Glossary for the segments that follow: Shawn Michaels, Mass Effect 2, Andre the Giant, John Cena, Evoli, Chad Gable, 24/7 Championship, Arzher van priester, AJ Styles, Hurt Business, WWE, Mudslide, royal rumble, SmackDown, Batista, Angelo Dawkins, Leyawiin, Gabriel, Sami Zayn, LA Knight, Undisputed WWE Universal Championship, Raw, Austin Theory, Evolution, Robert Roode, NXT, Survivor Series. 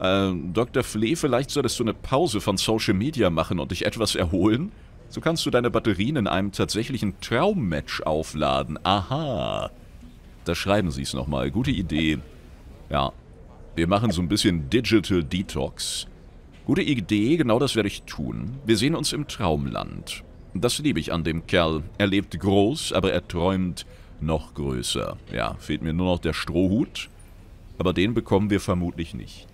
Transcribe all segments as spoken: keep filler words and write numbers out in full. Ähm, Doktor Flee, vielleicht solltest du eine Pause von Social Media machen und dich etwas erholen. So kannst du deine Batterien in einem tatsächlichen Traummatch aufladen. Aha. Da schreiben sie es nochmal. Gute Idee. Ja. Wir machen so ein bisschen Digital Detox. Gute Idee, genau das werde ich tun. Wir sehen uns im Traumland. Das liebe ich an dem Kerl. Er lebt groß, aber er träumt noch größer. Ja, fehlt mir nur noch der Strohhut. Aber den bekommen wir vermutlich nicht.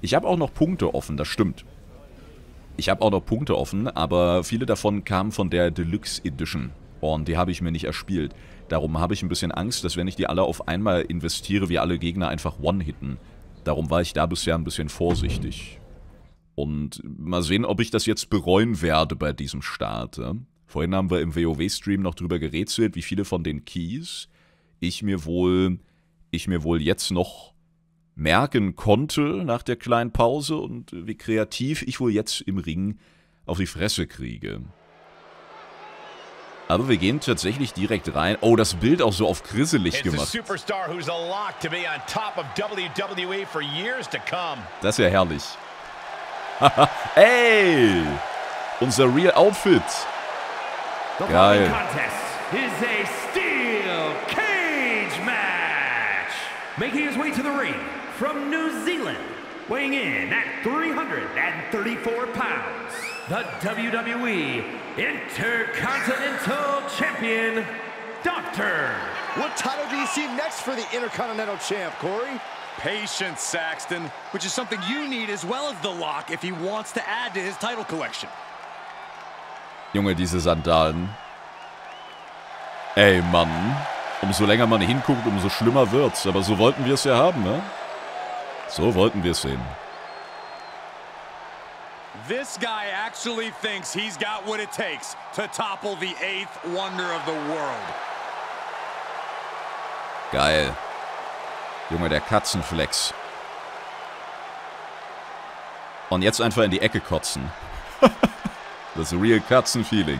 Ich habe auch noch Punkte offen, das stimmt. Ich habe auch noch Punkte offen, aber viele davon kamen von der Deluxe Edition. Und die habe ich mir nicht erspielt. Darum habe ich ein bisschen Angst, dass wenn ich die alle auf einmal investiere, wir alle Gegner einfach one-hitten. Darum war ich da bisher ein bisschen vorsichtig. Und mal sehen, ob ich das jetzt bereuen werde bei diesem Start. Vorhin haben wir im WoW-Stream noch drüber gerätselt, wie viele von den Keys ich mir wohl, ich mir wohl jetzt noch merken konnte nach der kleinen Pause und wie kreativ ich wohl jetzt im Ring auf die Fresse kriege. Aber wir gehen tatsächlich direkt rein. Oh, das Bild auch so auf grisselig gemacht. Das ist ja herrlich. Ey! Unser Real Outfit. Geil. Making his way to the ring from New Zealand, weighing in at three hundred thirty-four pounds, the W W E Intercontinental Champion, Doctor. What title do you see next for the Intercontinental Champ, Corey? Patience, Saxton, which is something you need as well as The Rock if he wants to add to his title collection. Junge, diese Sandalen. Ey, Mann. Umso länger man hinguckt, umso schlimmer wird's. Aber so wollten wir es ja haben, ne? So wollten wir es sehen. This guy actually thinks he's got what it takes to topple the eighth wonder of the world. Geil. Junge, der Katzenflex. Und jetzt einfach in die Ecke kotzen. Das real Katzen-Feeling.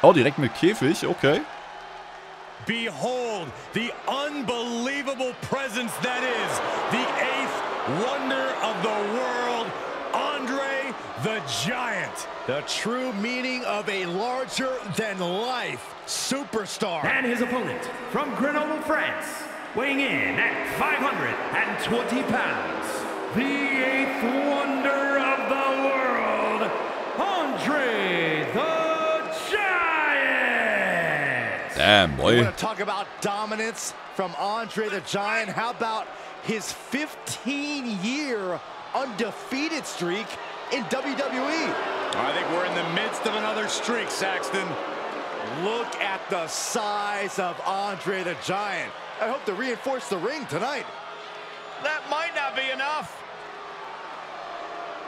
Oh, direkt mit Käfig, okay. Behold the unbelievable presence that is the eighth wonder of the world, Andre the Giant. The true meaning of a larger-than-life superstar. And his opponent from Grenoble, France, weighing in at five hundred twenty pounds, the eighth wonder of the world, Andre the Damn, boy. You want to talk about dominance from Andre the Giant? How about his fifteen-year undefeated streak in W W E? I think we're in the midst of another streak, Saxton. Look at the size of Andre the Giant. I hope to reinforce the ring tonight. That might not be enough.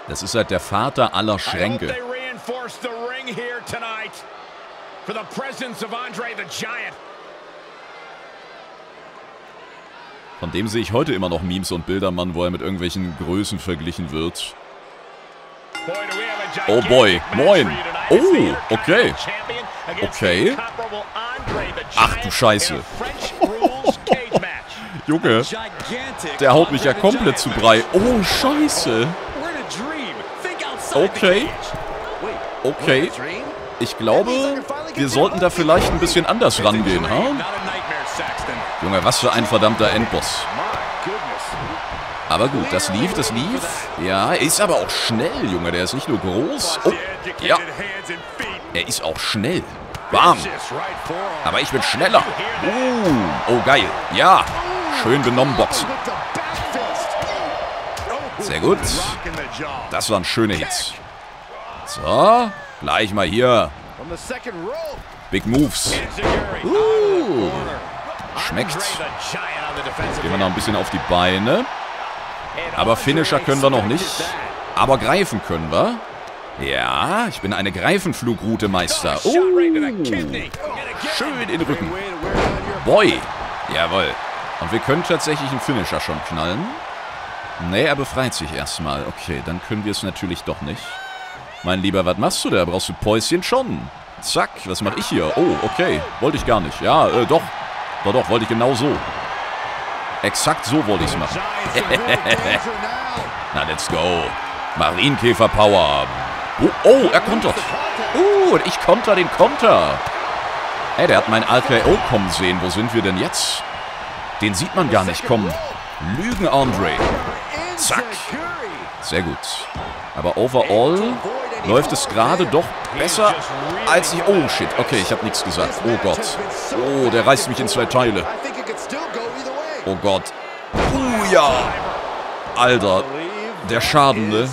Das ist halt der Vater aller Schränke. I hope they reinforce the ring here tonight. For the presence of Andre the Giant. Von dem sehe ich heute immer noch Memes und Bilder, Mann, wo er mit irgendwelchen Größen verglichen wird. Oh boy, moin. Oh, okay. Okay. Ach du Scheiße. Junge, der haut mich ja komplett zu Brei. Oh, Scheiße. Okay. Okay. Ich glaube, wir sollten da vielleicht ein bisschen anders rangehen, ha? Junge, was für ein verdammter Endboss. Aber gut, das lief, das lief. Ja, er ist aber auch schnell, Junge. Der ist nicht nur groß. Oh, ja. Er ist auch schnell. Bam. Aber ich bin schneller. Oh, oh geil. Ja, schön genommen, Boxen. Sehr gut. Das waren schöne Hits. So. Gleich mal hier. Big Moves. Uh, schmeckt. Jetzt gehen wir noch ein bisschen auf die Beine. Aber Finisher können wir noch nicht. Aber greifen können wir. Ja, ich bin eine Greifenflugroute Meister. Uh, schön in den Rücken. Boy. Jawohl. Und wir können tatsächlich einen Finisher schon knallen. Nee, er befreit sich erstmal. Okay, dann können wir es natürlich doch nicht. Mein Lieber, was machst du da? Brauchst du Päuschen schon? Zack, was mache ich hier? Oh, okay. Wollte ich gar nicht. Ja, äh, doch. Doch, doch, wollte ich genau so. Exakt so wollte ich es machen. Na, let's go. Marienkäfer-Power. Oh, oh, er kontert. Oh, uh, ich konter den Konter. Ey, der hat mein R K O kommen sehen. Wo sind wir denn jetzt? Den sieht man gar nicht kommen. Lügen, Andre. Zack. Sehr gut. Aber overall läuft es gerade doch besser als ich... Oh, shit. Okay, ich habe nichts gesagt. Oh, Gott. Oh, der reißt mich in zwei Teile. Oh, Gott. Oh, ja. Alter. Der Schaden, ne?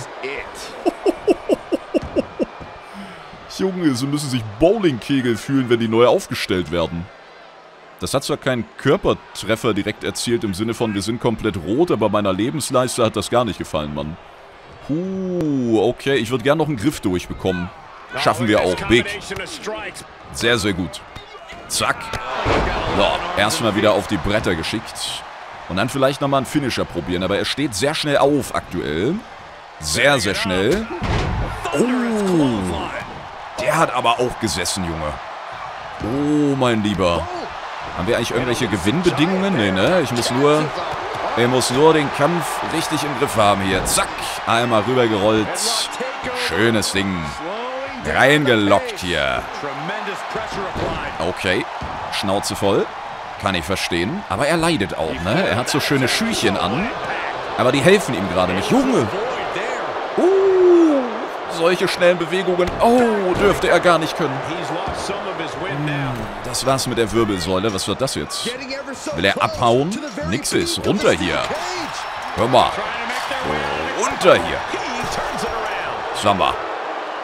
Junge, sie müssen sich Bowlingkegel fühlen, wenn die neu aufgestellt werden. Das hat zwar keinen Körpertreffer direkt erzielt, im Sinne von, wir sind komplett rot, aber meiner Lebensleiste hat das gar nicht gefallen, Mann. Huh, okay, ich würde gerne noch einen Griff durchbekommen. Schaffen wir auch, big. Sehr, sehr gut. Zack. So, erstmal wieder auf die Bretter geschickt. Und dann vielleicht nochmal einen Finisher probieren, aber er steht sehr schnell auf aktuell. Sehr, sehr schnell. Oh. Der hat aber auch gesessen, Junge. Oh, mein Lieber. Haben wir eigentlich irgendwelche Gewinnbedingungen? Nee, ne? Ich muss nur... Ich muss nur den Kampf richtig im Griff haben hier. Zack. Einmal rübergerollt. Schönes Ding. Reingelockt hier. Okay. Schnauze voll. Kann ich verstehen. Aber er leidet auch, ne? Er hat so schöne Schüchchen an. Aber die helfen ihm gerade nicht. Junge. Uh, solche schnellen Bewegungen. Oh, dürfte er gar nicht können. Das war's mit der Wirbelsäule. Was wird das jetzt? Will er abhauen? Nix ist. Runter hier. Hör mal. Runter hier. Sag mal.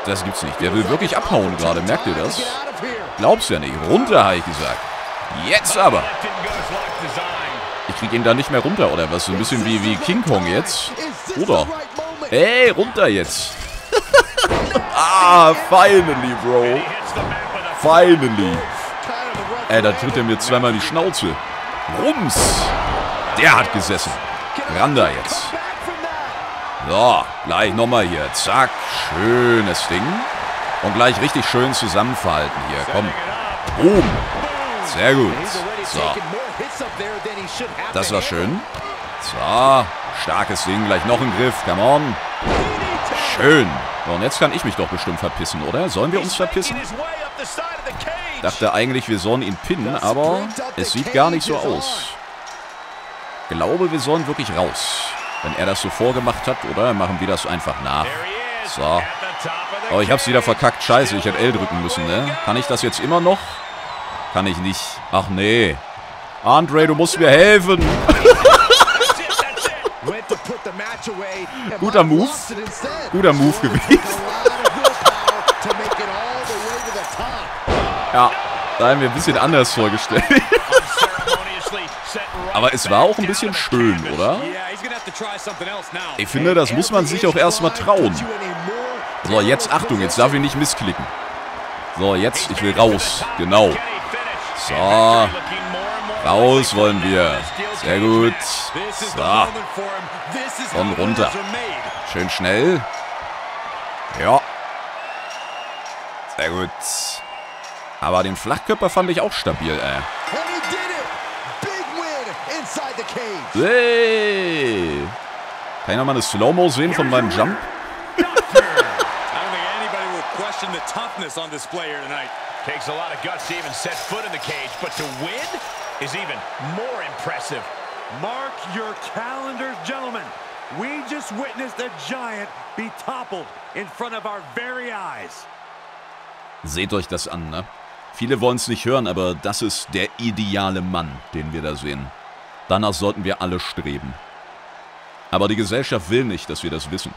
Das gibt's nicht. Der will wirklich abhauen gerade. Merkt ihr das? Glaubst ja nicht. Runter, habe ich gesagt. Jetzt aber. Ich krieg ihn da nicht mehr runter, oder was? So ein bisschen wie, wie King Kong jetzt. Oder? Hey, runter jetzt. Ah, finally, Bro. Finally. Ey, da tut er mir zweimal die Schnauze. Rums. Der hat gesessen. Ran da jetzt. So, gleich nochmal hier. Zack. Schönes Ding. Und gleich richtig schön zusammenverhalten hier. Komm. Boom. Sehr gut. So. Das war schön. So. Starkes Ding. Gleich noch ein Griff. Come on. Schön. So, und jetzt kann ich mich doch bestimmt verpissen, oder? Sollen wir uns verpissen? Dachte eigentlich, wir sollen ihn pinnen, aber es sieht gar nicht so aus. Glaube, wir sollen wirklich raus. Wenn er das so vorgemacht hat, oder? Machen wir das einfach nach. So. Oh, ich hab's wieder verkackt. Scheiße, ich hätte L drücken müssen, ne? Kann ich das jetzt immer noch? Kann ich nicht. Ach, nee. Andre, du musst mir helfen. Guter Move. Guter Move gewesen. Ja, da haben wir ein bisschen anders vorgestellt. Aber es war auch ein bisschen schön, oder? Ich finde, das muss man sich auch erstmal trauen. So, jetzt Achtung, jetzt darf ich nicht missklicken. So, jetzt, ich will raus. Genau. So. Raus wollen wir. Sehr gut. So. Und runter. Schön schnell. Ja. Sehr gut. Aber den Flachkörper fand ich auch stabil, ey. Hey. Kann ich nochmal eine Slow-Mo sehen von meinem Jump? Mark your calendars, gentlemen. We just witnessed a giant be toppled in front of our very eyes. Seht euch das an, ne? Viele wollen es nicht hören, aber das ist der ideale Mann, den wir da sehen. Danach sollten wir alle streben. Aber die Gesellschaft will nicht, dass wir das wissen.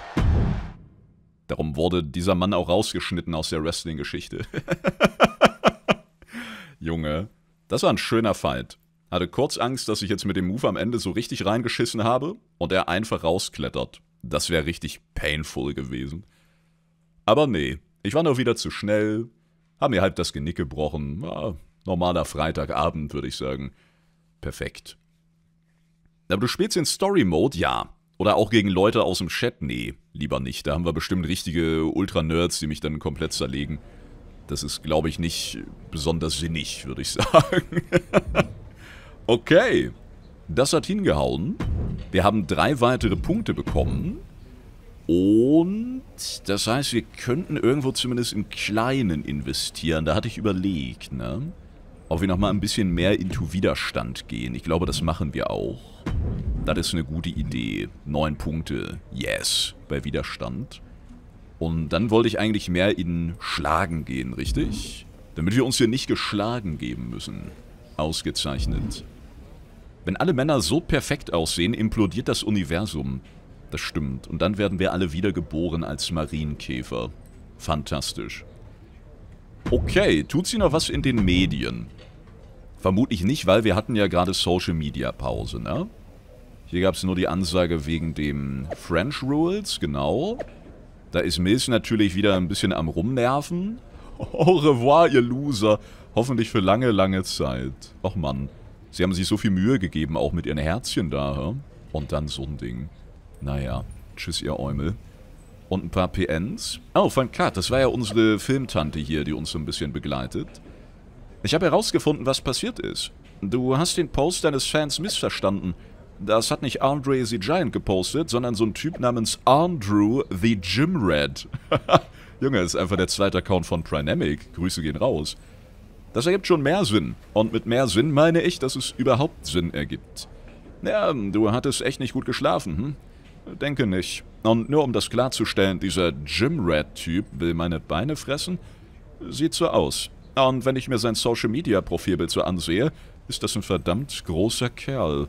Darum wurde dieser Mann auch rausgeschnitten aus der Wrestling-Geschichte. Junge, das war ein schöner Fight. Hatte kurz Angst, dass ich jetzt mit dem Move am Ende so richtig reingeschissen habe und er einfach rausklettert. Das wäre richtig painful gewesen. Aber nee, ich war noch wieder zu schnell. Haben mir halb das Genick gebrochen. Ja, normaler Freitagabend, würde ich sagen. Perfekt. Aber du spielst in Story-Mode? Ja. Oder auch gegen Leute aus dem Chat? Nee, lieber nicht. Da haben wir bestimmt richtige Ultra-Nerds, die mich dann komplett zerlegen. Das ist, glaube ich, nicht besonders sinnig, würde ich sagen. Okay. Das hat hingehauen. Wir haben drei weitere Punkte bekommen. Und das heißt, wir könnten irgendwo zumindest im Kleinen investieren. Da hatte ich überlegt, ne? Ob wir nochmal ein bisschen mehr into Widerstand gehen. Ich glaube, das machen wir auch. Das ist eine gute Idee. Neun Punkte. Yes. Bei Widerstand. Und dann wollte ich eigentlich mehr in Schlagen gehen, richtig? Damit wir uns hier nicht geschlagen geben müssen. Ausgezeichnet. Wenn alle Männer so perfekt aussehen, implodiert das Universum. Das stimmt. Und dann werden wir alle wiedergeboren als Marienkäfer. Fantastisch. Okay, tut sie noch was in den Medien? Vermutlich nicht, weil wir hatten ja gerade Social Media Pause, ne? Hier gab es nur die Ansage wegen dem French Rules, genau. Da ist Mills natürlich wieder ein bisschen am Rumnerven. Au revoir, ihr Loser. Hoffentlich für lange, lange Zeit. Och Mann. Sie haben sich so viel Mühe gegeben, auch mit ihren Herzchen da, hä? Und dann so ein Ding. Naja, tschüss, ihr Eumel. Und ein paar P Ns. Oh, von Kat, das war ja unsere Filmtante hier, die uns so ein bisschen begleitet. Ich habe herausgefunden, was passiert ist. Du hast den Post deines Fans missverstanden. Das hat nicht Andre the Giant gepostet, sondern so ein Typ namens Andrew the Gym Red. Junge, ist einfach der zweite Account von Prinamic. Grüße gehen raus. Das ergibt schon mehr Sinn. Und mit mehr Sinn meine ich, dass es überhaupt Sinn ergibt. Ja, du hattest echt nicht gut geschlafen, hm? Denke nicht. Und nur um das klarzustellen, dieser Gym-Rat-Typ will meine Beine fressen? Sieht so aus. Und wenn ich mir sein Social-Media-Profilbild so ansehe, ist das ein verdammt großer Kerl.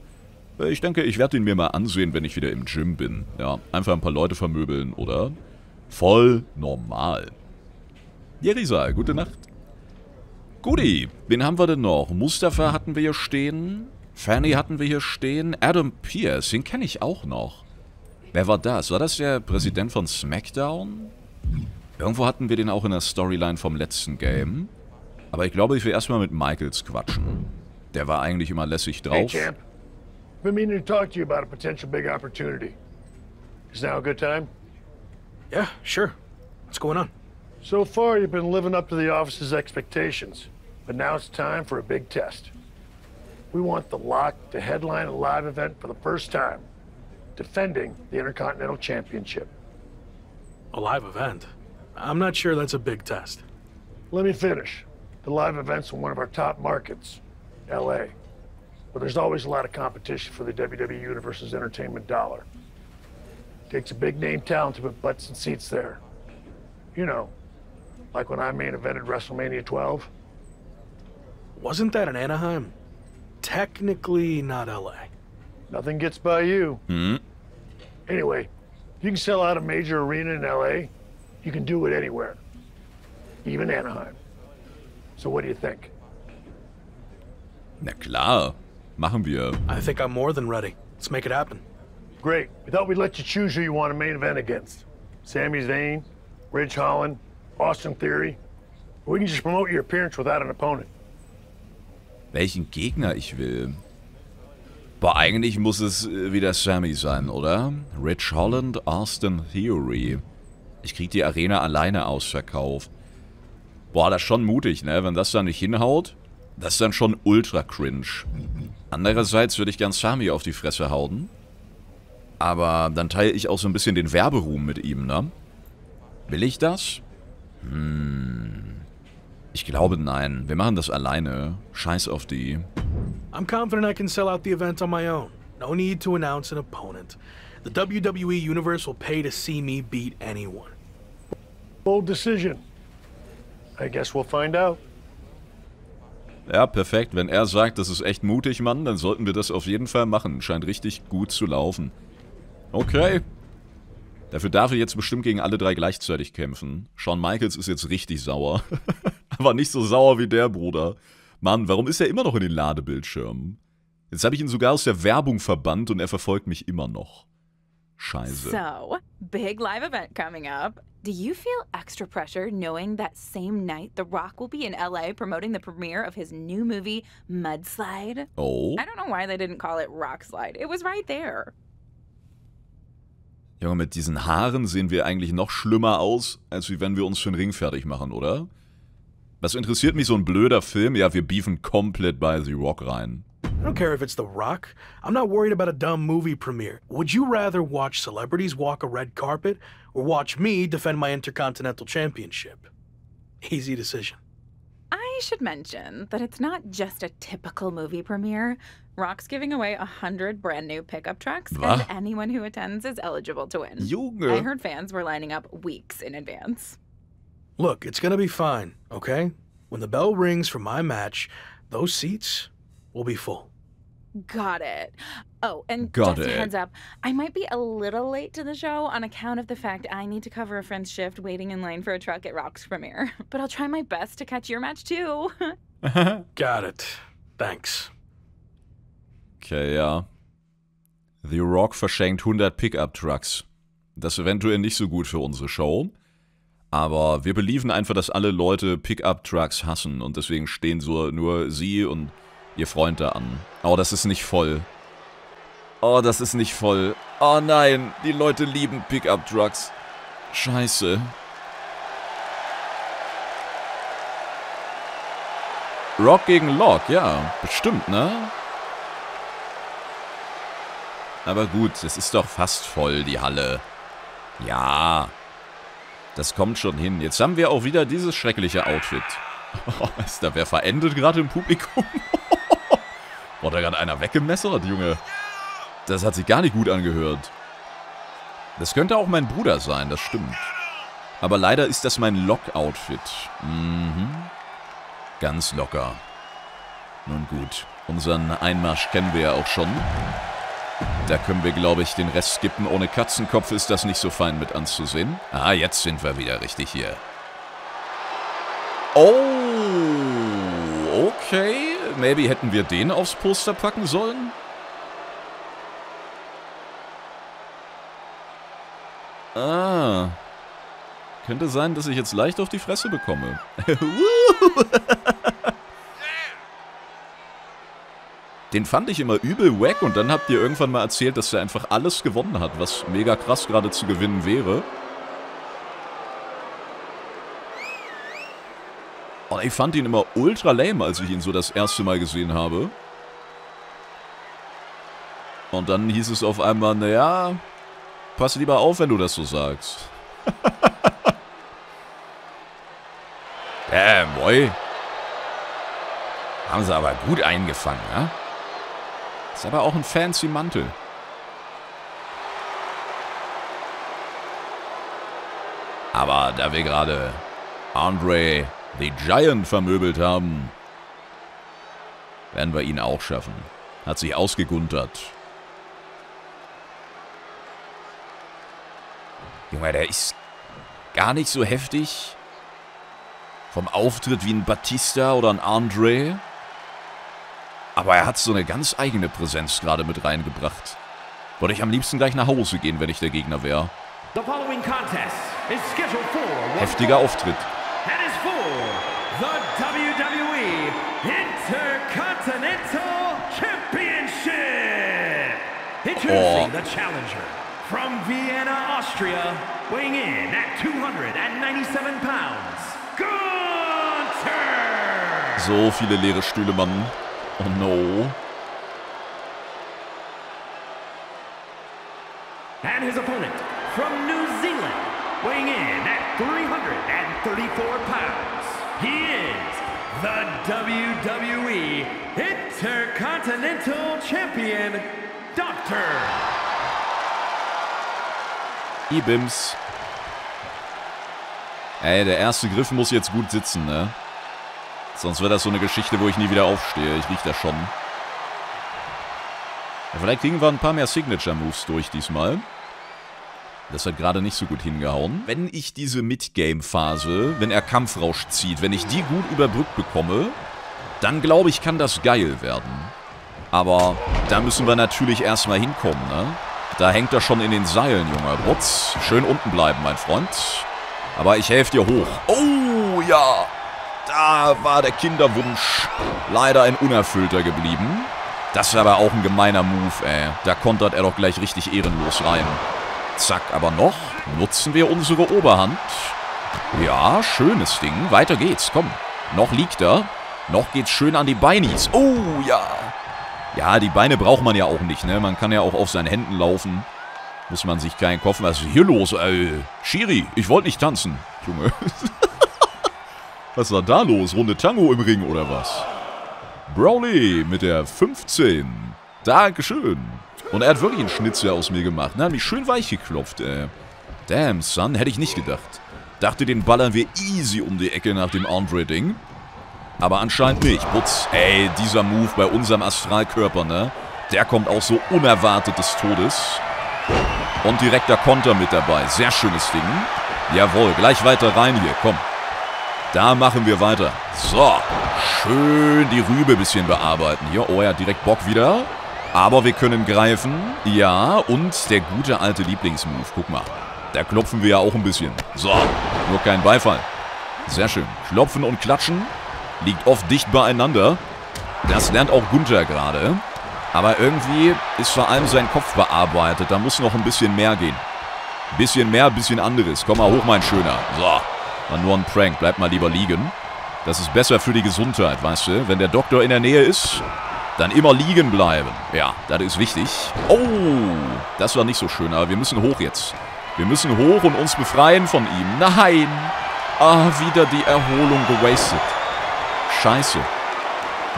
Ich denke, ich werde ihn mir mal ansehen, wenn ich wieder im Gym bin. Ja, einfach ein paar Leute vermöbeln, oder? Voll normal. Jerisa, gute Nacht. Guti, wen haben wir denn noch? Mustafa hatten wir hier stehen. Fanny hatten wir hier stehen. Adam Pearce, den kenne ich auch noch. Wer war das? War das der Präsident von SmackDown? Irgendwo hatten wir den auch in der Storyline vom letzten Game. Aber ich glaube, ich will erstmal mit Michaels quatschen. Der war eigentlich immer lässig drauf. Hey, Champ. I've been meaning to talk to you about a potential big opportunity. Is now a good time? Yeah, sure. What's going on? So far, you've been living up to the office's expectations. But now it's time for a big test. We want The Rock to headline a live event for the first time, defending the Intercontinental Championship. A live event? I'm not sure that's a big test. Let me finish. The live event's in one of our top markets, L A. But there's always a lot of competition for the W W E Universe's entertainment dollar. It takes a big name talent to put butts and seats there. You know, like when I main evented WrestleMania twelve. Wasn't that in Anaheim? Technically not L A. Nothing gets by you. Mm-hmm. Anyway, you can sell out a major arena in L A. You can do it anywhere. Even Anaheim. So what do you think? Na klar, machen wir. I think I'm more than ready. Let's make it happen. Great. We thought we'd let you choose who you want to main event against. Sami Zayn, Ridge Holland, Austin Theory. We can just promote your appearance without an opponent. Welchen Gegner ich will? Boah, eigentlich muss es wieder Sami sein, oder? Ridge Holland, Austin Theory. Ich krieg die Arena alleine ausverkauft. Boah, das ist schon mutig, ne? Wenn das da nicht hinhaut, das ist dann schon ultra cringe. Andererseits würde ich gern Sami auf die Fresse hauen. Aber dann teile ich auch so ein bisschen den Werberuhm mit ihm, ne? Will ich das? Hm... Ich glaube, nein. Wir machen das alleine. Scheiß auf die. I'm confident I can sell out the event on my own. No need to announce an opponent. The W W E Universe will pay to see me beat anyone. Bold decision. I guess we'll find out. Ja, perfekt. Wenn er sagt, das ist echt mutig, Mann, dann sollten wir das auf jeden Fall machen. Scheint richtig gut zu laufen. Okay. Dafür darf er jetzt bestimmt gegen alle drei gleichzeitig kämpfen. Shawn Michaels ist jetzt richtig sauer. Aber nicht so sauer wie der, Bruder. Mann, warum ist er immer noch in den Ladebildschirmen? Jetzt habe ich ihn sogar aus der Werbung verbannt und er verfolgt mich immer noch. Scheiße. So, big live event coming up. Do you feel extra pressure knowing that same night The Rock will be in L A promoting the premiere of his new movie Mudslide? Oh. I don't know why they didn't call it Rockslide. It was right there. Junge, mit diesen Haaren sehen wir eigentlich noch schlimmer aus, als wie wenn wir uns für den Ring fertig machen, oder? Was interessiert mich so ein blöder Film? Ja, wir beefen komplett bei The Rock rein. don't care if it's The Rock. I'm not worried about a dumb movie premiere. Would you rather watch celebrities walk a red carpet or watch me defend my Intercontinental Championship? Easy decision. I should mention that it's not just a typical movie premiere. Rock's giving away a hundred brand new pickup trucks, Wah. and anyone who attends is eligible to win. Junge. I heard fans were lining up weeks in advance. Look, it's gonna be fine, okay? When the bell rings for my match, those seats will be full. Got it. Oh, and Got just it. a heads up, I might be a little late to the show on account of the fact I need to cover a friend's shift waiting in line for a truck at Rock's premiere. But I'll try my best to catch your match too. Got it. Thanks. Okay, ja. The Rock verschenkt hundert Pickup-Trucks. Das ist eventuell nicht so gut für unsere Show. Aber wir belieben einfach, dass alle Leute Pickup-Trucks hassen und deswegen stehen so nur sie und ihr Freund da an. Oh, das ist nicht voll. Oh, das ist nicht voll. Oh nein, die Leute lieben Pickup-Trucks. Scheiße. Rock gegen Lock, ja, bestimmt, ne? Aber gut, es ist doch fast voll, die Halle. Ja. Das kommt schon hin. Jetzt haben wir auch wieder dieses schreckliche Outfit. Oh, ist da wer verendet gerade im Publikum? Wurde da gerade einer weggemessert, Junge? Das hat sich gar nicht gut angehört. Das könnte auch mein Bruder sein, das stimmt. Aber leider ist das mein Lock-Outfit. Mhm. Ganz locker. Nun gut, unseren Einmarsch kennen wir ja auch schon. Da können wir, glaube ich, den Rest skippen. Ohne Katzenkopf ist das nicht so fein mit anzusehen. Ah, jetzt sind wir wieder richtig hier. Oh, okay. Maybe hätten wir den aufs Poster packen sollen. Ah. Könnte sein, dass ich jetzt leicht auf die Fresse bekomme. Den fand ich immer übel wack und dann habt ihr irgendwann mal erzählt, dass er einfach alles gewonnen hat, was mega krass gerade zu gewinnen wäre. Und ich fand ihn immer ultra lame, als ich ihn so das erste Mal gesehen habe. Und dann hieß es auf einmal, naja, pass lieber auf, wenn du das so sagst. Damn, boy. Haben sie aber gut eingefangen, ne? Ist aber auch ein fancy Mantel. Aber da wir gerade Andre the Giant vermöbelt haben, werden wir ihn auch schaffen. Hat sich ausgeguntert. Junge, der ist gar nicht so heftig vom Auftritt wie ein Batista oder ein Andre. Aber er hat so eine ganz eigene Präsenz gerade mit reingebracht. Würde ich am liebsten gleich nach Hause gehen, wenn ich der Gegner wäre. Heftiger Auftritt. And is for the W W E Intercontinental Championship. Introducing the challenger from Vienna, Austria, weighing in at two hundred ninety-seven pounds, Gunther. So viele leere Stühle, Mann. Oh no. And his opponent from New Zealand, weighing in at three hundred thirty-four pounds. He is the W W E Intercontinental Champion, Doctor Ibims. Ey, der erste Griff muss jetzt gut sitzen, ne? Sonst wäre das so eine Geschichte, wo ich nie wieder aufstehe. Ich riech das schon. Ja, vielleicht kriegen wir ein paar mehr Signature-Moves durch diesmal. Das hat gerade nicht so gut hingehauen. Wenn ich diese Mid-Game-Phase, wenn er Kampfrausch zieht, wenn ich die gut überbrückt bekomme, dann glaube ich, kann das geil werden. Aber da müssen wir natürlich erstmal hinkommen, ne? Da hängt er schon in den Seilen, junger Rutz. Schön unten bleiben, mein Freund. Aber ich helfe dir hoch. Oh, ja! Da war der Kinderwunsch leider ein unerfüllter geblieben. Das war aber auch ein gemeiner Move, ey. Da kontert er doch gleich richtig ehrenlos rein. Zack, aber noch nutzen wir unsere Oberhand. Ja, schönes Ding. Weiter geht's, komm. Noch liegt er. Noch geht's schön an die Beinis. Oh, ja. Ja, die Beine braucht man ja auch nicht, ne? Man kann ja auch auf seinen Händen laufen. Muss man sich keinen Kopf machen. Was ist hier los, ey? Schiri, ich wollte nicht tanzen. Junge. Was war da los? Runde Tango im Ring oder was? Brawley mit der fünfzehn. Dankeschön. Und er hat wirklich einen Schnitzer aus mir gemacht. Na, hat mich schön weich geklopft, ey. Damn, son, hätte ich nicht gedacht. Dachte, den ballern wir easy um die Ecke nach dem Andre-Ding. Aber anscheinend nicht. Putz, ey, dieser Move bei unserem Astralkörper, ne? Der kommt auch so unerwartet des Todes. Und direkter Konter mit dabei. Sehr schönes Ding. Jawohl, gleich weiter rein hier, komm. Da machen wir weiter. So, schön die Rübe ein bisschen bearbeiten. Hier, oh ja, direkt Bock wieder. Aber wir können greifen. Ja, und der gute alte Lieblingsmove. Guck mal, da klopfen wir ja auch ein bisschen. So, nur kein Beifall. Sehr schön. Klopfen und klatschen. Liegt oft dicht beieinander. Das lernt auch Gunther gerade. Aber irgendwie ist vor allem sein Kopf bearbeitet. Da muss noch ein bisschen mehr gehen. Bisschen mehr, bisschen anderes. Komm mal hoch, mein Schöner. So, war nur ein Prank. Bleib mal lieber liegen. Das ist besser für die Gesundheit, weißt du. Wenn der Doktor in der Nähe ist, dann immer liegen bleiben. Ja, das ist wichtig. Oh, das war nicht so schön. Aber wir müssen hoch jetzt. Wir müssen hoch und uns befreien von ihm. Nein. Ah, wieder die Erholung gewastet. Scheiße.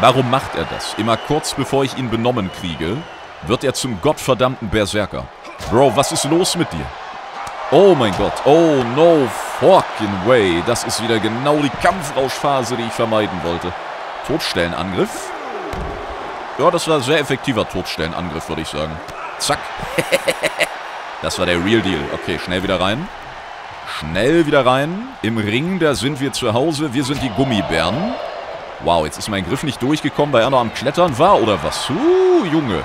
Warum macht er das? Immer kurz bevor ich ihn benommen kriege, wird er zum gottverdammten Berserker. Bro, was ist los mit dir? Oh mein Gott. Oh no fucking way. Das ist wieder genau die Kampfrauschphase, die ich vermeiden wollte. Totstellenangriff. Ja, das war ein sehr effektiver Totstellenangriff, würde ich sagen. Zack. Das war der Real Deal. Okay, schnell wieder rein. Schnell wieder rein. Im Ring, da sind wir zu Hause. Wir sind die Gummibären. Wow, jetzt ist mein Griff nicht durchgekommen, weil er noch am Klettern war, oder was? Uh, Junge.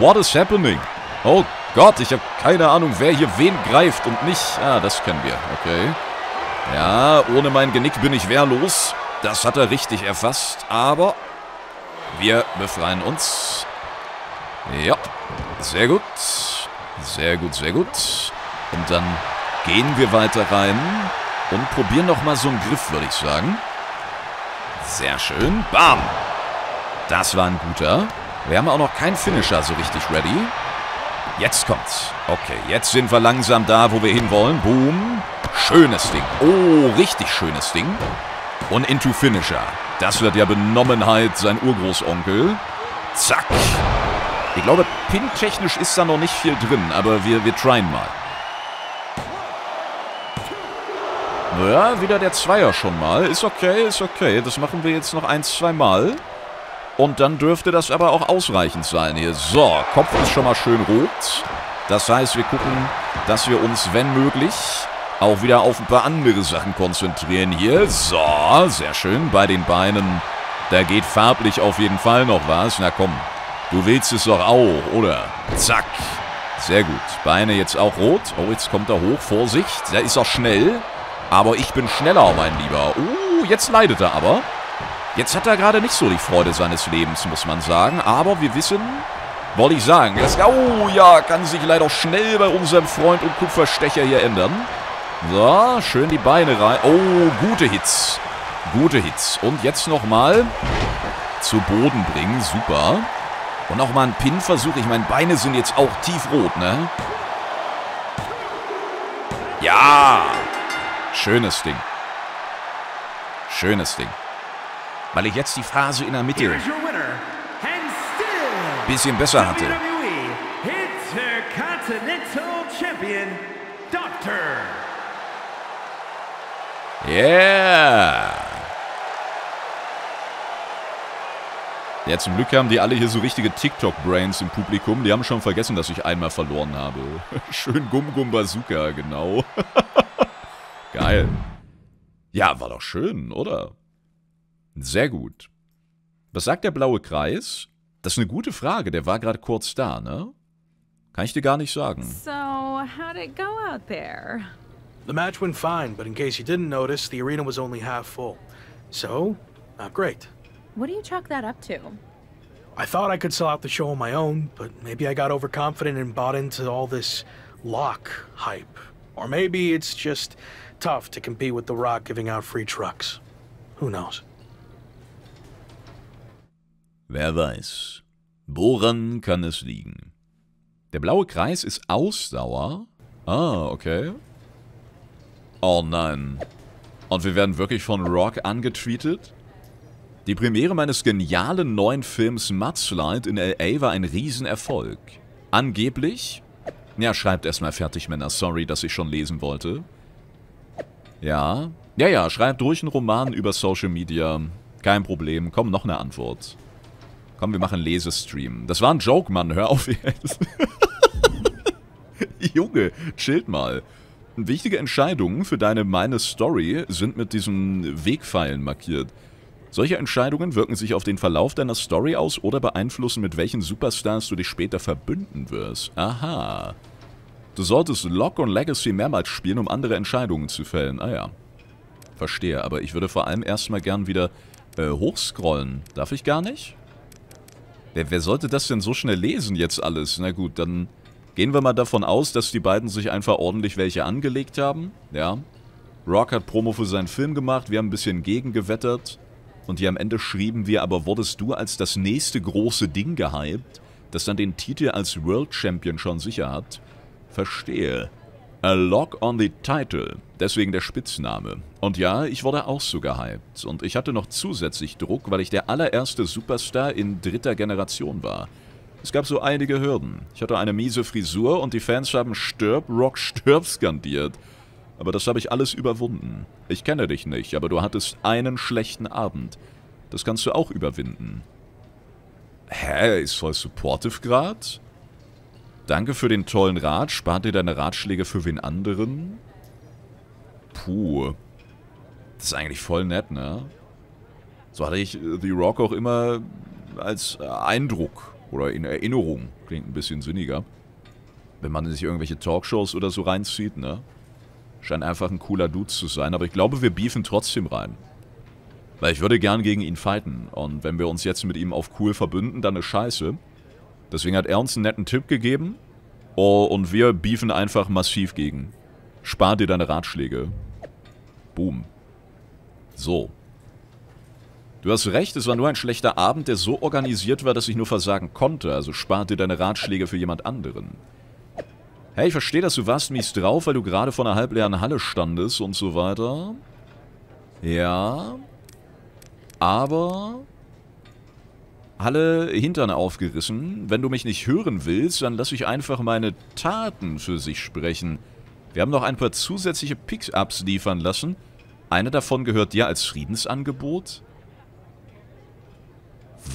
What is happening? Oh Gott, ich habe keine Ahnung, wer hier wen greift und nicht. Ah, das kennen wir. Okay. Ja, ohne mein Genick bin ich wehrlos. Das hat er richtig erfasst, aber wir befreien uns. Ja, sehr gut. Sehr gut, sehr gut. Und dann gehen wir weiter rein und probieren nochmal so einen Griff, würde ich sagen. Sehr schön. Bam. Das war ein guter. Wir haben auch noch keinen Finisher so richtig ready. Jetzt kommt's. Okay, jetzt sind wir langsam da, wo wir hinwollen. Boom. Schönes Ding. Oh, richtig schönes Ding. Und into Finisher. Das wird ja Benommenheit, sein Urgroßonkel. Zack. Ich glaube, pin-technisch ist da noch nicht viel drin, aber wir, wir tryen mal. Ja, wieder der Zweier schon mal. Ist okay, ist okay. Das machen wir jetzt noch ein, zwei Mal. Und dann dürfte das aber auch ausreichend sein hier. So, Kopf ist schon mal schön rot. Das heißt, wir gucken, dass wir uns, wenn möglich, auch wieder auf ein paar andere Sachen konzentrieren hier. So, sehr schön. Bei den Beinen, da geht farblich auf jeden Fall noch was. Na komm, du willst es doch auch, oder? Zack. Sehr gut. Beine jetzt auch rot. Oh, jetzt kommt er hoch. Vorsicht. Der ist auch schnell. Aber ich bin schneller, mein Lieber. Uh, jetzt leidet er aber. Jetzt hat er gerade nicht so die Freude seines Lebens, muss man sagen. Aber wir wissen, wollte ich sagen, das, oh ja, kann sich leider schnell bei unserem Freund und Kupferstecher hier ändern. So, schön die Beine rein. Oh, gute Hits. Gute Hits. Und jetzt nochmal zu Boden bringen. Super. Und nochmal einen Pin-Versuch. Ich meine, Beine sind jetzt auch tiefrot, ne? Ja. Schönes Ding. Schönes Ding. Weil ich jetzt die Phase in der Mitte ein bisschen besser hatte. Intercontinental Champion, Doctor. Yeah. Ja, zum Glück haben die alle hier so richtige TikTok-Brains im Publikum. Die haben schon vergessen, dass ich einmal verloren habe. Schön Gum-Gum-Bazooka, genau. Geil. Ja, war doch schön, oder? Sehr gut. Was sagt der blaue Kreis? Das ist eine gute Frage. Der war gerade kurz da, ne? Kann ich dir gar nicht sagen. So, how did it go out there? The match went fine, but in case you didn't notice, the arena was only half full. So, not great. What do you chalk that up to? I thought I could sell out the show on my own, but maybe I got overconfident and bought into all this lock hype. Or maybe it's just tough to compete with The Rock giving out free trucks. Who knows? Wer weiß. Woran kann es liegen? Der blaue Kreis ist Ausdauer. Ah, okay. Oh nein. Und wir werden wirklich von Rock angetweetet? Die Premiere meines genialen neuen Films Mudslide in L A war ein Riesenerfolg. Angeblich? Ja, schreibt erstmal fertig, Männer. Sorry, dass ich schon lesen wollte. Ja. Ja, ja, schreibt ruhig einen Roman über Social Media. Kein Problem. Komm, noch eine Antwort. Komm, wir machen Lesestream. Das war ein Joke, Mann. Hör auf jetzt. Junge, chillt mal. Wichtige Entscheidungen für deine meine Story sind mit diesen Wegpfeilen markiert. Solche Entscheidungen wirken sich auf den Verlauf deiner Story aus oder beeinflussen, mit welchen Superstars du dich später verbünden wirst. Aha. Du solltest Lock und Legacy mehrmals spielen, um andere Entscheidungen zu fällen. Ah ja. Verstehe, aber ich würde vor allem erstmal gern wieder äh, hochscrollen. Darf ich gar nicht? Wer, wer sollte das denn so schnell lesen jetzt alles? Na gut, dann gehen wir mal davon aus, dass die beiden sich einfach ordentlich welche angelegt haben. Ja. Rock hat Promo für seinen Film gemacht, wir haben ein bisschen gegengewettert. Und hier am Ende schrieben wir, aber wurdest du als das nächste große Ding gehypt, das dann den Titel als World Champion schon sicher hat? Verstehe. A lock on the title. Deswegen der Spitzname. Und ja, ich wurde auch so gehypt. Und ich hatte noch zusätzlich Druck, weil ich der allererste Superstar in dritter Generation war. Es gab so einige Hürden. Ich hatte eine miese Frisur und die Fans haben Stirb, Rock, Stirb skandiert. Aber das habe ich alles überwunden. Ich kenne dich nicht, aber du hattest einen schlechten Abend. Das kannst du auch überwinden. Hä, ist voll supportive gerade? Danke für den tollen Rat. Spart dir deine Ratschläge für wen anderen? Puh. Das ist eigentlich voll nett, ne? So hatte ich The Rock auch immer als Eindruck oder in Erinnerung. Klingt ein bisschen sinniger. Wenn man sich irgendwelche Talkshows oder so reinzieht, ne? Scheint einfach ein cooler Dude zu sein, aber ich glaube, wir beefen trotzdem rein. Weil ich würde gern gegen ihn fighten. Und wenn wir uns jetzt mit ihm auf cool verbünden, dann ist scheiße. Deswegen hat er uns einen netten Tipp gegeben. Oh, und wir beefen einfach massiv gegen. Spar dir deine Ratschläge. Boom. So. Du hast recht, es war nur ein schlechter Abend, der so organisiert war, dass ich nur versagen konnte. Also spar dir deine Ratschläge für jemand anderen. Hey, ich verstehe das, du warst mies drauf, weil du gerade vor einer halbleeren Halle standest und so weiter. Ja. Aber... Halle Hintern aufgerissen. Wenn du mich nicht hören willst, dann lass ich einfach meine Taten für sich sprechen. Wir haben noch ein paar zusätzliche Pickups liefern lassen. Eine davon gehört dir als Friedensangebot.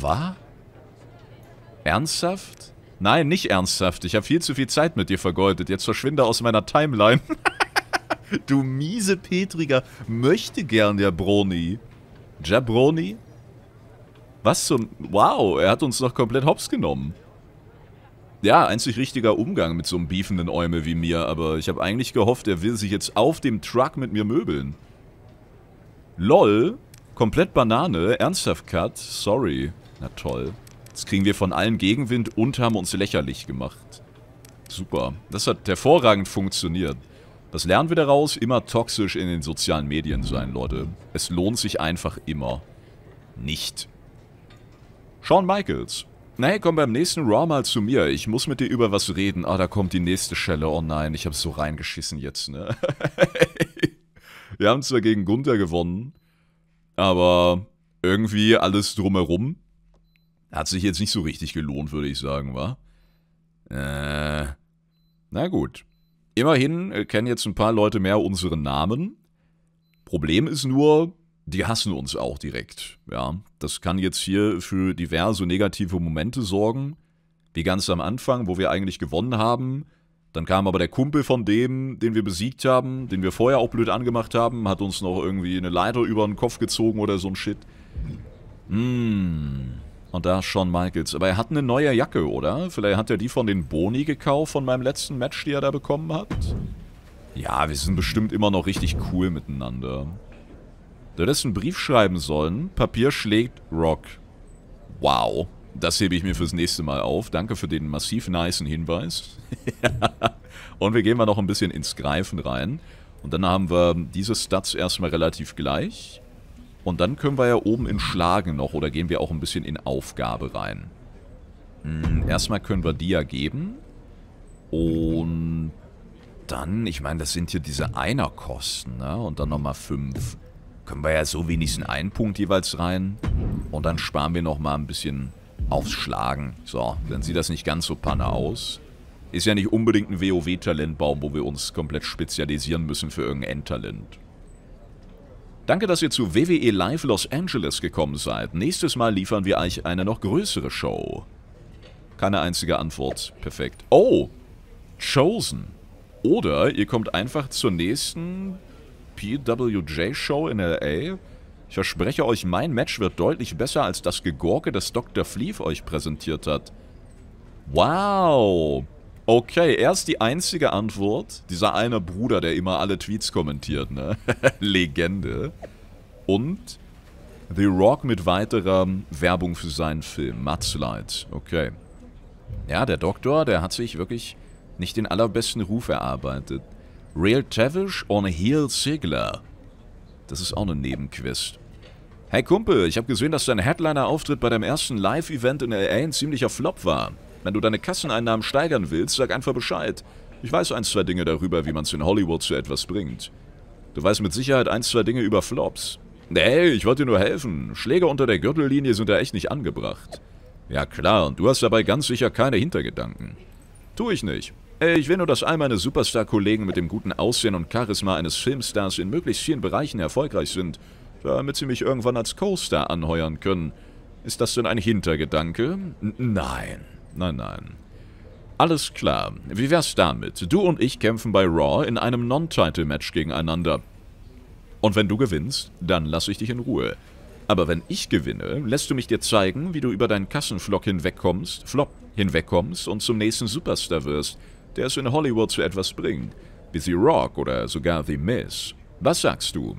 Was? Ernsthaft? Nein, nicht ernsthaft. Ich habe viel zu viel Zeit mit dir vergeudet. Jetzt verschwinde aus meiner Timeline. Du miese Petriger. Möchte gern der Broni. Jabroni? Was zum... Wow, er hat uns noch komplett hops genommen. Ja, einzig richtiger Umgang mit so einem beefenden Eumel wie mir. Aber ich habe eigentlich gehofft, er will sich jetzt auf dem Truck mit mir möbeln. Lol. Komplett Banane. Ernsthaft Cut. Sorry. Na toll. Jetzt kriegen wir von allen Gegenwind und haben uns lächerlich gemacht. Super. Das hat hervorragend funktioniert. Was lernen wir daraus? Immer toxisch in den sozialen Medien sein, Leute. Es lohnt sich einfach immer nicht. Shawn Michaels. Hey, komm beim nächsten Raw mal zu mir. Ich muss mit dir über was reden. Ah, da kommt die nächste Schelle. Oh nein, ich hab's so reingeschissen jetzt, ne? Wir haben zwar gegen Gunther gewonnen, aber irgendwie alles drumherum. Hat sich jetzt nicht so richtig gelohnt, würde ich sagen, wa? Äh, na gut. Immerhin äh, kennen jetzt ein paar Leute mehr unseren Namen. Problem ist nur, die hassen uns auch direkt, ja. Das kann jetzt hier für diverse negative Momente sorgen. Wie ganz am Anfang, wo wir eigentlich gewonnen haben. Dann kam aber der Kumpel von dem, den wir besiegt haben, den wir vorher auch blöd angemacht haben, hat uns noch irgendwie eine Leiter über den Kopf gezogen oder so ein Shit. Hm... Und da ist Shawn Michaels. Aber er hat eine neue Jacke, oder? Vielleicht hat er die von den Boni gekauft, von meinem letzten Match, die er da bekommen hat? Ja, wir sind bestimmt immer noch richtig cool miteinander. Du hättest einen Brief schreiben sollen. Papier schlägt Rock. Wow. Das hebe ich mir fürs nächste Mal auf. Danke für den massiv nicen Hinweis. Und wir gehen mal noch ein bisschen ins Greifen rein. Und dann haben wir diese Stats erstmal relativ gleich. Und dann können wir ja oben in Schlagen noch oder gehen wir auch ein bisschen in Aufgabe rein. Erstmal können wir die ja geben. Und dann, ich meine, das sind hier diese Einerkosten, ne? Und dann nochmal fünf. Können wir ja so wenigstens einen Punkt jeweils rein. Und dann sparen wir nochmal ein bisschen aufs Schlagen. So, dann sieht das nicht ganz so panne aus. Ist ja nicht unbedingt ein WoW-Talentbaum, wo wir uns komplett spezialisieren müssen für irgendein Endtalent. Danke, dass ihr zu W W E Live Los Angeles gekommen seid. Nächstes Mal liefern wir euch eine noch größere Show. Keine einzige Antwort. Perfekt. Oh! Chosen. Oder ihr kommt einfach zur nächsten P W J-Show in L A. Ich verspreche euch, mein Match wird deutlich besser als das Gegorke, das Doktor Fleef euch präsentiert hat. Wow! Okay, erst die einzige Antwort. Dieser eine Bruder, der immer alle Tweets kommentiert, ne? Legende. Und The Rock mit weiterer Werbung für seinen Film. Mudslide. Okay. Ja, der Doktor, der hat sich wirklich nicht den allerbesten Ruf erarbeitet. Real Tavish on a Heel Ziggler. Das ist auch eine Nebenquest. Hey Kumpel, ich habe gesehen, dass dein Headliner-Auftritt bei deinem ersten Live-Event in L A ein ziemlicher Flop war. Wenn du deine Kasseneinnahmen steigern willst, sag einfach Bescheid. Ich weiß ein, zwei Dinge darüber, wie man es in Hollywood zu etwas bringt. Du weißt mit Sicherheit ein, zwei Dinge über Flops. Hey, ich wollte dir nur helfen. Schläge unter der Gürtellinie sind da echt nicht angebracht. Ja klar, und du hast dabei ganz sicher keine Hintergedanken. Tu ich nicht. Ich will nur, dass all meine Superstar-Kollegen mit dem guten Aussehen und Charisma eines Filmstars in möglichst vielen Bereichen erfolgreich sind, damit sie mich irgendwann als Co-Star anheuern können. Ist das denn ein Hintergedanke? N- nein. Nein, nein. Alles klar. Wie wär's damit? Du und ich kämpfen bei Raw in einem Non-Title-Match gegeneinander. Und wenn du gewinnst, dann lasse ich dich in Ruhe. Aber wenn ich gewinne, lässt du mich dir zeigen, wie du über deinen Kassenflock hinwegkommst, Flop hinwegkommst und zum nächsten Superstar wirst, der es in Hollywood zu etwas bringt. Wie The Rock oder sogar The Miz. Was sagst du?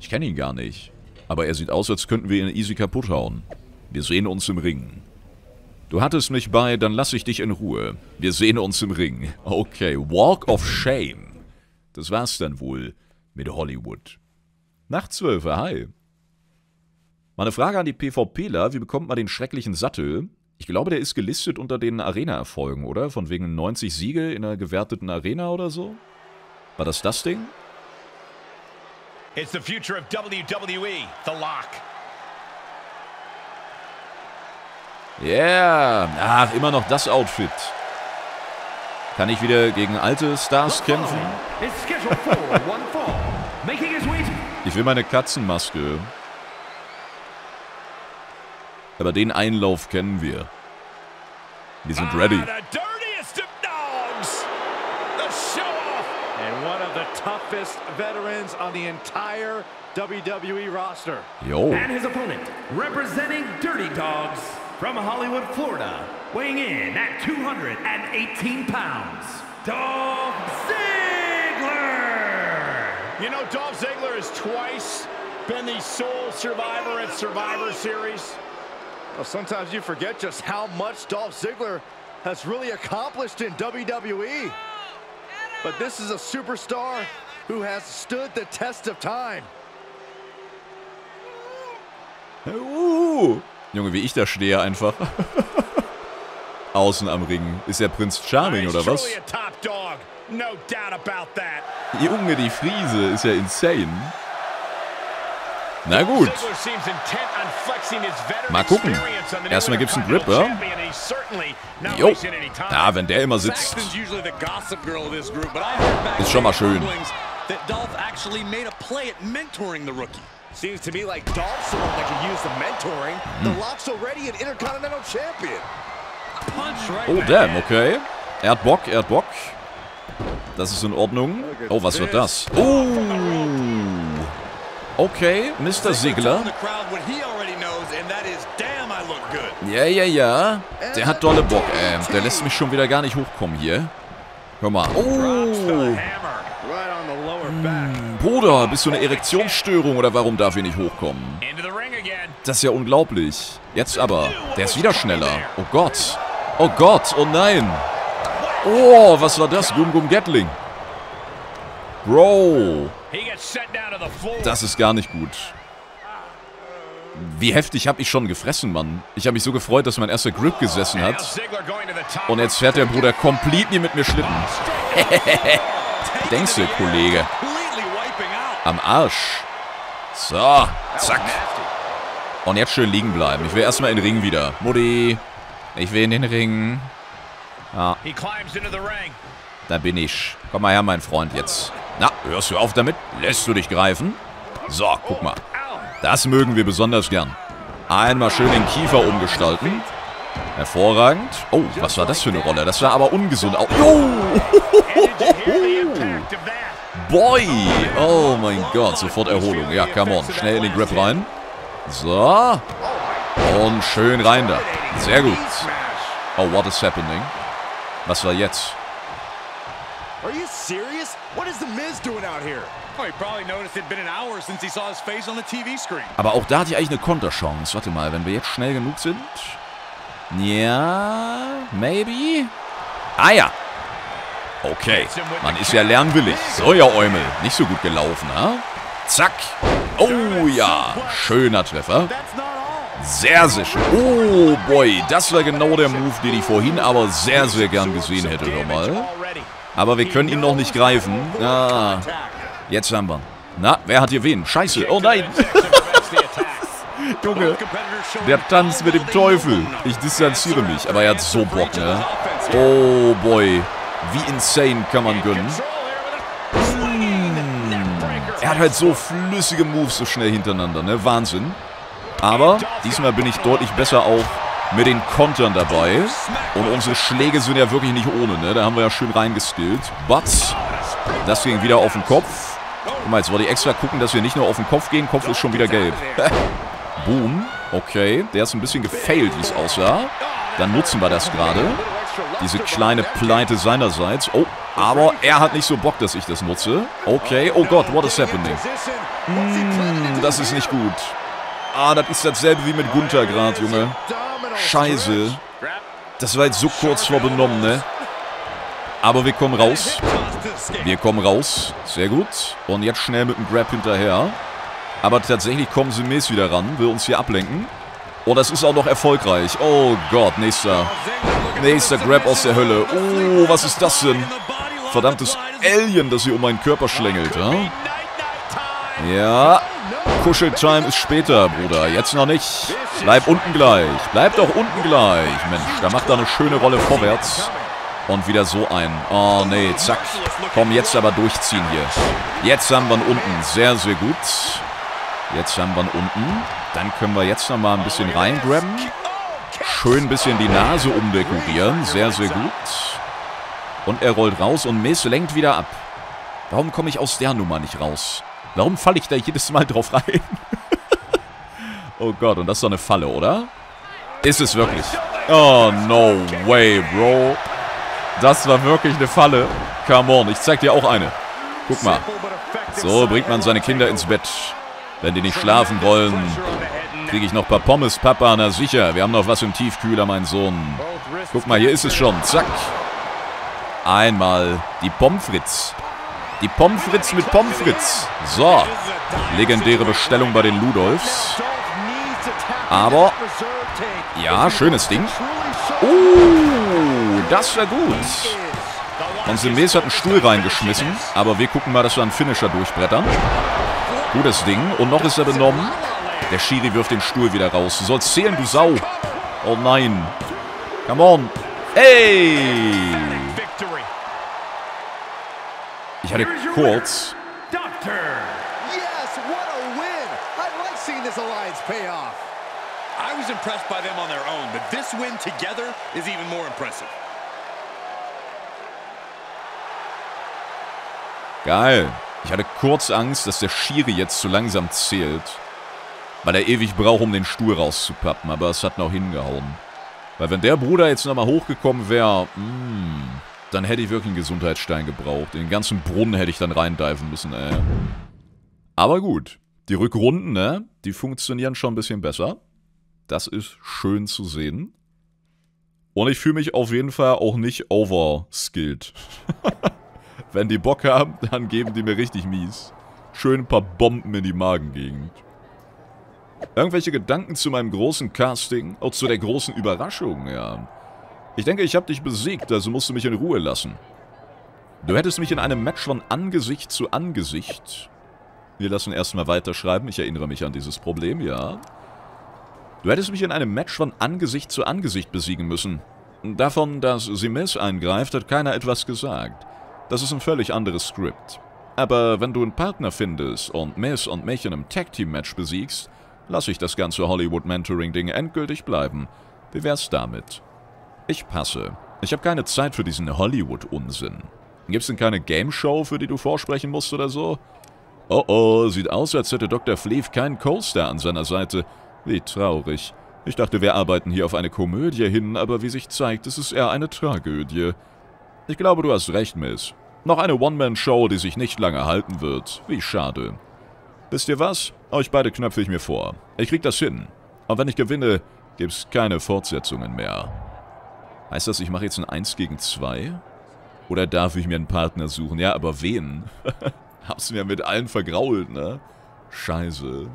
Ich kenne ihn gar nicht. Aber er sieht aus, als könnten wir ihn easy kaputt hauen. Wir sehen uns im Ring. Du hattest mich bei, dann lass ich dich in Ruhe. Wir sehen uns im Ring. Okay, Walk of Shame. Das war's dann wohl mit Hollywood. Nacht zwölf, hi. Meine Frage an die PvPler, wie bekommt man den schrecklichen Sattel? Ich glaube, der ist gelistet unter den Arena-Erfolgen, oder? Von wegen neunzig Siege in einer gewerteten Arena oder so? War das das Ding? It's the future of W W E, The Lock. Yeah, ach, immer noch das Outfit. Kann ich wieder gegen alte Stars kämpfen? Ich will meine Katzenmaske. Aber den Einlauf kennen wir. Wir sind ready. Yo. From Hollywood, Florida, weighing in at two hundred eighteen pounds, Dolph Ziggler! You know, Dolph Ziggler has twice been the sole survivor at Survivor Series. Well, sometimes you forget just how much Dolph Ziggler has really accomplished in W W E. But this is a superstar who has stood the test of time. Ooh. Junge, wie ich da stehe einfach. Außen am Ring. Ist der Prinz Charming, oder was? Junge, die Friese ist ja insane. Na gut. Mal gucken. Erstmal gibt's einen Grip, ja? Jo. Na, wenn der immer sitzt. Ist schon mal schön. Seems to me like Dolph's the one that can use the mentoring. The Lock's already an Intercontinental Champion. Oh, damn, okay. Er hat Bock, er hat Bock. Das ist in Ordnung. Oh, was wird das? Oh. Okay, Mister Ziggler. Ja, ja, ja. Der hat dolle Bock, ey. Der lässt mich schon wieder gar nicht hochkommen hier. Hör mal. Oh. Bruder, bist du eine Erektionsstörung oder warum darf ich nicht hochkommen? Das ist ja unglaublich. Jetzt aber. Der ist wieder schneller. Oh Gott. Oh Gott. Oh nein. Oh, was war das? Gum Gum Gatling. Bro. Das ist gar nicht gut. Wie heftig habe ich schon gefressen, Mann. Ich habe mich so gefreut, dass mein erster Grip gesessen hat. Und jetzt fährt der Bruder completely mit mir Schlitten. Denkst du, Kollege? Am Arsch. So, zack. Und jetzt schön liegen bleiben. Ich will erstmal in den Ring wieder. Mutti. Ich will in den Ring. Ja. Da bin ich. Komm mal her, mein Freund, jetzt. Na, hörst du auf damit? Lässt du dich greifen? So, guck mal. Das mögen wir besonders gern. Einmal schön den Kiefer umgestalten. Hervorragend. Oh, was war das für eine Rolle? Das war aber ungesund. Oh. Boy. Oh mein Gott. Sofort Erholung. Ja, come on. Schnell in den Grab rein. So. Und schön rein da. Sehr gut. Oh, what is happening? Was war jetzt? Are you serious? What is the Miz doing out here? Oh, he probably noticed it'd been an hour since he saw his face on the T V screen. Aber auch da hatte ich eigentlich eine Konterchance. Warte mal, wenn wir jetzt schnell genug sind. Ja, maybe. Ah ja. Okay, man ist ja lernwillig. So, ja, Eumel. Nicht so gut gelaufen, ha? Zack. Oh ja, schöner Treffer. Sehr, sehr schön. Oh boy, das war genau der Move, den ich vorhin aber sehr, sehr gern gesehen hätte nochmal. Aber wir können ihn noch nicht greifen. Ah, jetzt haben wir. Na, wer hat hier wen? Scheiße. Oh nein. Junge, der Tanz mit dem Teufel. Ich distanziere mich. Aber er hat so Bock, ne? Oh boy. Wie insane kann man gönnen. Er hat halt so flüssige Moves so schnell hintereinander, ne? Wahnsinn. Aber diesmal bin ich deutlich besser auch mit den Kontern dabei. Und unsere Schläge sind ja wirklich nicht ohne, ne? Da haben wir ja schön reingeskillt. But, das ging wieder auf den Kopf. Guck mal, jetzt wollte ich extra gucken, dass wir nicht nur auf den Kopf gehen. Kopf ist schon wieder gelb. Boom. Okay, der ist ein bisschen gefailt, wie es aussah. Dann nutzen wir das gerade. Diese kleine Pleite seinerseits. Oh, aber er hat nicht so Bock, dass ich das nutze. Okay, oh Gott, what is happening? Mm, das ist nicht gut. Ah, das ist dasselbe wie mit Gunther gerade, Junge. Scheiße. Das war jetzt so kurz vor benommen, ne? Aber wir kommen raus. Wir kommen raus. Sehr gut. Und jetzt schnell mit dem Grab hinterher. Aber tatsächlich kommen sie mäßig wieder ran. Will uns hier ablenken. Oh, das ist auch noch erfolgreich. Oh Gott, nächster. Nächster Grab aus der Hölle. Oh, was ist das denn? Verdammtes Alien, das hier um meinen Körper schlängelt, ja? Ja. Kuscheltime ist später, Bruder. Jetzt noch nicht. Bleib unten gleich. Bleib doch unten gleich. Mensch, da macht er eine schöne Rolle vorwärts. Und wieder so ein. Oh, nee, zack. Komm, jetzt aber durchziehen hier. Jetzt haben wir ihn unten. Sehr, sehr gut. Jetzt haben wir ihn unten. Dann können wir jetzt nochmal ein bisschen reingrabben. Schön ein bisschen die Nase umdekorieren. Sehr, sehr gut. Und er rollt raus und Miz lenkt wieder ab. Warum komme ich aus der Nummer nicht raus? Warum falle ich da jedes Mal drauf rein? Oh Gott, und das ist doch eine Falle, oder? Ist es wirklich? Oh, no way, Bro. Das war wirklich eine Falle. Come on, ich zeig dir auch eine. Guck mal. So bringt man seine Kinder ins Bett. Wenn die nicht schlafen wollen, kriege ich noch ein paar Pommes, Papa. Na sicher, wir haben noch was im Tiefkühler, mein Sohn. Guck mal, hier ist es schon. Zack. Einmal die Pommes Frites. Die Pommes Fritz mit Pommes Fritz. So. Legendäre Bestellung bei den Ludolfs. Aber. Ja, schönes Ding. Oh, das war gut. Unser Miz hat einen Stuhl reingeschmissen. Aber wir gucken mal, dass wir einen Finisher durchbrettern. Gutes Ding. Und noch ist er benommen. Der Schiri wirft den Stuhl wieder raus. Du sollst zählen, du Sau. Oh nein. Come on. Hey. Ich hatte kurz. Geil. Ich hatte kurz Angst, dass der Schiri jetzt zu langsam zählt. Weil er ewig braucht, um den Stuhl rauszupappen. Aber es hat noch hingehauen. Weil wenn der Bruder jetzt nochmal hochgekommen wäre. Dann hätte ich wirklich einen Gesundheitsstein gebraucht. Den ganzen Brunnen hätte ich dann reindiven müssen, ey. Aber gut. Die Rückrunden, ne? Die funktionieren schon ein bisschen besser. Das ist schön zu sehen. Und ich fühle mich auf jeden Fall auch nicht overskilled. Wenn die Bock haben, dann geben die mir richtig mies. Schön ein paar Bomben in die Magengegend. Irgendwelche Gedanken zu meinem großen Casting? Auch zu der großen Überraschung, ja. Ich denke, ich habe dich besiegt, also musst du mich in Ruhe lassen. Du hättest mich in einem Match von Angesicht zu Angesicht... Wir lassen erstmal weiterschreiben, ich erinnere mich an dieses Problem, ja. Du hättest mich in einem Match von Angesicht zu Angesicht besiegen müssen. Davon, dass Simis eingreift, hat keiner etwas gesagt. Das ist ein völlig anderes Skript. Aber wenn du einen Partner findest und Miss und mich in einem Tag-Team-Match besiegst, lasse ich das ganze Hollywood-Mentoring-Ding endgültig bleiben. Wie wär's damit? Ich passe. Ich habe keine Zeit für diesen Hollywood-Unsinn. Gibt's denn keine Game-Show, für die du vorsprechen musst oder so? Oh oh, sieht aus, als hätte Doktor Fleef keinen Co-Star an seiner Seite. Wie traurig. Ich dachte, wir arbeiten hier auf eine Komödie hin, aber wie sich zeigt, ist es eher eine Tragödie. Ich glaube, du hast recht, Miss. Noch eine One-Man-Show, die sich nicht lange halten wird. Wie schade. Wisst ihr was? Euch beide knöpfe ich mir vor. Ich krieg das hin. Und wenn ich gewinne, gibt's keine Fortsetzungen mehr. Heißt das, ich mache jetzt ein eins gegen zwei? Oder darf ich mir einen Partner suchen? Ja, aber wen? Hab's mir mit allen vergrault, ne? Scheiße.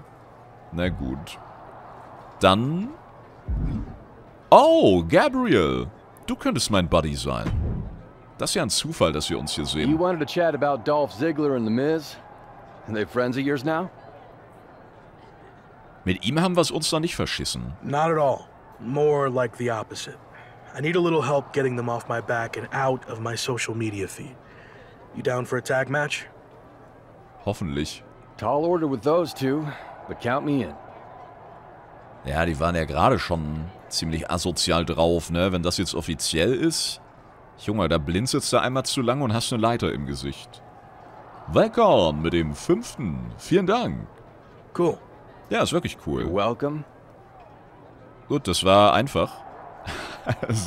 Na gut. Dann... Oh, Gabriel! Du könntest mein Buddy sein. Das ist ja ein Zufall, dass wir uns hier sehen. You wanted to chat about Dolph Ziggler and The Miz? Are they friends of yours now? Mit ihm haben wir es uns noch nicht verschissen. Not at all. More like the opposite. I need a little help getting them off my back and out of my social media feed. You down for a tag match? Hoffentlich. Tall order with those two, but count me in. Ja, die waren ja gerade schon ziemlich asozial drauf, ne? Wenn das jetzt offiziell ist... Junge, da blinzelst du einmal zu lang und hast eine Leiter im Gesicht. Welcome mit dem fünften. Vielen Dank. Cool. Ja, ist wirklich cool. Welcome. Gut, das war einfach.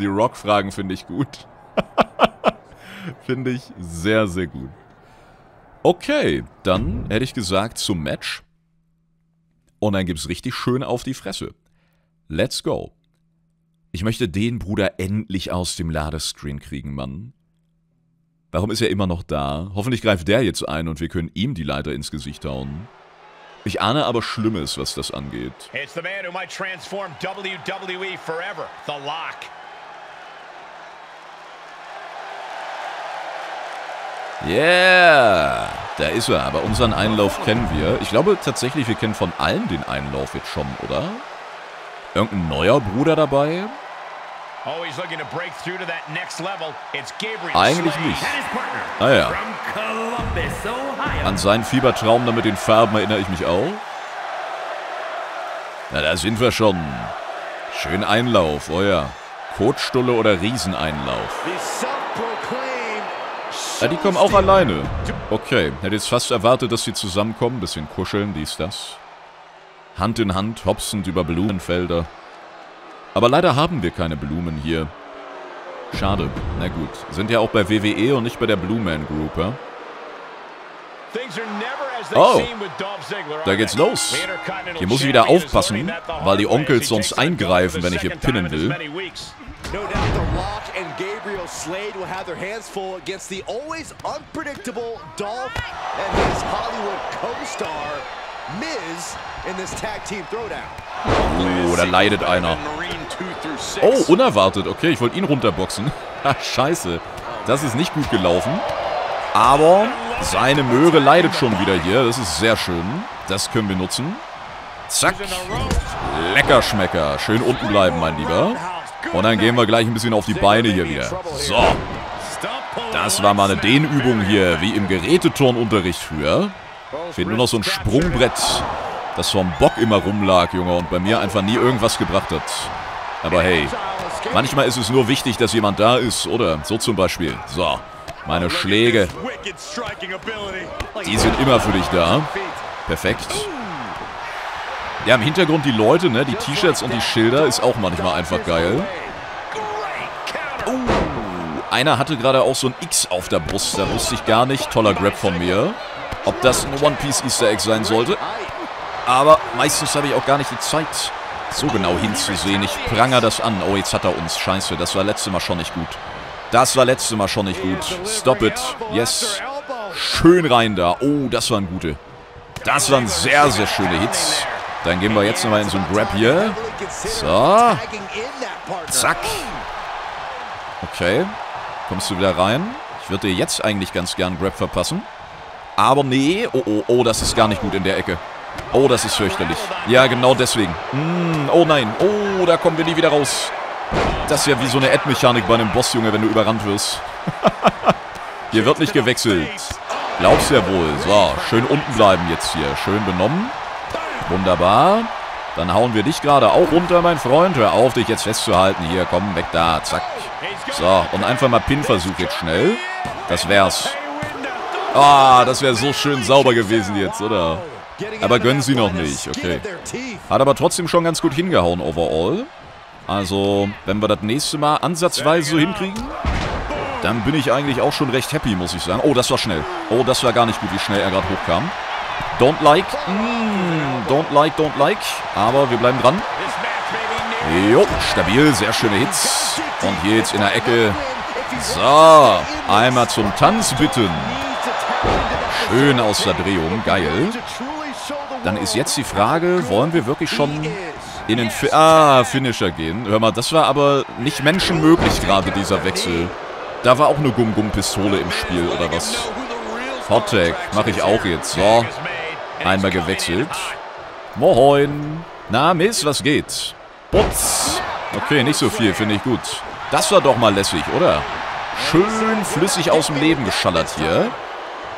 Die Rock-Fragen finde ich gut. Finde ich sehr, sehr gut. Okay, dann hätte ich gesagt zum Match. Und dann gibt's richtig schön auf die Fresse. Let's go. Ich möchte den Bruder endlich aus dem Ladescreen kriegen, Mann. Warum ist er immer noch da? Hoffentlich greift der jetzt ein und wir können ihm die Leiter ins Gesicht hauen. Ich ahne aber Schlimmes, was das angeht. It's the man who might transform W W E forever, The Rock. Yeah, da ist er, aber unseren Einlauf kennen wir. Ich glaube tatsächlich, wir kennen von allen den Einlauf jetzt schon, oder? Irgendein neuer Bruder dabei? Eigentlich nicht. Ah ja. An seinen Fiebertraum da mit den Farben erinnere ich mich auch. Na, da sind wir schon. Schön Einlauf, oh ja. Kotstulle oder Rieseneinlauf. Ja, die kommen auch alleine. Okay, hätte jetzt fast erwartet, dass sie zusammenkommen. Bisschen kuscheln, dies, das. Hand in Hand, hopsend über Blumenfelder. Aber leider haben wir keine Blumen hier. Schade. Na gut, sind ja auch bei W W E und nicht bei der Blue Man Group, ja? Oh, da geht's los. Hier muss ich wieder aufpassen, weil die Onkels sonst eingreifen, wenn ich hier pinnen will. No doubt The Rock and Gabriel Slade will have their hands full against the always unpredictable Dolph and his Hollywood co-star Miz in this tag team throwdown. Oh, da leidet einer. Oh, unerwartet. Okay, ich wollte ihn runterboxen. Scheiße. Das ist nicht gut gelaufen. Aber seine Möhre leidet schon wieder hier. Das ist sehr schön. Das können wir nutzen. Zack. Leckerschmecker. Schön unten bleiben, mein Lieber. Und dann gehen wir gleich ein bisschen auf die Beine hier wieder. So. Das war mal eine Dehnübung hier, wie im Geräteturnunterricht früher. Fehlt nur noch so ein Sprungbrett, das vom Bock immer rumlag, Junge, und bei mir einfach nie irgendwas gebracht hat. Aber hey, manchmal ist es nur wichtig, dass jemand da ist, oder? So zum Beispiel. So, meine Schläge. Die sind immer für dich da. Perfekt. Ja, im Hintergrund die Leute, ne? Die T-Shirts und die Schilder ist auch manchmal einfach geil. Oh, einer hatte gerade auch so ein X auf der Brust. Da wusste ich gar nicht. Toller Grab von mir. Ob das ein One-Piece-Easter-Egg sein sollte. Aber meistens habe ich auch gar nicht die Zeit, so genau hinzusehen. Ich prangere das an. Oh, jetzt hat er uns. Scheiße, das war letztes Mal schon nicht gut. Das war letztes Mal schon nicht gut. Stop it. Yes. Schön rein da. Oh, das waren gute. Das waren sehr, sehr schöne Hits. Dann gehen wir jetzt nochmal in so ein Grab hier. So. Zack. Okay. Kommst du wieder rein? Ich würde dir jetzt eigentlich ganz gern Grab verpassen. Aber nee. Oh, oh, oh, das ist gar nicht gut in der Ecke. Oh, das ist fürchterlich. Ja, genau deswegen. Mm, oh nein. Oh, da kommen wir nie wieder raus. Das ist ja wie so eine Ad-Mechanik bei einem Boss, Junge, wenn du überrannt wirst. Hier wird nicht gewechselt. Glaubst ja wohl. So, schön unten bleiben jetzt hier. Schön benommen. Wunderbar. Dann hauen wir dich gerade auch runter, mein Freund. Hör auf, dich jetzt festzuhalten. Hier, komm, weg da. Zack. So, und einfach mal Pin-Versuch jetzt schnell. Das wär's. Ah, das wäre so schön sauber gewesen jetzt, oder? Aber gönnen sie noch nicht, okay. Hat aber trotzdem schon ganz gut hingehauen overall. Also, wenn wir das nächste Mal ansatzweise so hinkriegen, dann bin ich eigentlich auch schon recht happy, muss ich sagen. Oh, das war schnell. Oh, das war gar nicht gut, wie schnell er gerade hochkam. Don't like. Mm, don't like, don't like. Aber wir bleiben dran. Jo, stabil, sehr schöne Hits. Und hier jetzt in der Ecke. So, einmal zum Tanz bitten. Schön aus der Drehung, geil. Dann ist jetzt die Frage, wollen wir wirklich schon in den Fi ah, Finisher gehen? Hör mal, das war aber nicht menschenmöglich gerade, dieser Wechsel. Da war auch eine Gum-Gum-Pistole im Spiel, oder was? Hottag, mache ich auch jetzt. So, einmal gewechselt. Moin. Na, Miss, was geht? Putz. Okay, nicht so viel, finde ich gut. Das war doch mal lässig, oder? Schön flüssig aus dem Leben geschallert hier.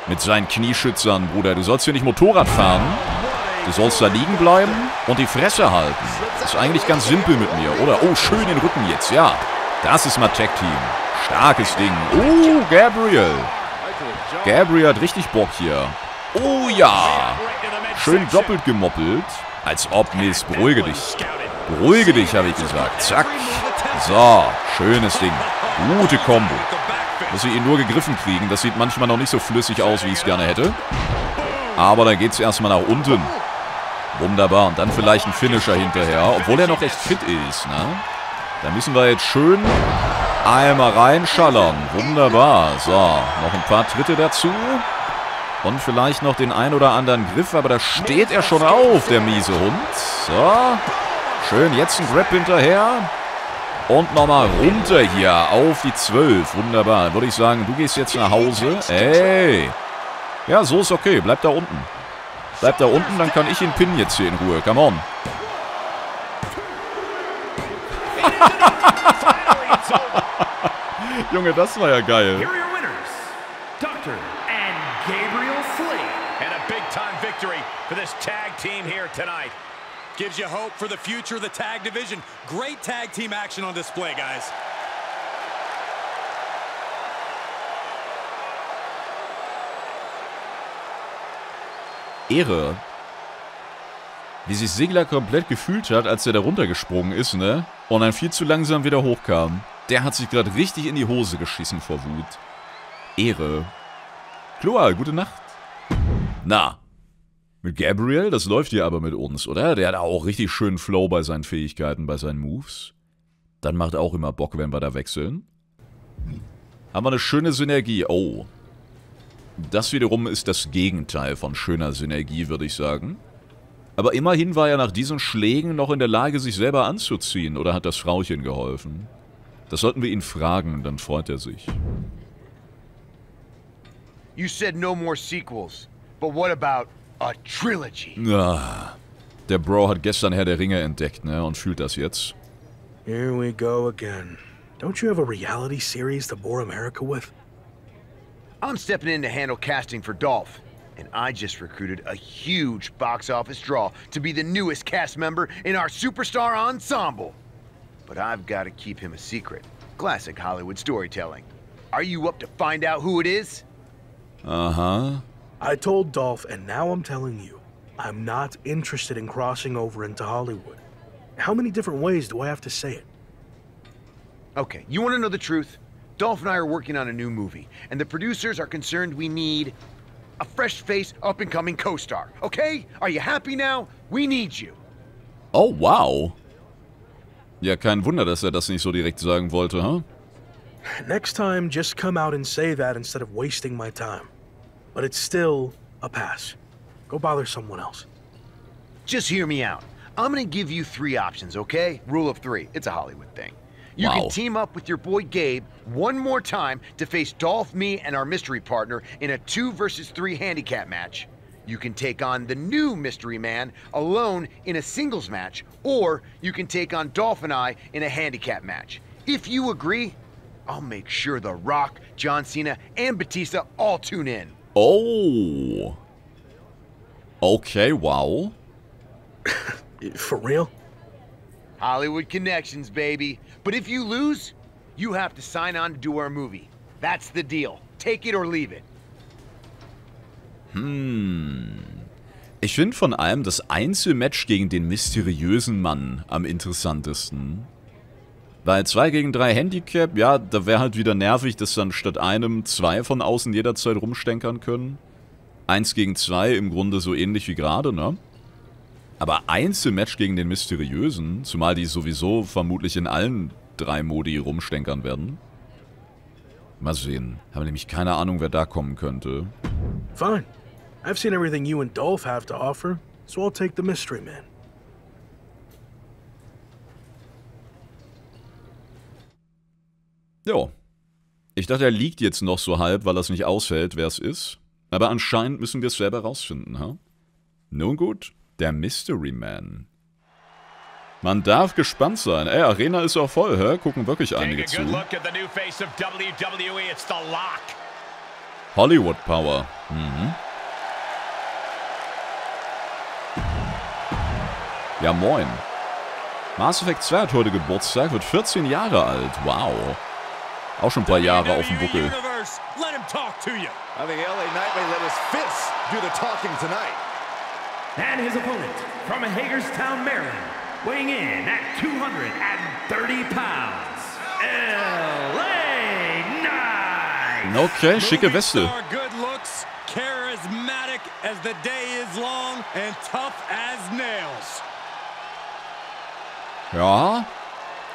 Mit seinen Knieschützern, Bruder. Du sollst hier nicht Motorrad fahren. Du sollst da liegen bleiben und die Fresse halten. Das ist eigentlich ganz simpel mit mir, oder? Oh, schön den Rücken jetzt, ja. Das ist mal Tag-Team. Starkes Ding. Oh, Gabriel. Gabriel hat richtig Bock hier. Oh ja. Schön doppelt gemoppelt. Als ob, Mist, beruhige dich. Beruhige dich, habe ich gesagt. Zack. So, schönes Ding. Gute Kombo. Muss ich ihn nur gegriffen kriegen. Das sieht manchmal noch nicht so flüssig aus, wie ich es gerne hätte. Aber da geht es erstmal nach unten. Wunderbar. Und dann vielleicht ein Finisher hinterher. Obwohl er noch recht fit ist, ne? Da müssen wir jetzt schön einmal reinschallern. Wunderbar. So, noch ein paar Tritte dazu. Und vielleicht noch den ein oder anderen Griff. Aber da steht er schon auf, der miese Hund. So. Schön, jetzt ein Grab hinterher. Und nochmal runter hier auf die zwölf. Wunderbar. Dann würde ich sagen, du gehst jetzt nach Hause. Ey. Ja, so ist okay. Bleib da unten. Bleib da unten, dann kann ich ihn pinnen jetzt hier in Ruhe. Come on. Junge, das war ja geil. Gives you hope for the future of the tag division. Great tag team action on display, guys. Ehre. Wie sich Ziggler komplett gefühlt hat, als er da runtergesprungen ist, ne? Und dann viel zu langsam wieder hochkam. Der hat sich gerade richtig in die Hose geschissen vor Wut. Ehre. Kloa, gute Nacht. Na. Mit Gabriel, das läuft hier aber mit uns, oder? Der hat auch richtig schönen Flow bei seinen Fähigkeiten, bei seinen Moves. Dann macht auch immer Bock, wenn wir da wechseln. Haben wir eine schöne Synergie. Oh. Das wiederum ist das Gegenteil von schöner Synergie, würde ich sagen. Aber immerhin war er nach diesen Schlägen noch in der Lage, sich selber anzuziehen. Oder hat das Frauchen geholfen? Das sollten wir ihn fragen, dann freut er sich. You said no more sequels, but what about a trilogy? Ah, der Bro hat gestern Herr der Ringe entdeckt, ne, und fühlt das jetzt. Here we go again. Don't you have a reality series to bore America with? I'm stepping in to handle casting for Dolph, and I just recruited a huge box office draw to be the newest cast member in our superstar ensemble. But I've got to keep him a secret. Classic Hollywood storytelling. Are you up to find out who it is? Uh-huh. I told Dolph, and now I'm telling you, I'm not interested in crossing over into Hollywood. How many different ways do I have to say it? Okay, you want to know the truth? Dolph and I are working on a new movie, and the producers are concerned we need a fresh-faced, up-and-coming co-star, okay? Are you happy now? We need you. Oh, wow. Ja, kein Wunder, dass er das nicht so direkt sagen wollte, huh? Next time, just come out and say that instead of wasting my time. But it's still a pass. Go bother someone else. Just hear me out. I'm gonna give you three options, okay? Rule of three. It's a Hollywood thing. You wow. can team up with your boy Gabe one more time to face Dolph, me, and our mystery partner in a two versus three handicap match. You can take on the new mystery man alone in a singles match, or you can take on Dolph and I in a handicap match. If you agree, I'll make sure The Rock, John Cena, and Batista all tune in. Oh. Okay, wow. For real? Hollywood connections, baby. But if you lose, you have to sign on to do our movie. That's the deal. Take it or leave it. Hm. Ich finde von allem das Einzelmatch gegen den mysteriösen Mann am interessantesten. Weil zwei gegen drei Handicap, ja, da wäre halt wieder nervig, dass dann statt einem zwei von außen jederzeit rumstenkern können. eins gegen zwei im Grunde so ähnlich wie gerade, ne? Aber Einzelmatch gegen den Mysteriösen, zumal die sowieso vermutlich in allen drei Modi rumstenkern werden. Mal sehen. Habe nämlich keine Ahnung, wer da kommen könnte. Fine. I've seen everything you and Dolph have to offer, so I'll take the mystery man. Jo. Ich dachte, er liegt jetzt noch so halb, weil er es nicht aushält, wer es ist. Aber anscheinend müssen wir es selber rausfinden, ha? Huh? Nun gut. Der Mystery Man. Man darf gespannt sein. Ey, Arena ist auch voll, hä? Gucken wirklich einige zu. Hollywood Power. Mhm. Ja, moin. Mass Effect zwei hat heute Geburtstag, wird vierzehn Jahre alt. Wow. Auch schon ein paar Jahre auf dem Buckel. Let him talk to you. I think L A Knight may let his fists do the talking tonight. And his opponent from Hagerstown, Maryland, weighing in at two hundred thirty pounds, L A Knight. Okay, schicke Weste. Good looks, charismatic as the day is long and tough as nails. Ja,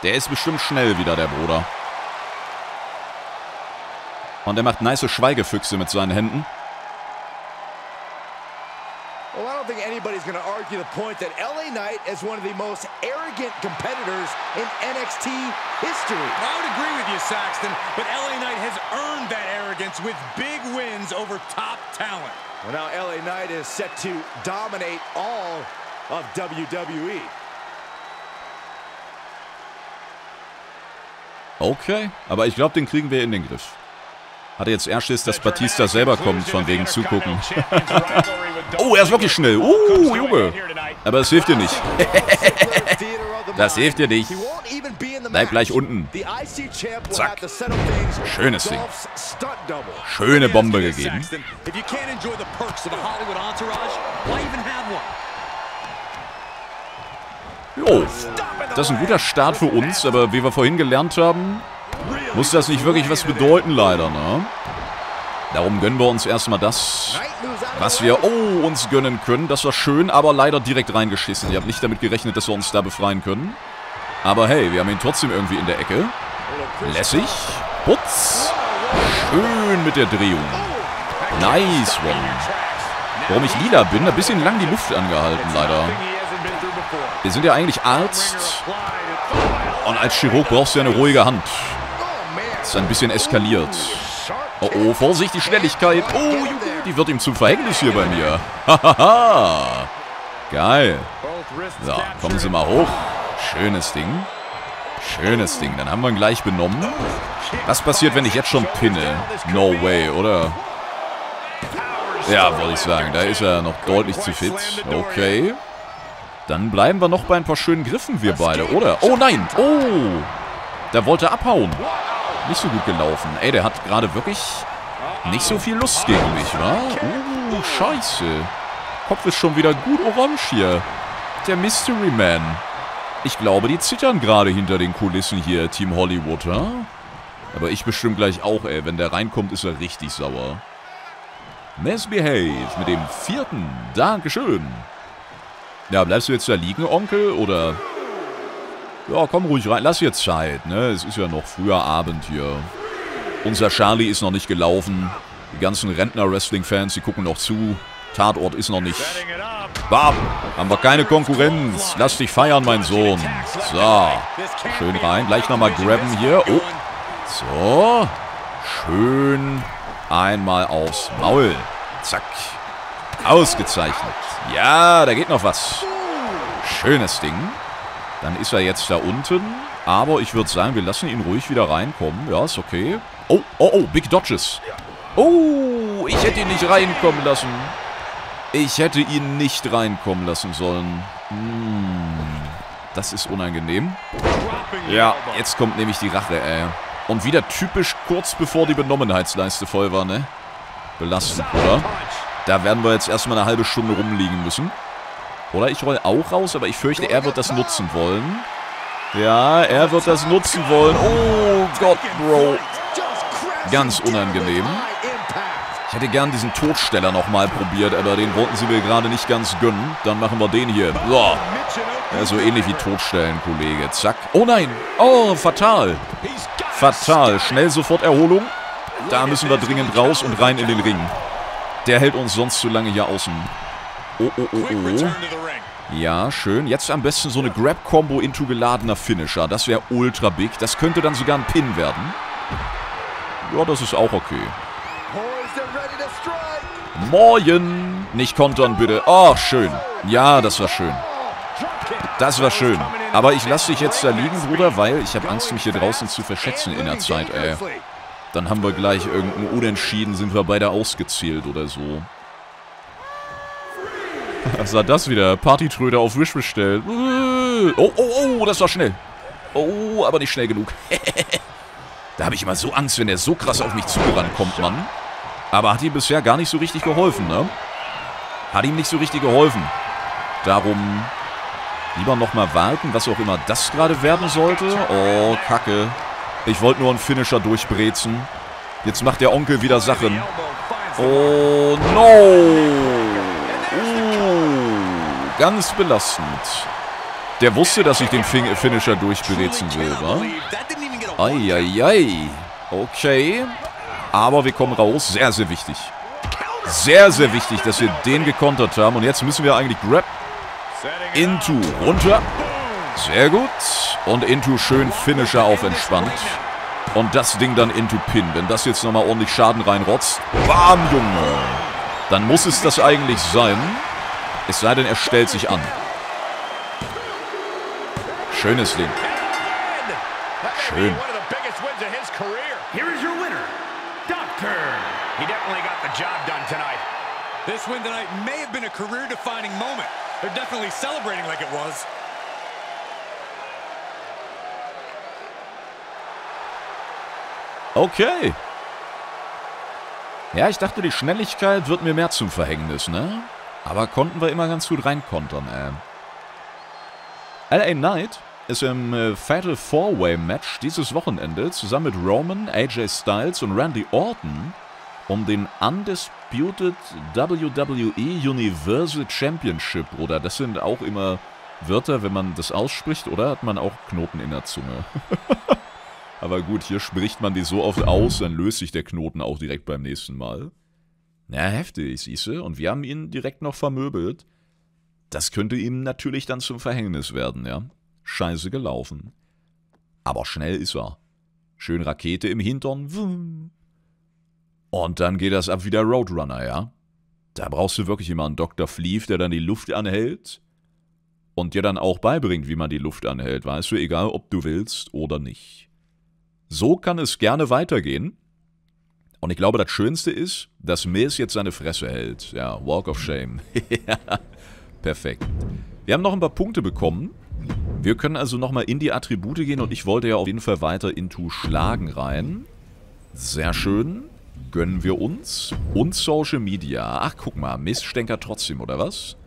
der ist bestimmt schnell wieder, der Bruder. Und der macht nice Schweigefüchse mit seinen Händen. Anybody's going to argue the point that L A Knight is one of the most arrogant competitors in N X T history. I would agree with you, Saxton, but L A Knight has earned that arrogance with big wins over top talent. Well, now L A Knight is set to dominate all of W W E. Okay, aber ich glaube, den kriegen wir in den Griff. Hatte jetzt erst ist, dass Batista selber kommt, von wegen zugucken. Oh, er ist wirklich schnell. Uh, Junge. Aber das hilft dir nicht. Das hilft dir nicht. Bleib gleich unten. Zack. Schönes Ding. Schöne Bombe gegeben. Oh, das ist ein guter Start für uns, aber wie wir vorhin gelernt haben, muss das nicht wirklich was bedeuten, leider, ne? Darum gönnen wir uns erstmal das, was wir oh, uns gönnen können. Das war schön, aber leider direkt reingeschissen. Ich habe nicht damit gerechnet, dass wir uns da befreien können. Aber hey, wir haben ihn trotzdem irgendwie in der Ecke. Lässig. Putz. Schön mit der Drehung. Nice one. Warum ich lila bin, ein bisschen lang die Luft angehalten, leider. Wir sind ja eigentlich Arzt. Und als Chirurg brauchst du ja eine ruhige Hand. Ist ein bisschen eskaliert. Oh, oh, Vorsicht, die Schnelligkeit. Oh, die wird ihm zum Verhängnis hier bei mir. Hahaha. Geil. So, kommen Sie mal hoch. Schönes Ding. Schönes Ding. Dann haben wir ihn gleich benommen. Was passiert, wenn ich jetzt schon pinne? No way, oder? Ja, wollte ich sagen. Da ist er noch deutlich zu fit. Okay. Dann bleiben wir noch bei ein paar schönen Griffen, wir beide, oder? Oh, nein. Oh. Da wollte er abhauen. Nicht so gut gelaufen. Ey, der hat gerade wirklich nicht so viel Lust gegen mich, wa? Uh, scheiße. Kopf ist schon wieder gut orange hier. Der Mystery Man. Ich glaube, die zittern gerade hinter den Kulissen hier, Team Hollywood, ja? Aber ich bestimmt gleich auch, ey. Wenn der reinkommt, ist er richtig sauer. Misbehave mit dem vierten. Dankeschön. Ja, bleibst du jetzt da liegen, Onkel, oder... Ja, komm ruhig rein. Lass jetzt Zeit, ne? Es ist ja noch früher Abend hier. Unser Charlie ist noch nicht gelaufen. Die ganzen Rentner-Wrestling-Fans, die gucken noch zu. Tatort ist noch nicht. Bam, haben wir keine Konkurrenz. Lass dich feiern, mein Sohn. So, schön rein. Gleich nochmal grabben hier. Oh. So, schön einmal aufs Maul. Zack. Ausgezeichnet. Ja, da geht noch was. Schönes Ding. Dann ist er jetzt da unten. Aber ich würde sagen, wir lassen ihn ruhig wieder reinkommen. Ja, ist okay. Oh, oh, oh, Big Dodges. Oh, ich hätte ihn nicht reinkommen lassen. Ich hätte ihn nicht reinkommen lassen sollen. Hm, das ist unangenehm. Ja, jetzt kommt nämlich die Rache, ey. Und wieder typisch kurz bevor die Benommenheitsleiste voll war, ne? Belastend, oder? Da werden wir jetzt erstmal eine halbe Stunde rumliegen müssen. Oder ich roll auch raus, aber ich fürchte, er wird das nutzen wollen. Ja, er wird das nutzen wollen. Oh Gott, Bro. Ganz unangenehm. Ich hätte gern diesen Todsteller nochmal probiert, aber den wollten sie mir gerade nicht ganz gönnen. Dann machen wir den hier. So. Ja, so ähnlich wie Todstellen, Kollege. Zack. Oh nein. Oh, fatal. Fatal. Schnell sofort Erholung. Da müssen wir dringend raus und rein in den Ring. Der hält uns sonst zu lange hier außen. Oh, oh, oh, oh. Ja, schön. Jetzt am besten so eine Grab-Combo into geladener Finisher. Das wäre ultra big. Das könnte dann sogar ein Pin werden. Ja, das ist auch okay. Moin. Nicht kontern, bitte. Oh, schön. Ja, das war schön. Das war schön. Aber ich lasse dich jetzt da liegen, Bruder, weil ich habe Angst, mich hier draußen zu verschätzen in der Zeit, ey. Dann haben wir gleich irgendein Unentschieden, sind wir beide ausgezielt oder so. Was war das wieder? Partytröder auf Wish bestellt. Oh, oh, oh, das war schnell. Oh, aber nicht schnell genug. Da habe ich immer so Angst, wenn der so krass auf mich zugerannt kommt, Mann. Aber hat ihm bisher gar nicht so richtig geholfen, ne? Hat ihm nicht so richtig geholfen. Darum lieber nochmal warten, was auch immer das gerade werden sollte. Oh, Kacke. Ich wollte nur einen Finisher durchbrezen. Jetzt macht der Onkel wieder Sachen. Oh, no. Uh, ganz belastend. Der wusste, dass ich den fin- Finisher durchbrezen will, wa? Eieiei. Okay. Aber wir kommen raus. Sehr, sehr wichtig. Sehr, sehr wichtig, dass wir den gekontert haben. Und jetzt müssen wir eigentlich grab. Into. Runter. Sehr gut. Und Into schön Finisher auf entspannt. Und das Ding dann Into Pin. Wenn das jetzt nochmal ordentlich Schaden reinrotzt. Bam, Junge. Dann muss es das eigentlich sein. Es sei denn, er stellt sich an. Schönes Ding. Schön. Okay. Ja, ich dachte, die Schnelligkeit wird mir mehr zum Verhängnis, ne? Aber konnten wir immer ganz gut reinkontern, ey. L A Knight ist im Fatal Four-Way-Match dieses Wochenende zusammen mit Roman, A J Styles und Randy Orton um den Undisputed W W E Universal Championship, oder? Das sind auch immer Wörter, wenn man das ausspricht, oder? Hat man auch Knoten in der Zunge. Aber gut, hier spricht man die so oft aus, dann löst sich der Knoten auch direkt beim nächsten Mal. Na, heftig, siehste. Und wir haben ihn direkt noch vermöbelt. Das könnte ihm natürlich dann zum Verhängnis werden, ja. Scheiße gelaufen. Aber schnell ist er. Schön Rakete im Hintern. Und dann geht das ab wie der Roadrunner, ja. Da brauchst du wirklich immer einen Doktor Fleef, der dann die Luft anhält. Und dir dann auch beibringt, wie man die Luft anhält, weißt du. Egal, ob du willst oder nicht. So kann es gerne weitergehen. Und ich glaube, das Schönste ist, dass Miz jetzt seine Fresse hält. Ja, Walk of Shame. Perfekt. Wir haben noch ein paar Punkte bekommen. Wir können also nochmal in die Attribute gehen. Und ich wollte ja auf jeden Fall weiter Into Schlagen rein. Sehr schön. Gönnen wir uns. Und Social Media. Ach, guck mal. Miz stänkert trotzdem, oder was?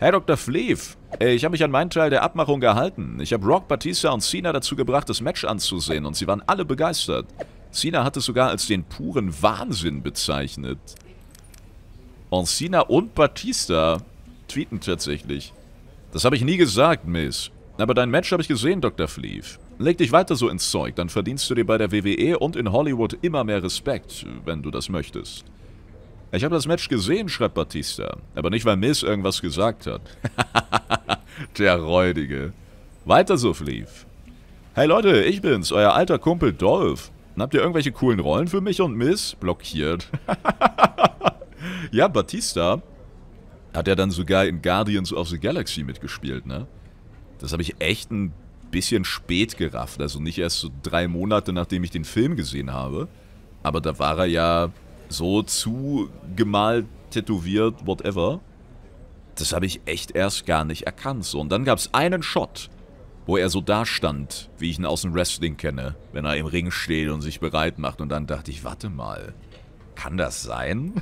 Herr Doktor Fleef, ich habe mich an meinen Teil der Abmachung gehalten. Ich habe Rock, Batista und Cena dazu gebracht, das Match anzusehen. Und sie waren alle begeistert. Cena hat es sogar als den puren Wahnsinn bezeichnet. Und Cena und Batista tweeten tatsächlich. Das habe ich nie gesagt, Miss. Aber dein Match habe ich gesehen, Doktor Fleef. Leg dich weiter so ins Zeug, dann verdienst du dir bei der W W E und in Hollywood immer mehr Respekt, wenn du das möchtest. Ich habe das Match gesehen, schreibt Batista. Aber nicht, weil Miz irgendwas gesagt hat. Der Räudige. Weiter so, Flief. Hey Leute, ich bin's, euer alter Kumpel Dolph. Habt ihr irgendwelche coolen Rollen für mich und Miz? Blockiert. Ja, Batista hat ja dann sogar in Guardians of the Galaxy mitgespielt, ne? Das habe ich echt ein bisschen spät gerafft. Also nicht erst so drei Monate, nachdem ich den Film gesehen habe. Aber da war er ja so zugemalt, tätowiert, whatever. Das habe ich echt erst gar nicht erkannt. So. Und dann gab es einen Shot, wo er so da stand, wie ich ihn aus dem Wrestling kenne. Wenn er im Ring steht und sich bereit macht. Und dann dachte ich, warte mal, kann das sein?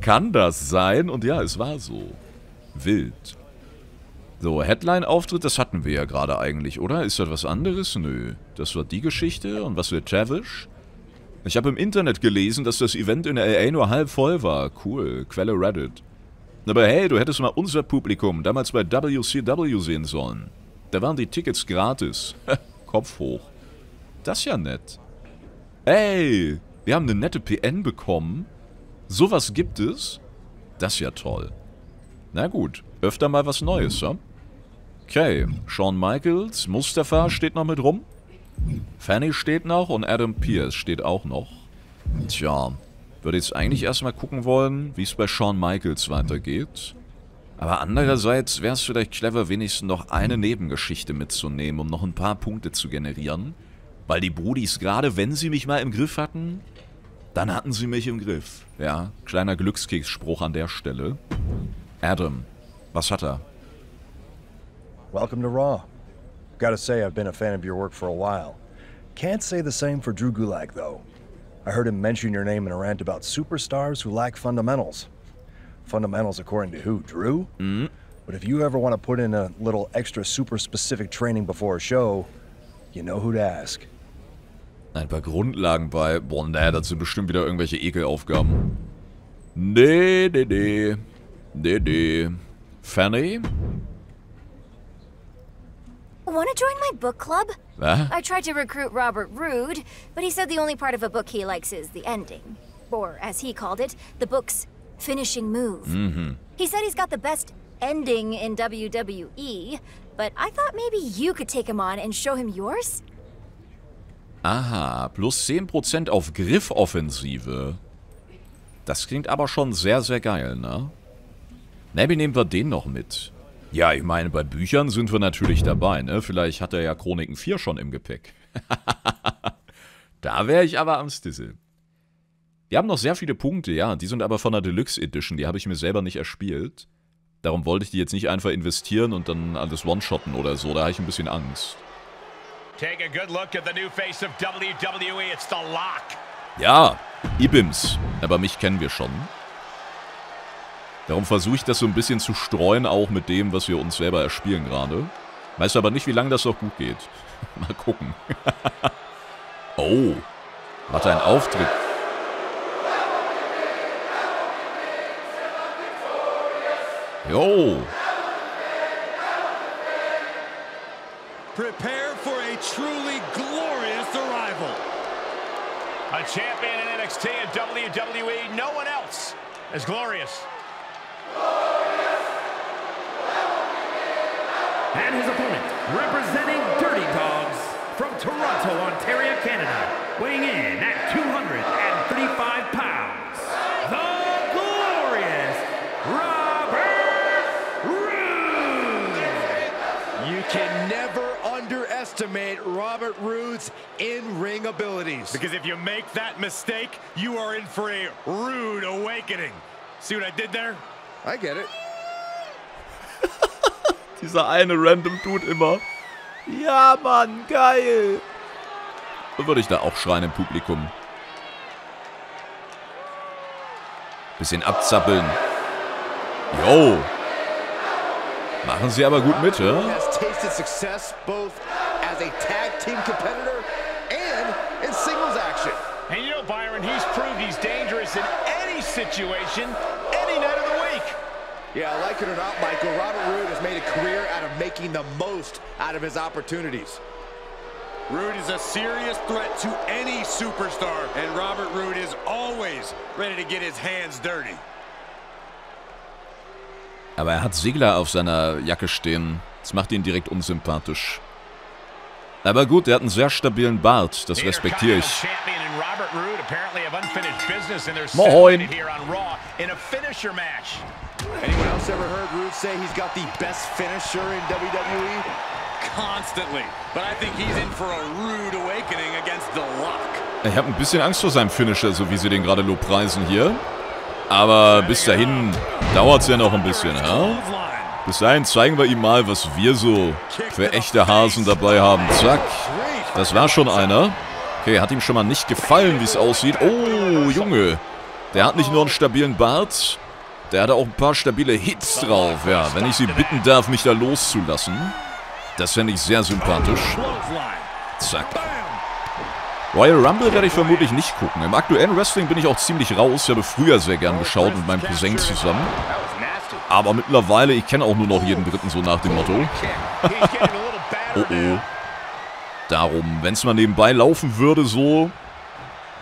Kann das sein? Und ja, es war so. Wild. So, Headline-Auftritt, das hatten wir ja gerade eigentlich, oder? Ist das was anderes? Nö. Das war die Geschichte. Und was wird Tavish? Ich habe im Internet gelesen, dass das Event in L A nur halb voll war. Cool. Quelle Reddit. Aber hey, du hättest mal unser Publikum damals bei W C W sehen sollen. Da waren die Tickets gratis. Kopf hoch. Das ist ja nett. Ey, wir haben eine nette P N bekommen. Sowas gibt es? Das ist ja toll. Na gut, öfter mal was Neues, ja? Okay, Shawn Michaels, Mustafa steht noch mit rum. Fanny steht noch und Adam Pearce steht auch noch. Tja, würde jetzt eigentlich erstmal gucken wollen, wie es bei Shawn Michaels weitergeht. Aber andererseits wäre es vielleicht clever, wenigstens noch eine Nebengeschichte mitzunehmen, um noch ein paar Punkte zu generieren. Weil die Brudis, gerade wenn sie mich mal im Griff hatten, dann hatten sie mich im Griff. Ja, kleiner Glückskeksspruch an der Stelle. Adam, was hat er? Welcome to Raw. Gotta say, I've been a fan of your work for a while. Can't say the same for Drew Gulak, though. I heard him mention your name in a rant about superstars who lack fundamentals. Fundamentals according to who, Drew? Mm. But if you ever want to put in a little extra super-specific training before a show, you know who to ask. Ein paar Grundlagen bei... Boah, naja, das sind bestimmt wieder irgendwelche Ekelaufgaben. Nee, nee, nee. Nee, nee. Fanny? Want to join my book club? What? I tried to recruit Robert Roode, but he said the only part of a book he likes is the ending. Or, as he called it, the book's finishing move. Mm-hmm. He said he's got the best ending in W W E, but I thought maybe you could take him on and show him yours? Aha, plus zehn Prozent auf Griffoffensive. Das klingt aber schon sehr, sehr geil, ne? Ne, wie nehmen wir den noch mit? Ja, ich meine, bei Büchern sind wir natürlich dabei, ne? Vielleicht hat er ja Chroniken vier schon im Gepäck. Da wäre ich aber am Stissel. Wir haben noch sehr viele Punkte, ja. Die sind aber von der Deluxe Edition. Die habe ich mir selber nicht erspielt. Darum wollte ich die jetzt nicht einfach investieren und dann alles one-shotten oder so. Da habe ich ein bisschen Angst. Ja, Ibims. Aber mich kennen wir schon. Darum versuche ich das so ein bisschen zu streuen, auch mit dem, was wir uns selber erspielen gerade. Weiß aber nicht, wie lange das noch gut geht. Mal gucken. Oh, hat er einen Auftritt. Yo. Prepare for a truly glorious arrival. A champion in N X T and W W E, no one else is glorious. And his opponent, representing Dirty Dogs from Toronto, Ontario, Canada, weighing in at two hundred thirty-five pounds, the glorious Robert Roode. You can never underestimate Robert Roode's in-ring abilities. Because if you make that mistake, you are in for a rude awakening. See what I did there? I get it. Dieser eine random Dude immer. Ja, Mann, geil. Dann würde ich da auch schreien im Publikum. Bisschen abzappeln. Yo. Machen sie aber gut mit, ja? Hey, yo, Byron, he's proved he's dangerous in any situation, any night of the week. Yeah, like it or not, Michael, Robert Roode has made a career out of making the most out of his opportunities. Roode is a serious threat to any superstar, and Robert Roode is always ready to get his hands dirty. Aber er hat Ziggler auf seiner Jacke stehen. Das macht ihn direkt unsympathisch. Aber gut, er hat einen sehr stabilen Bart. Das respektiere ich. Moin. Anyone else ever heard Roode say he's got the best finisher in W W E? Constantly. But I think he's in for a rude awakening against The Rock. Ich habe ein bisschen Angst vor seinem Finisher, so wie sie den gerade lobpreisen hier. Aber bis dahin dauert es ja noch ein bisschen, ja? Bis dahin zeigen wir ihm mal, was wir so für echte Hasen dabei haben. Zack. Das war schon einer. Okay, hat ihm schon mal nicht gefallen, wie es aussieht. Oh, Junge. Der hat nicht nur einen stabilen Bart, der hat auch ein paar stabile Hits drauf. Ja, wenn ich Sie bitten darf, mich da loszulassen. Das fände ich sehr sympathisch. Zack. Royal Rumble werde ich vermutlich nicht gucken. Im aktuellen Wrestling bin ich auch ziemlich raus. Ich habe früher sehr gern geschaut mit meinem Cousin zusammen. Aber mittlerweile, ich kenne auch nur noch jeden Dritten so nach dem Motto. Oh oh. Darum, wenn es mal nebenbei laufen würde so,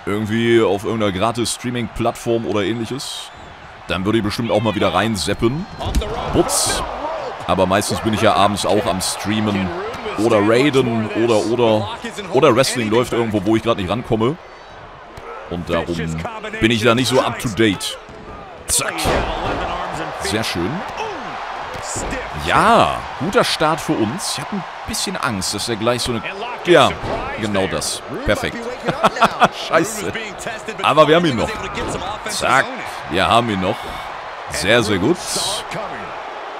irgendwie auf irgendeiner gratis Streaming-Plattform oder ähnliches, dann würde ich bestimmt auch mal wieder reinseppen. Putz. Aber meistens bin ich ja abends auch am Streamen oder Raiden oder oder oder Wrestling läuft irgendwo, wo ich gerade nicht rankomme. Und darum bin ich da nicht so up to date. Zack. Sehr schön. Ja, guter Start für uns. Ich habe ein bisschen Angst, dass er gleich so eine... Ja, genau das. Perfekt. Scheiße. Aber wir haben ihn noch. Zack. Wir haben ihn noch. Sehr, sehr gut.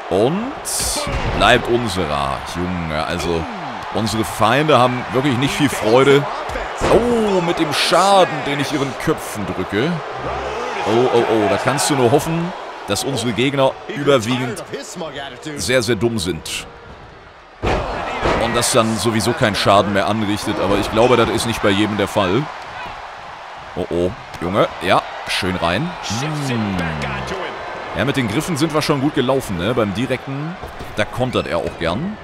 Und bleibt unserer. Junge, also unsere Feinde haben wirklich nicht viel Freude. Oh, mit dem Schaden, den ich ihren Köpfen drücke. Oh, oh, oh, da kannst du nur hoffen, dass unsere Gegner überwiegend sehr, sehr dumm sind. Und das dann sowieso keinen Schaden mehr anrichtet. Aber ich glaube, das ist nicht bei jedem der Fall. Oh, oh, Junge. Ja, schön rein. Hm. Ja, mit den Griffen sind wir schon gut gelaufen, ne? Beim direkten, da kontert er auch gern.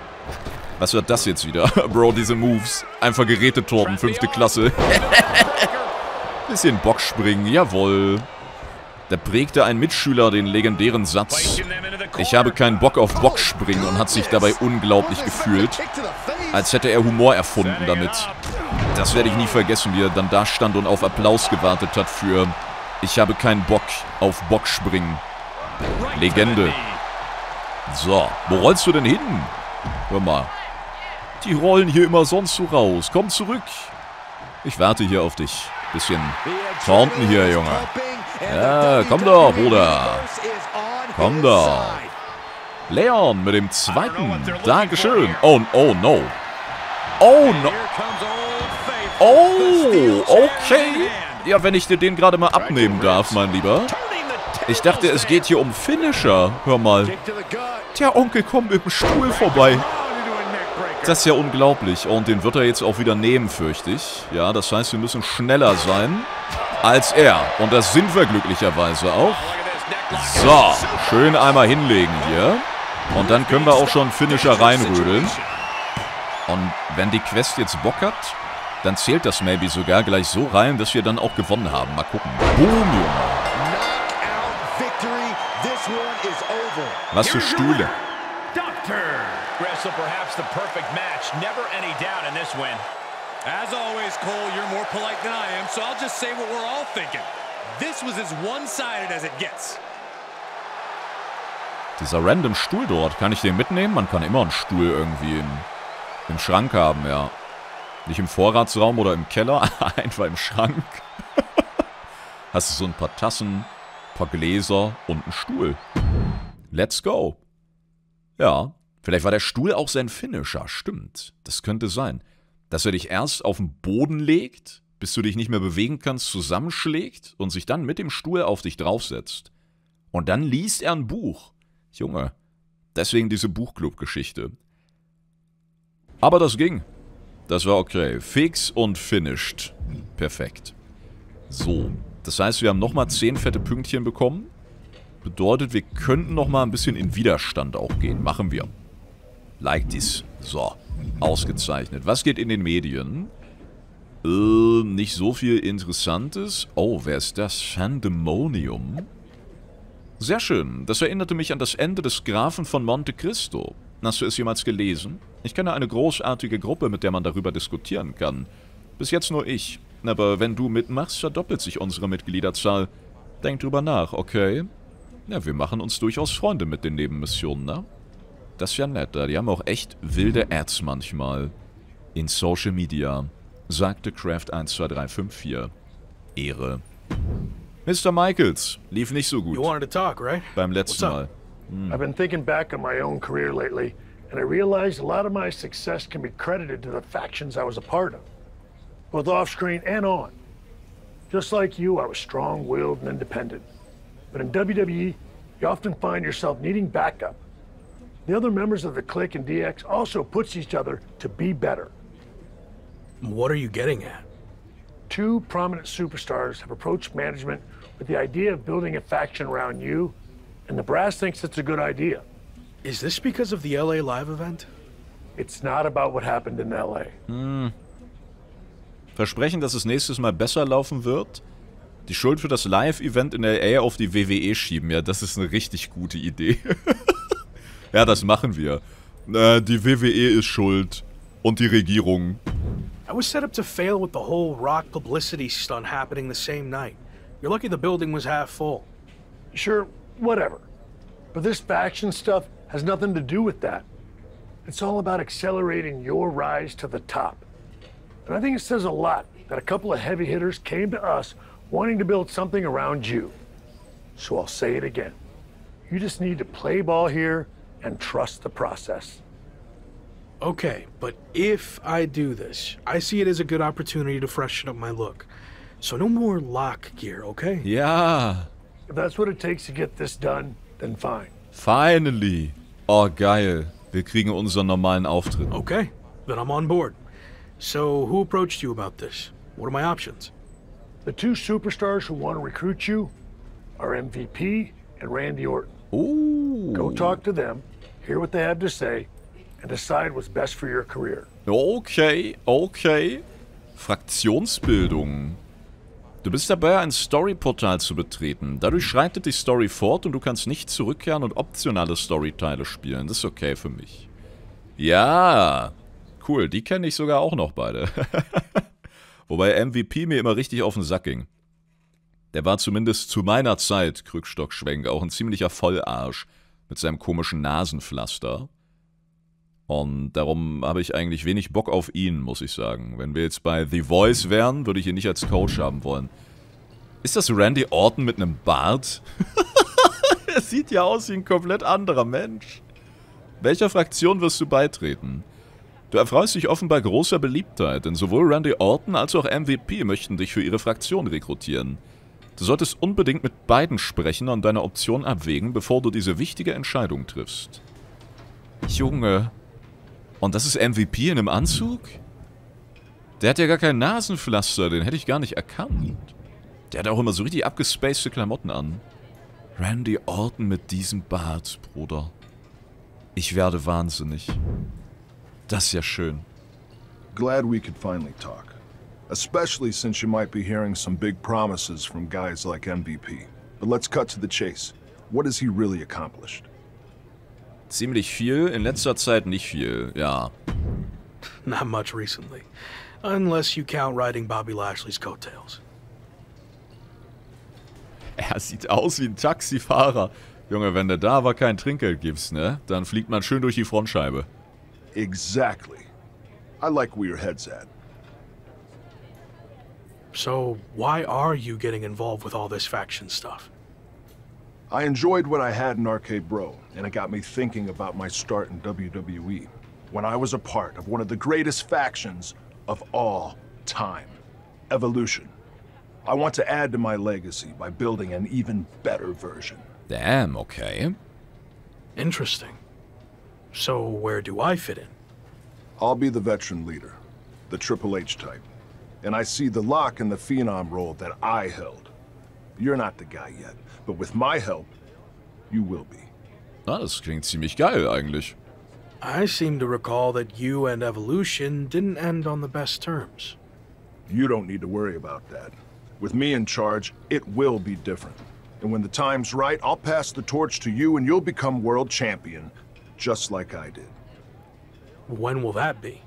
Was wird das jetzt wieder? Bro, diese Moves. Einfach Gerätetorben, fünfte Klasse. Bisschen Bock springen, jawohl. Da prägte ein Mitschüler den legendären Satz, ich habe keinen Bock auf Boxspringen, und hat sich dabei unglaublich gefühlt, als hätte er Humor erfunden damit. Das werde ich nie vergessen, wie er dann da stand und auf Applaus gewartet hat für, ich habe keinen Bock auf Boxspringen. Legende. So, wo rollst du denn hin? Hör mal. Die rollen hier immer sonst so raus. Komm zurück. Ich warte hier auf dich. Bisschen taunten hier, Junge. Ja, komm doch, Bruder. Komm doch. Leon mit dem zweiten. Dankeschön. Oh, oh, no. Oh, no. Oh, okay. Ja, wenn ich dir den gerade mal abnehmen darf, mein Lieber. Ich dachte, es geht hier um Finisher. Hör mal. Der Onkel kommt mit dem Stuhl vorbei. Das ist ja unglaublich. Und den wird er jetzt auch wieder nehmen, fürchte ich. Ja, das heißt, wir müssen schneller sein als er. Und das sind wir glücklicherweise auch. So, schön einmal hinlegen hier. Und dann können wir auch schon Finisher reinrödeln. Und wenn die Quest jetzt Bock hat, dann zählt das maybe sogar gleich so rein, dass wir dann auch gewonnen haben. Mal gucken. Boom, Junge. Was für Stühle. As always, Cole, you're more polite than I am, so I'll just say what we're all thinking. This was as one-sided as it gets. Dieser random Stuhl dort, kann ich den mitnehmen? Man kann immer einen Stuhl irgendwie im, im Schrank haben, ja. Nicht im Vorratsraum oder im Keller, einfach im Schrank. Hast du so ein paar Tassen, ein paar Gläser und einen Stuhl. Let's go. Ja, vielleicht war der Stuhl auch sein Finisher, stimmt. Das könnte sein. Dass er dich erst auf den Boden legt, bis du dich nicht mehr bewegen kannst, zusammenschlägt und sich dann mit dem Stuhl auf dich draufsetzt. Und dann liest er ein Buch. Junge, deswegen diese Buchclub-Geschichte. Aber das ging. Das war okay. Fix und finished. Perfekt. So, das heißt, wir haben nochmal zehn fette Pünktchen bekommen. Bedeutet, wir könnten nochmal ein bisschen in Widerstand auch gehen. Machen wir. Like this. So, ausgezeichnet. Was geht in den Medien? Äh, nicht so viel Interessantes. Oh, wer ist das? Shandemonium. Sehr schön. Das erinnerte mich an das Ende des Grafen von Monte Cristo. Hast du es jemals gelesen? Ich kenne eine großartige Gruppe, mit der man darüber diskutieren kann. Bis jetzt nur ich. Aber wenn du mitmachst, verdoppelt sich unsere Mitgliederzahl. Denk drüber nach, okay? Ja, wir machen uns durchaus Freunde mit den Nebenmissionen, ne? Das ist ja nett, die haben auch echt wilde Ads manchmal. In Social Media, sagte Kraft eins zwei drei fünf vier. Ehre. Mister Michaels, lief nicht so gut. You wanted to talk, right? Beim letzten Mal. Hm. I've been thinking back on my own career lately, and I realized a lot of my success can be credited to the factions I was a part of, both off-screen and on. Just like you, I was strong-willed and independent. But in W W E, you often find yourself needing backup. The other members of the clique and D X also push each other to be better. What are you getting at? Two prominent superstars have approached management with the idea of building a faction around you, and the brass thinks it's a good idea. Is this because of the L A Live event? It's not about what happened in L A. Hm. Versprechen, dass es nächstes Mal besser laufen wird? Die Schuld für das Live-Event in L A auf die W W E schieben. Ja, das ist eine richtig gute Idee. Ja, das machen wir. Äh, die W W E ist schuld. Und die Regierung. I was set up to fail with the whole Rock publicity stunt happening the same night. You're lucky the building was half full. Sure, whatever. But this faction stuff has nothing to do with that. It's all about accelerating your rise to the top. And I think it says a lot that a couple of heavy hitters came to us wanting to build something around you. So I'll say it again. You just need to play ball here and trust the process. Okay, but if I do this, I see it as a good opportunity to freshen up my look. So no more lock gear, okay? Yeah. If that's what it takes to get this done, then fine. Finally. Oh, geil. Wir kriegen unseren normalen Auftritt. Okay, then I'm on board. So who approached you about this? What are my options? The two superstars who want to recruit you are M V P and Randy Orton. Ooh. Go talk to them, hear what they have to say, and decide what's best for your career. Okay, okay. Fraktionsbildung. Du bist dabei, ein Storyportal zu betreten. Dadurch schreitet die Story fort und du kannst nicht zurückkehren und optionale Storyteile spielen. Das ist okay für mich. Ja, cool. Die kenne ich sogar auch noch beide. Wobei M V P mir immer richtig auf den Sack ging. Der war zumindest zu meiner Zeit, Krückstockschwenk, auch ein ziemlicher Vollarsch mit seinem komischen Nasenpflaster. Und darum habe ich eigentlich wenig Bock auf ihn, muss ich sagen. Wenn wir jetzt bei The Voice wären, würde ich ihn nicht als Coach haben wollen. Ist das Randy Orton mit einem Bart? Er sieht ja aus wie ein komplett anderer Mensch. Welcher Fraktion wirst du beitreten? Du erfreust dich offenbar großer Beliebtheit, denn sowohl Randy Orton als auch M V P möchten dich für ihre Fraktion rekrutieren. Du solltest unbedingt mit beiden sprechen und deine Option abwägen, bevor du diese wichtige Entscheidung triffst. Junge... Und das ist M V P in einem Anzug? Der hat ja gar kein Nasenpflaster, den hätte ich gar nicht erkannt. Der hat auch immer so richtig abgespacede Klamotten an. Randy Orton mit diesem Bart, Bruder. Ich werde wahnsinnig. Das ist ja schön. Glad we could finally talk. Especially since you might be hearing some big promises from guys like M V P. But let's cut to the chase. What has he really accomplished? Ziemlich viel, in letzter Zeit nicht viel, ja. Not much recently. Unless you count riding Bobby Lashley's coattails. Er sieht aus wie ein Taxifahrer. Junge, wenn der da aber kein Trinkgeld gibst, ne? Dann fliegt man schön durch die Frontscheibe. Exactly. I like where your head's at. So, why are you getting involved with all this faction stuff? I enjoyed what I had in Arcade Bro, and it got me thinking about my start in W W E, when I was a part of one of the greatest factions of all time, Evolution. I want to add to my legacy by building an even better version. Damn, okay. Interesting. So where do I fit in? I'll be the veteran leader, the Triple H type, and I see the Lock and the Phenom role that I held. You're not the guy yet, but with my help, you will be. Ah, das klingt ziemlich geil eigentlich. I seem to recall that you and Evolution didn't end on the best terms. You don't need to worry about that. With me in charge, it will be different. And when the time's right, I'll pass the torch to you and you'll become world champion, just like I did. When will that be?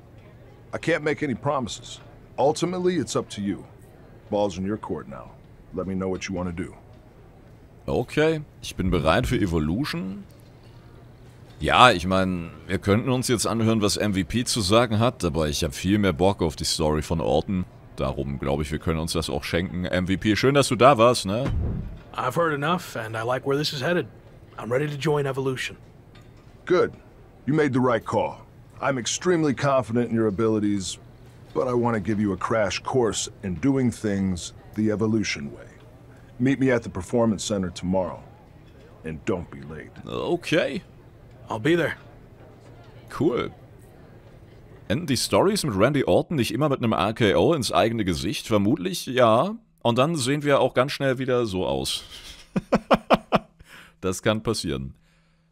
I can't make any promises. Ultimately, it's up to you. Ball's in your court now. Let me know what you want to do. Okay, ich bin bereit für Evolution. Ja, ich meine, wir könnten uns jetzt anhören, was M V P zu sagen hat, aber ich habe viel mehr Bock auf die Story von Orton. Darum glaube ich, wir können uns das auch schenken. M V P, schön, dass du da warst, ne? I've heard enough and I like where this is headed. I'm ready to join Evolution. Good. You made the right call. I'm extremely confident in your abilities, but I want to give you a crash course in doing things the Evolution way. Meet me at the Performance Center tomorrow and don't be late. Okay. I'll be there. Cool. Enden die Stories mit Randy Orton nicht immer mit einem R K O ins eigene Gesicht? Vermutlich, ja. Und dann sehen wir auch ganz schnell wieder so aus. Das kann passieren.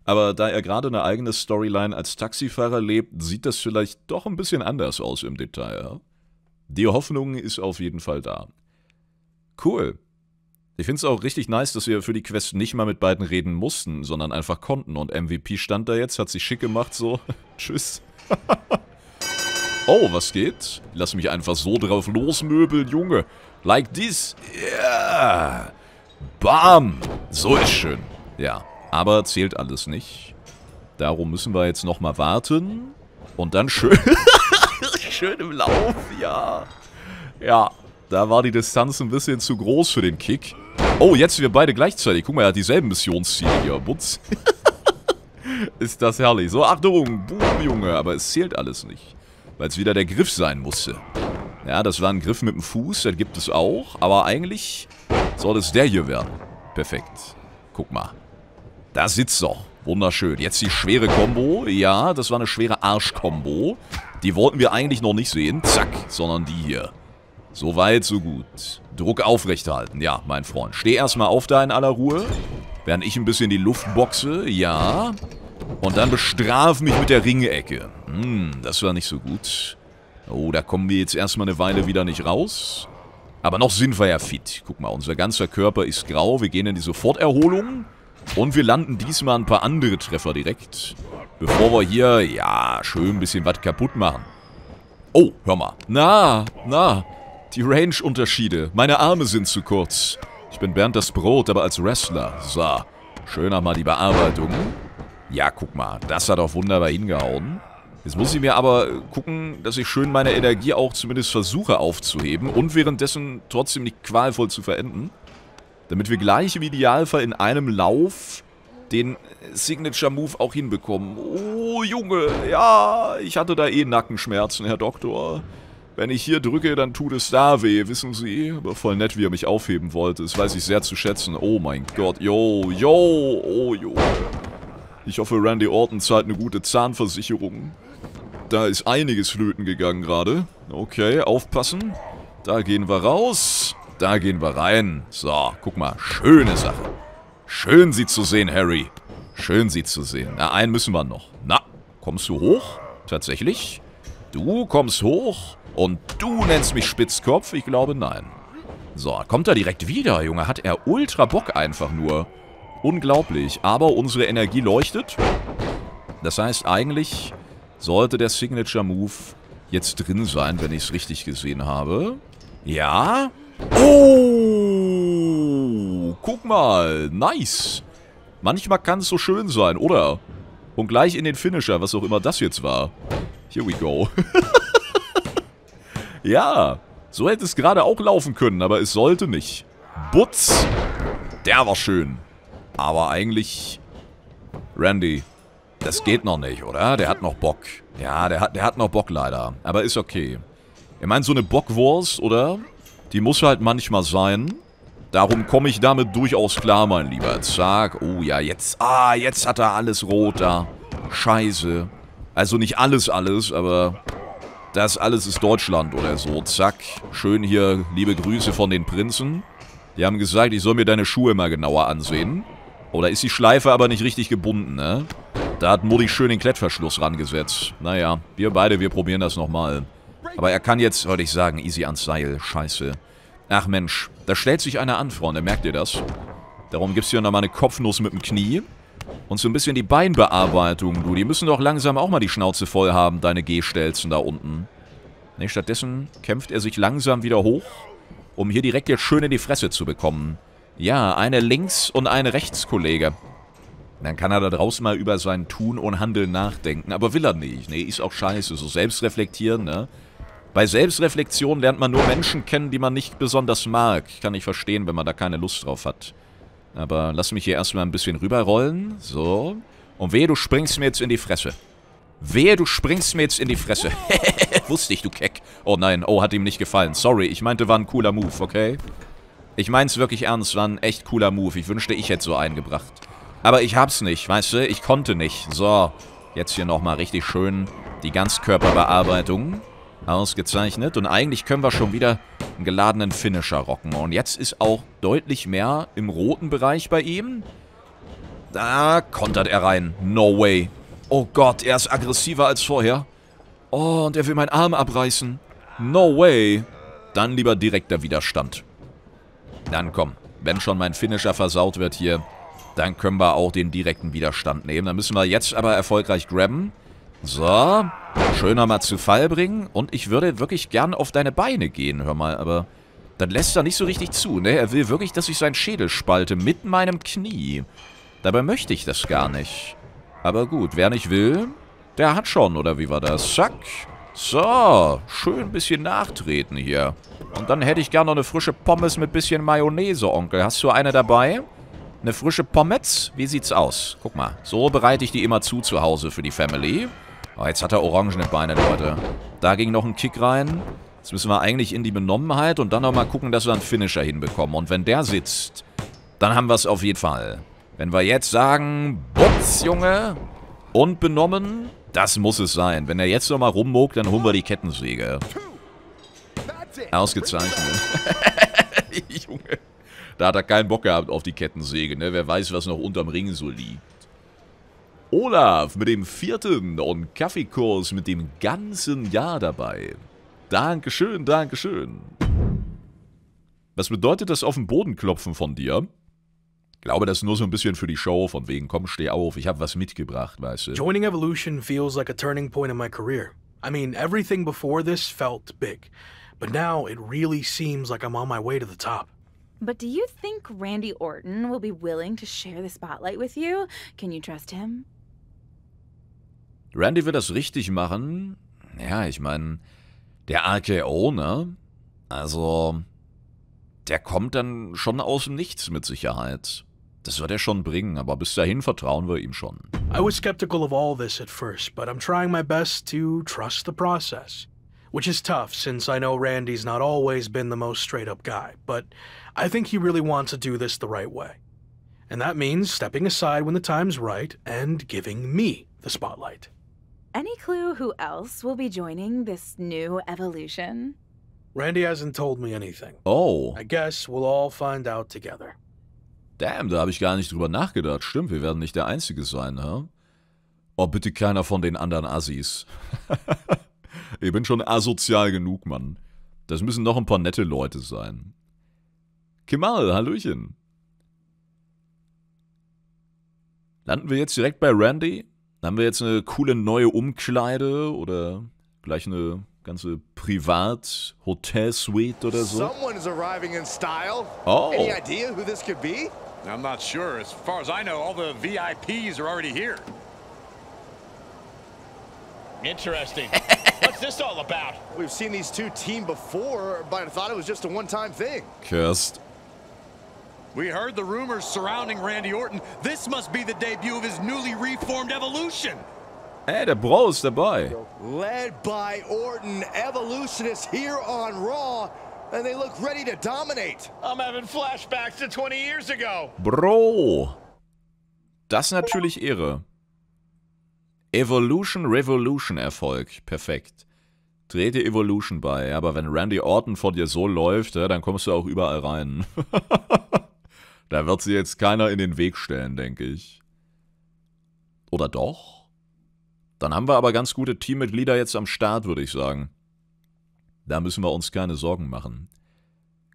Aber da er gerade eine eigene Storyline als Taxifahrer lebt, sieht das vielleicht doch ein bisschen anders aus im Detail. Die Hoffnung ist auf jeden Fall da. Cool. Ich finde es auch richtig nice, dass wir für die Quest nicht mal mit beiden reden mussten, sondern einfach konnten. Und M V P stand da jetzt, hat sich schick gemacht, so. Tschüss. Oh, was geht? Lass mich einfach so drauf losmöbeln, Junge. Like this. Yeah. Bam. So ist schön. Ja, aber zählt alles nicht. Darum müssen wir jetzt nochmal warten. Und dann schön... schön im Lauf, ja. Ja, da war die Distanz ein bisschen zu groß für den Kick. Oh, jetzt wir beide gleichzeitig. Guck mal, er hat dieselben Missionsziele hier. Butz. Ist das herrlich. So, Achtung, boom, Junge. Aber es zählt alles nicht. Weil es wieder der Griff sein musste. Ja, das war ein Griff mit dem Fuß. Das gibt es auch. Aber eigentlich soll es der hier werden. Perfekt. Guck mal. Da sitzt er. Wunderschön. Jetzt die schwere Kombo. Ja, das war eine schwere Arschkombo. Die wollten wir eigentlich noch nicht sehen. Zack. Sondern die hier. So weit, so gut. Druck aufrechterhalten. Ja, mein Freund. Steh erstmal auf da in aller Ruhe. Während ich ein bisschen die Luft boxe. Ja. Und dann bestraf mich mit der Ringecke. Hm, das war nicht so gut. Oh, da kommen wir jetzt erstmal eine Weile wieder nicht raus. Aber noch sind wir ja fit. Guck mal, unser ganzer Körper ist grau. Wir gehen in die Soforterholung. Und wir landen diesmal ein paar andere Treffer direkt. Bevor wir hier, ja, schön ein bisschen was kaputt machen. Oh, hör mal. Na, na. Die Range-Unterschiede. Meine Arme sind zu kurz. Ich bin Bernd das Brot, aber als Wrestler. So, schön nochmal die Bearbeitung. Ja, guck mal, das hat auch wunderbar hingehauen. Jetzt muss ich mir aber gucken, dass ich schön meine Energie auch zumindest versuche aufzuheben und währenddessen trotzdem nicht qualvoll zu verenden. Damit wir gleich im Idealfall in einem Lauf den Signature-Move auch hinbekommen. Oh, Junge, ja, ich hatte da eh Nackenschmerzen, Herr Doktor. Wenn ich hier drücke, dann tut es da weh, wissen Sie? Aber voll nett, wie er mich aufheben wollte. Das weiß ich sehr zu schätzen. Oh mein Gott, yo, yo, oh, yo. Ich hoffe, Randy Orton zahlt eine gute Zahnversicherung. Da ist einiges flöten gegangen gerade. Okay, aufpassen. Da gehen wir raus. Da gehen wir rein. So, guck mal. Schöne Sache. Schön, Sie zu sehen, Harry. Schön, Sie zu sehen. Na, einen müssen wir noch. Na, kommst du hoch? Tatsächlich? Du kommst hoch? Und du nennst mich Spitzkopf? Ich glaube, nein. So, kommt er direkt wieder, Junge. Hat er ultra Bock einfach nur. Unglaublich, aber unsere Energie leuchtet. Das heißt, eigentlich sollte der Signature Move jetzt drin sein, wenn ich es richtig gesehen habe. Ja. Oh, guck mal. Nice. Manchmal kann es so schön sein, oder? Und gleich in den Finisher, was auch immer das jetzt war. Here we go. Ja, so hätte es gerade auch laufen können, aber es sollte nicht. Butz. Der war schön. Aber eigentlich... Randy, das geht noch nicht, oder? Der hat noch Bock. Ja, der hat, der hat noch Bock leider. Aber ist okay. Ich meine, so eine Bockwurst, oder? Die muss halt manchmal sein. Darum komme ich damit durchaus klar, mein Lieber. Zack. Oh ja, jetzt... Ah, jetzt hat er alles rot da. Scheiße. Also nicht alles, alles, aber... Das alles ist Deutschland oder so. Zack. Schön hier. Liebe Grüße von den Prinzen. Die haben gesagt, ich soll mir deine Schuhe mal genauer ansehen. Oh, da ist die Schleife aber nicht richtig gebunden, ne? Da hat Mutti schön den Klettverschluss rangesetzt. Naja, wir beide, wir probieren das nochmal. Aber er kann jetzt, würde ich sagen, easy ans Seil. Scheiße. Ach Mensch, da stellt sich einer an, Freunde. Merkt ihr das? Darum gibt's hier nochmal eine Kopfnuss mit dem Knie. Und so ein bisschen die Beinbearbeitung, du. Die müssen doch langsam auch mal die Schnauze voll haben, deine Gehstelzen da unten. Nee, stattdessen kämpft er sich langsam wieder hoch, um hier direkt jetzt schön in die Fresse zu bekommen. Ja, eine links- und eine rechts-Kollege. Dann kann er da draußen mal über sein Tun und Handeln nachdenken. Aber will er nicht. Nee, ist auch scheiße. So selbstreflektieren, ne? Bei Selbstreflexion lernt man nur Menschen kennen, die man nicht besonders mag. Kann ich verstehen, wenn man da keine Lust drauf hat. Aber lass mich hier erstmal ein bisschen rüberrollen. So. Und wehe, du springst mir jetzt in die Fresse. Wehe, du springst mir jetzt in die Fresse. Wusste ich, du Keck. Oh nein, oh, hat ihm nicht gefallen. Sorry, ich meinte, war ein cooler Move, okay? Ich mein's wirklich ernst, war ein echt cooler Move. Ich wünschte, ich hätte so einen gebracht. Aber ich hab's nicht, weißt du? Ich konnte nicht. So, jetzt hier nochmal richtig schön die Ganzkörperbearbeitung. Ausgezeichnet. Und eigentlich können wir schon wieder einen geladenen Finisher rocken. Und jetzt ist auch deutlich mehr im roten Bereich bei ihm. Da kontert er rein. No way. Oh Gott, er ist aggressiver als vorher. Oh, und er will meinen Arm abreißen. No way. Dann lieber direkter Widerstand. Dann komm. Wenn schon mein Finisher versaut wird hier, dann können wir auch den direkten Widerstand nehmen. Dann müssen wir jetzt aber erfolgreich grabben. So, schön nochmal zu Fall bringen. Und ich würde wirklich gern auf deine Beine gehen, hör mal, aber dann lässt er nicht so richtig zu, ne? Er will wirklich, dass ich seinen Schädel spalte mit meinem Knie. Dabei möchte ich das gar nicht. Aber gut, wer nicht will, der hat schon, oder wie war das? Zack. So, schön ein bisschen nachtreten hier. Und dann hätte ich gern noch eine frische Pommes mit bisschen Mayonnaise, Onkel. Hast du eine dabei? Eine frische Pommes? Wie sieht's aus? Guck mal, so bereite ich die immer zu zu Hause für die Family. Oh, jetzt hat er orangene Beine, Leute. Da ging noch ein Kick rein. Jetzt müssen wir eigentlich in die Benommenheit und dann nochmal gucken, dass wir einen Finisher hinbekommen. Und wenn der sitzt, dann haben wir es auf jeden Fall. Wenn wir jetzt sagen, Butz, Junge, und benommen, das muss es sein. Wenn er jetzt nochmal rummogt, dann holen wir die Kettensäge. Ausgezeichnet. Junge. Da hat er keinen Bock gehabt auf die Kettensäge, ne? Wer weiß, was noch unterm Ring so liegt. Olaf mit dem vierten und Kaffeekurs mit dem ganzen Jahr dabei. Dankeschön, Dankeschön. Was bedeutet das auf den Boden klopfen von dir? Ich glaube, das ist nur so ein bisschen für die Show, von wegen, komm, steh auf, ich habe was mitgebracht, weißt du. Joining Evolution feels like a turning point in my career. I mean, everything before this felt big. But now it really seems like I'm on my way to the top. But do you think Randy Orton will be willing to share the spotlight with you? Can you trust him? Randy wird das richtig machen. Ja, ich meine, der R K O, ne? Also, der kommt dann schon aus dem Nichts mit Sicherheit. Das wird er schon bringen, aber bis dahin vertrauen wir ihm schon. I was skeptical of all this at first, but I'm trying my best to trust the process. Which is tough, since I know Randy's not always been the most straight-up guy, but I think he really wants to do this the right way. And that means stepping aside when the time's right and giving me the spotlight. Any clue who else will be joining this new evolution? Randy hasn't told me anything. Oh. I guess we'll all find out together. Damn, da habe ich gar nicht drüber nachgedacht. Stimmt, wir werden nicht der Einzige sein, huh? Oh, bitte keiner von den anderen Assis. Ich bin schon asozial genug, Mann. Das müssen noch ein paar nette Leute sein. Kemal, hallöchen. Landen wir jetzt direkt bei Randy? Haben wir jetzt eine coole neue Umkleide oder gleich eine ganze Privat-Hotel-Suite oder so? Oh. I'm not sure. As far as I know, all the V I Ps are already here. Interesting. What's this all about? We've seen these two team before, but I thought it was just a one-time thing. Cursed. We heard the rumors surrounding Randy Orton. This must be the debut of his newly reformed Evolution. Hey, the bro is the boy. Led by Orton, Evolution is here on Raw, and they look ready to dominate. I'm having flashbacks to twenty years ago. Bro. Das natürlich irre. Evolution, Revolution Erfolg. Perfekt. Trete Evolution bei. Aber wenn Randy Orton vor dir so läuft, ja, dann kommst du auch überall rein. Da wird sie jetzt keiner in den Weg stellen, denke ich. Oder doch? Dann haben wir aber ganz gute Teammitglieder jetzt am Start, würde ich sagen. Da müssen wir uns keine Sorgen machen.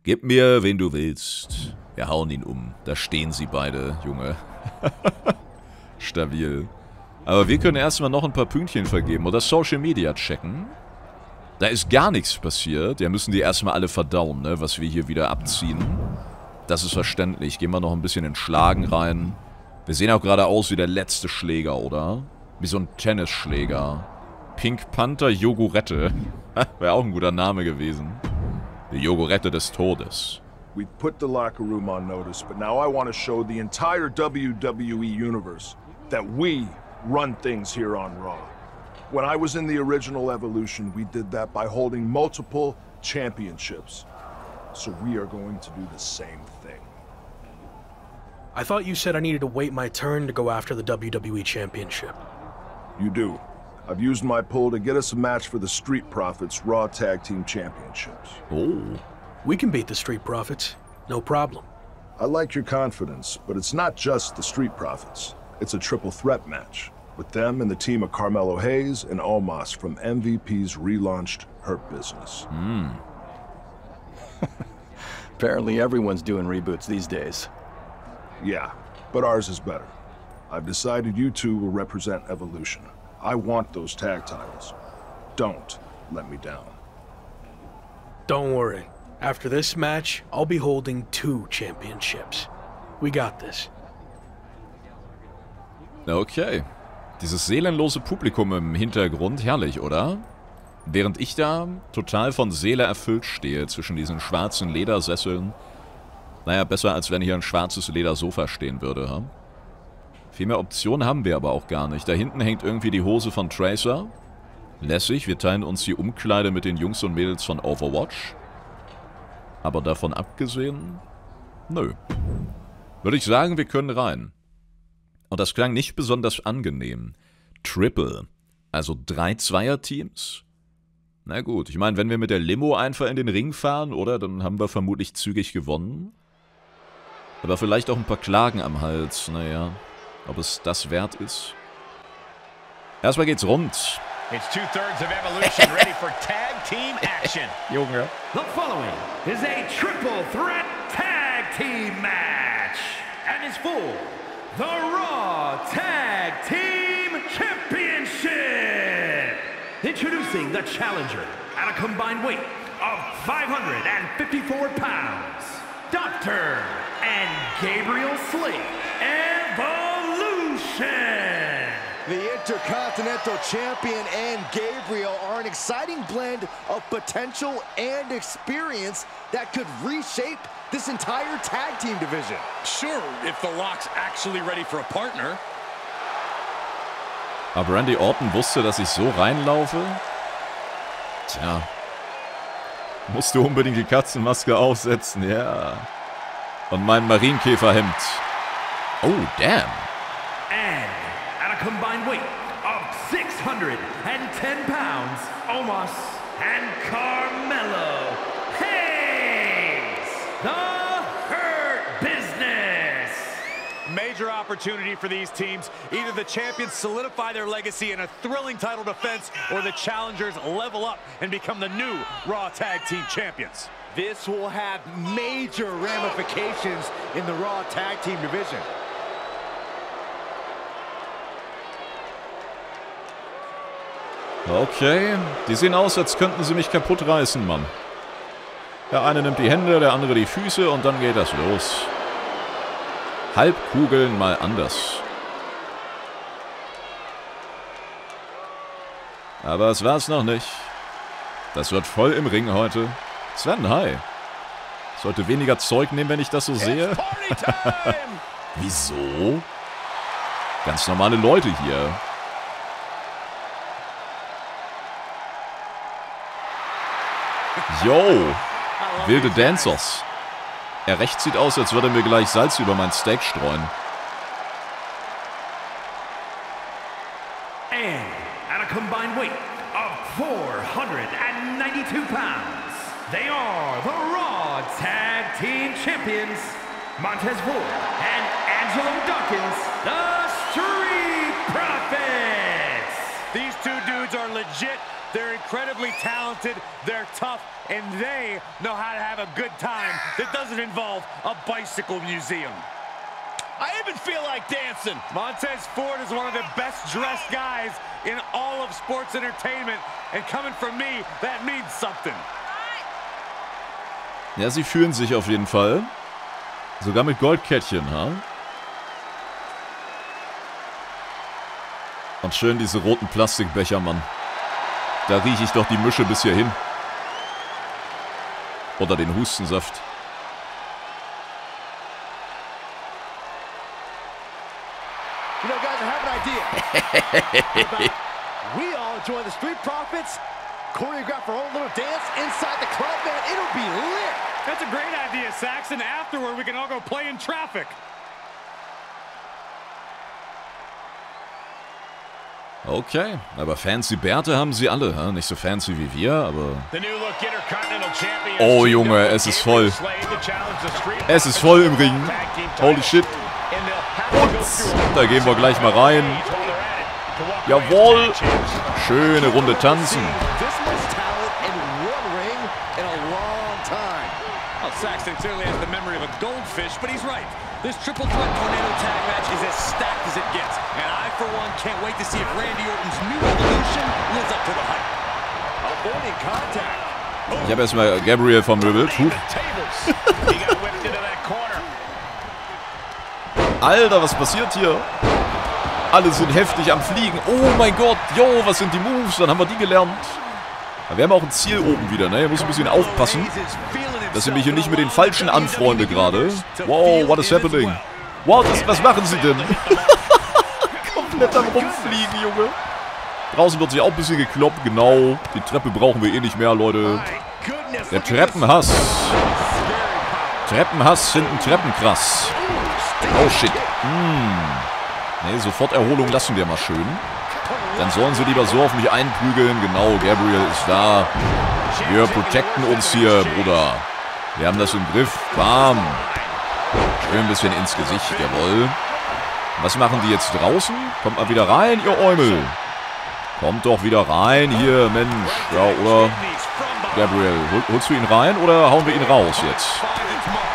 Gib mir, wen du willst. Wir hauen ihn um. Da stehen sie beide, Junge. Stabil. Aber wir können erstmal noch ein paar Pünktchen vergeben oder Social Media checken. Da ist gar nichts passiert. Ja, müssen die erstmal alle verdauen, ne, was wir hier wieder abziehen. Das ist verständlich. Gehen wir noch ein bisschen in Schlagen rein. Wir sehen auch gerade aus wie der letzte Schläger, oder? Wie so ein Tennisschläger. Pink Panther Jogurette. Wäre auch ein guter Name gewesen. Die Jogurette des Todes. We put the locker room on notice, but now I want to show the entire W W E universe that we run things here on Raw. When I was in the original Evolution, we did that by holding multiple championships. So we are going to do the same thing. I thought you said I needed to wait my turn to go after the W W E Championship. You do. I've used my pull to get us a match for the Street Profits Raw Tag Team Championships. Oh. We can beat the Street Profits, no problem. I like your confidence, but it's not just the Street Profits. It's a triple threat match, with them and the team of Carmelo Hayes and Omos from M V P's relaunched Hurt Business. Mm. Apparently everyone's doing reboots these days. Yeah, but ours is better. I've decided you two will represent Evolution. I want those tag titles. Don't let me down. Don't worry. After this match, I'll be holding two championships. We got this. Okay. Dieses seelenlose Publikum im Hintergrund, herrlich, oder? Während ich da total von Seele erfüllt stehe zwischen diesen schwarzen Ledersesseln. Naja, besser als wenn hier ein schwarzes Ledersofa stehen würde, ha? Viel mehr Optionen haben wir aber auch gar nicht. Da hinten hängt irgendwie die Hose von Tracer. Lässig, wir teilen uns die Umkleide mit den Jungs und Mädels von Overwatch. Aber davon abgesehen, nö. Würde ich sagen, wir können rein. Und das klang nicht besonders angenehm. Triple, also drei Zweierteams? Na gut, ich meine, wenn wir mit der Limo einfach in den Ring fahren, oder? Dann haben wir vermutlich zügig gewonnen. Aber vielleicht auch ein paar Klagen am Hals, naja. Ob es das wert ist? Erstmal geht's rund. It's two-thirds of Evolution ready for tag team action. Junge. The following is a triple threat tag team match and is for the Raw Tag Team Championship. Introducing the challenger at a combined weight of five hundred fifty-four pounds, Doctor and Gabriel Slee, Evolution. The Intercontinental Champion and Gabriel are an exciting blend of potential and experience that could reshape this entire tag team division. Sure, if The Rock's actually ready for a partner. Aber Randy Orton wusste, dass ich so reinlaufe? Tja. Musste unbedingt die Katzenmaske aufsetzen, ja. Und mein Marienkäferhemd. Oh, damn. And combined weight of six hundred ten pounds, Omos and Carmelo Hayes, the Hurt Business. Major opportunity for these teams. Either the champions solidify their legacy in a thrilling title defense, or the challengers level up and become the new Raw Tag Team Champions. This will have major ramifications in the Raw Tag Team division. Okay, die sehen aus, als könnten sie mich kaputt reißen, Mann. Der eine nimmt die Hände, der andere die Füße und dann geht das los. Halbkugeln mal anders. Aber es war's noch nicht. Das wird voll im Ring heute. Sven, hi. Ich sollte weniger Zeug nehmen, wenn ich das so sehe. Wieso? Ganz normale Leute hier. Yo, wilde Dancers. Er rechts sieht aus, als würde er mir gleich Salz über mein Steak streuen. And at a combined weight of four hundred ninety-two pounds, they are the Raw Tag Team Champions, Montez Ford and Angelo Dawkins, the Street Profits. talented, they're tough, and they know how to have a good time that doesn't involve a bicycle museum. I even feel like dancing. Montez Ford is one of the best-dressed guys in all of sports entertainment, and coming from me, that means something. Ja, sie fühlen sich auf jeden Fall. Sogar mit Goldkettchen, ha? Und schön diese roten Plastikbecher, Mann. Da rieche ich doch die Mische bis hierhin. Oder den Hustensaft. You know, guys, I have an idea. We all join the Street Profits. Choreograph our own little dance inside the club, man. It'll be lit. That's a great idea, Saxon. Afterward, we can all go play in traffic. Okay, aber fancy Bärte haben sie alle, hm? Nicht so fancy wie wir, aber... Oh Junge, es ist voll. Es ist voll im Ring. Holy shit. Und da gehen wir gleich mal rein. Jawohl. Schöne Runde tanzen. This triple threat tornado tag match is as stacked as it gets, and I, for one, can't wait to see if Randy Orton's new evolution lives up to the hype. Avoiding contact. Oh. Ich habe erstmal Gabriel vermöbelt. Alter, was passiert hier? Alle sind heftig am Fliegen. Oh mein Gott, yo, was sind die Moves? Dann haben wir die gelernt. Aber wir haben auch ein Ziel oben wieder, ne? Ihr müsst ein bisschen aufpassen, dass ich mich hier nicht mit den Falschen anfreunde gerade. Wow, what is happening? Wow, das, was machen sie denn? Komplett am Rumfliegen, Junge. Draußen wird sich auch ein bisschen gekloppt, genau. Die Treppe brauchen wir eh nicht mehr, Leute. Der Treppenhass. Treppenhass hinten Treppenkrass. Oh, shit. Hm. Ne, sofort Erholung lassen wir mal schön. Dann sollen sie lieber so auf mich einprügeln. Genau, Gabriel ist da. Wir protecten uns hier, Bruder. Wir haben das im Griff. Bam. Schön ein bisschen ins Gesicht. Jawohl. Was machen die jetzt draußen? Kommt mal wieder rein, ihr Eumel. Kommt doch wieder rein. Hier, Mensch. Ja, oder? Gabriel, hol, holst du ihn rein oder hauen wir ihn raus jetzt?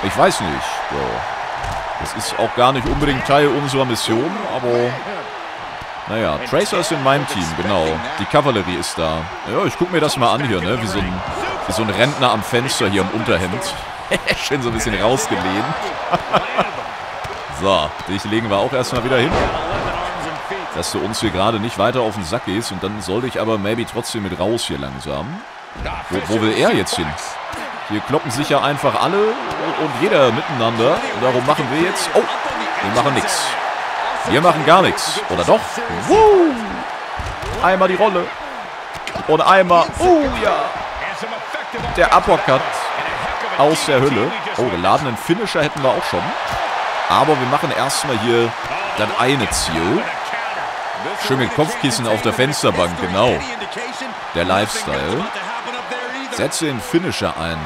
Ich weiß nicht. Ja. Das ist auch gar nicht unbedingt Teil unserer Mission, aber... Naja, Tracer ist in meinem Team, genau. Die Kavallerie ist da. Ja, ich guck mir das mal an hier, ne? Wie so ein, wie so ein Rentner am Fenster hier im Unterhemd. Schön so ein bisschen rausgelehnt. So, dich legen wir auch erstmal wieder hin. Dass du uns hier gerade nicht weiter auf den Sack gehst. Und dann soll ich aber maybe trotzdem mit raus hier langsam. Wo, wo will er jetzt hin? Hier kloppen sich ja einfach alle und jeder miteinander. Und darum machen wir jetzt... Oh, wir machen nichts. Wir machen gar nichts. Oder doch? Woo! Einmal die Rolle. Und einmal... Oh ja! Der Uppercut aus der Hölle. Oh, geladenen Finisher hätten wir auch schon. Aber wir machen erstmal hier dann eine Ziel. Schön mit Kopfkissen auf der Fensterbank, genau. Der Lifestyle. Setze den Finisher ein.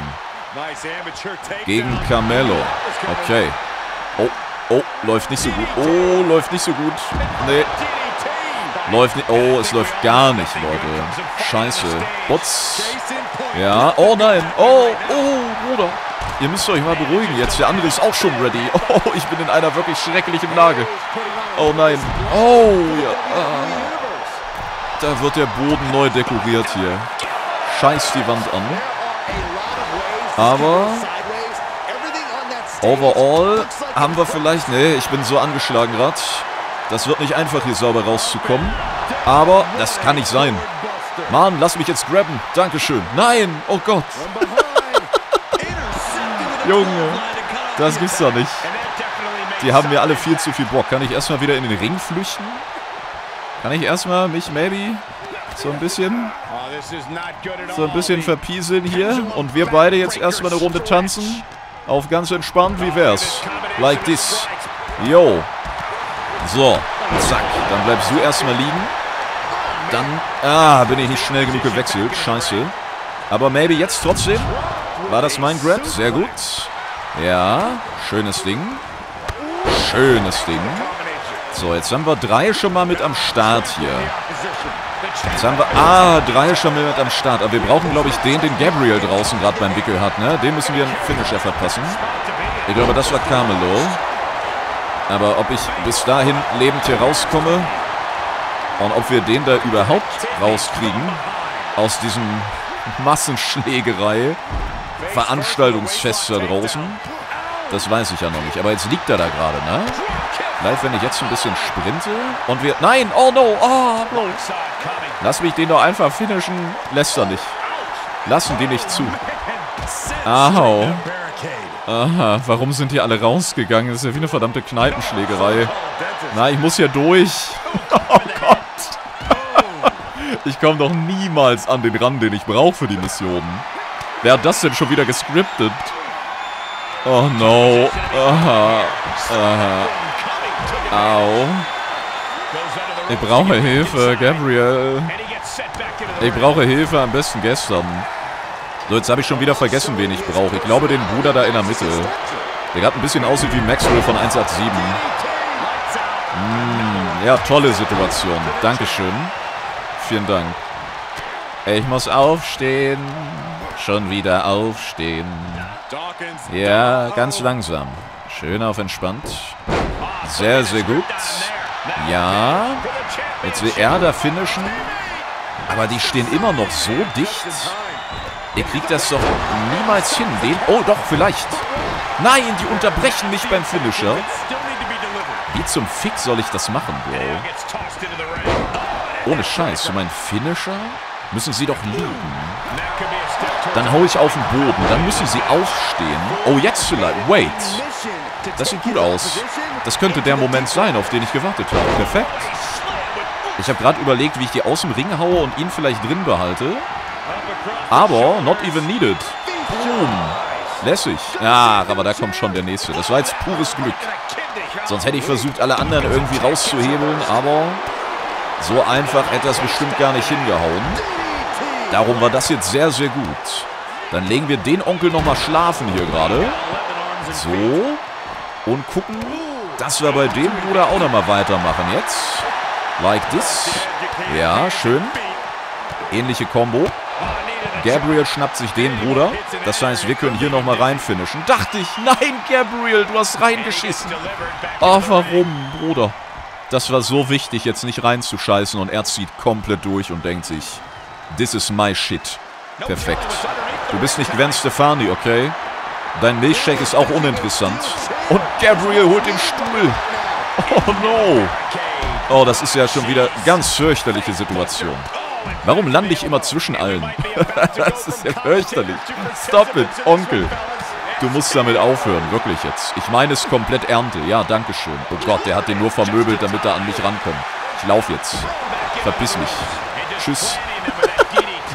Gegen Carmelo. Okay. Oh. Oh, läuft nicht so gut. Oh, läuft nicht so gut. Nee. Läuft nicht. Oh, es läuft gar nicht, Leute. Scheiße. Bots. Ja. Oh, nein. Oh, oh, Bruder. Ihr müsst euch mal beruhigen jetzt. Der andere ist auch schon ready. Oh, ich bin in einer wirklich schrecklichen Lage. Oh, nein. Oh, ja. Ah. Da wird der Boden neu dekoriert hier. Scheiß die Wand an. Aber... Overall haben wir vielleicht... Nee, ich bin so angeschlagen gerade. Das wird nicht einfach, hier sauber rauszukommen. Aber das kann nicht sein. Mann, lass mich jetzt grabben. Dankeschön. Nein, oh Gott. Junge, das gibt's doch nicht. Die haben mir alle viel zu viel Bock. Kann ich erstmal wieder in den Ring flüchten? Kann ich erstmal mich maybe... So ein bisschen, so ein bisschen verpieseln hier. Und wir beide jetzt erstmal eine Runde tanzen. Auf ganz entspannt, wie wär's? Like this. Yo. So. Zack. Dann bleibst du erstmal liegen. Dann... Ah, bin ich nicht schnell genug gewechselt. Scheiße. Aber maybe jetzt trotzdem. War das mein Grab? Sehr gut. Ja. Schönes Ding. Schönes Ding. So, jetzt haben wir drei schon mal mit am Start hier. Jetzt haben wir... Ah, drei schon mal mit am Start. Aber wir brauchen, glaube ich, den, den Gabriel draußen gerade beim Wickel hat, ne? Den müssen wir einen Finisher verpassen. Ich glaube, das war Carmelo. Aber ob ich bis dahin lebend hier rauskomme und ob wir den da überhaupt rauskriegen aus diesem Massenschlägerei, Veranstaltungsfest da draußen, das weiß ich ja noch nicht. Aber jetzt liegt er da gerade, ne? Live, wenn ich jetzt ein bisschen sprinte und wir... Nein! Oh no! Oh no! Lass mich den doch einfach finishen. Lässt er nicht. Lassen die nicht zu. Au. Aha, warum sind hier alle rausgegangen? Das ist ja wie eine verdammte Kneipenschlägerei. Na, ich muss hier durch. Oh Gott. Ich komme doch niemals an den Rand, den ich brauche für die Mission. Wer hat das denn schon wieder gescriptet? Oh no. Aha. Aha. Au. Ich brauche Hilfe, Gabriel. Ich brauche Hilfe, am besten gestern. So, jetzt habe ich schon wieder vergessen, wen ich brauche. Ich glaube, den Bruder da in der Mitte. Der gerade ein bisschen aussieht wie Maxwell von eins acht sieben. Mm, ja, tolle Situation. Dankeschön. Vielen Dank. Ich muss aufstehen. Schon wieder aufstehen. Ja, ganz langsam. Schön auf entspannt. Sehr, sehr gut. Ja. Jetzt will er da finishen. Aber die stehen immer noch so dicht. Ihr kriegt das doch niemals hin. Den oh, doch, vielleicht. Nein, die unterbrechen mich beim Finisher. Wie zum Fick soll ich das machen, Bro? Ohne Scheiß. Für meinen Finisher müssen sie doch liegen. Dann hau ich auf den Boden. Dann müssen sie aufstehen. Oh, jetzt vielleicht. Wait. Das sieht gut aus. Das könnte der Moment sein, auf den ich gewartet habe. Perfekt. Ich habe gerade überlegt, wie ich die aus dem Ring haue und ihn vielleicht drin behalte. Aber not even needed. Boom. Lässig. Ja, aber da kommt schon der nächste. Das war jetzt pures Glück. Sonst hätte ich versucht, alle anderen irgendwie rauszuhebeln, aber so einfach hätte das bestimmt gar nicht hingehauen. Darum war das jetzt sehr, sehr gut. Dann legen wir den Onkel nochmal schlafen hier gerade. So. Und gucken, dass wir bei dem Bruder auch nochmal weitermachen jetzt. Like this. Ja, schön. Ähnliche Combo. Gabriel schnappt sich den Bruder. Das heißt, wir können hier nochmal reinfinishen. Dachte ich, nein, Gabriel, du hast reingeschissen. Oh, warum, Bruder? Das war so wichtig, jetzt nicht reinzuscheißen. Und er zieht komplett durch und denkt sich, this is my shit. Perfekt. Du bist nicht Gwen Stefani, okay? Dein Milchshake ist auch uninteressant. Und Gabriel holt den Stuhl. Oh, no. Oh, das ist ja schon wieder ganz fürchterliche Situation. Warum lande ich immer zwischen allen? Das ist ja fürchterlich. Stop it, Onkel. Du musst damit aufhören, wirklich jetzt. Ich meine es komplett ernte. Ja, danke schön. Oh Gott, der hat den nur vermöbelt, damit er an mich rankommt. Ich laufe jetzt. Verpiss mich. Tschüss.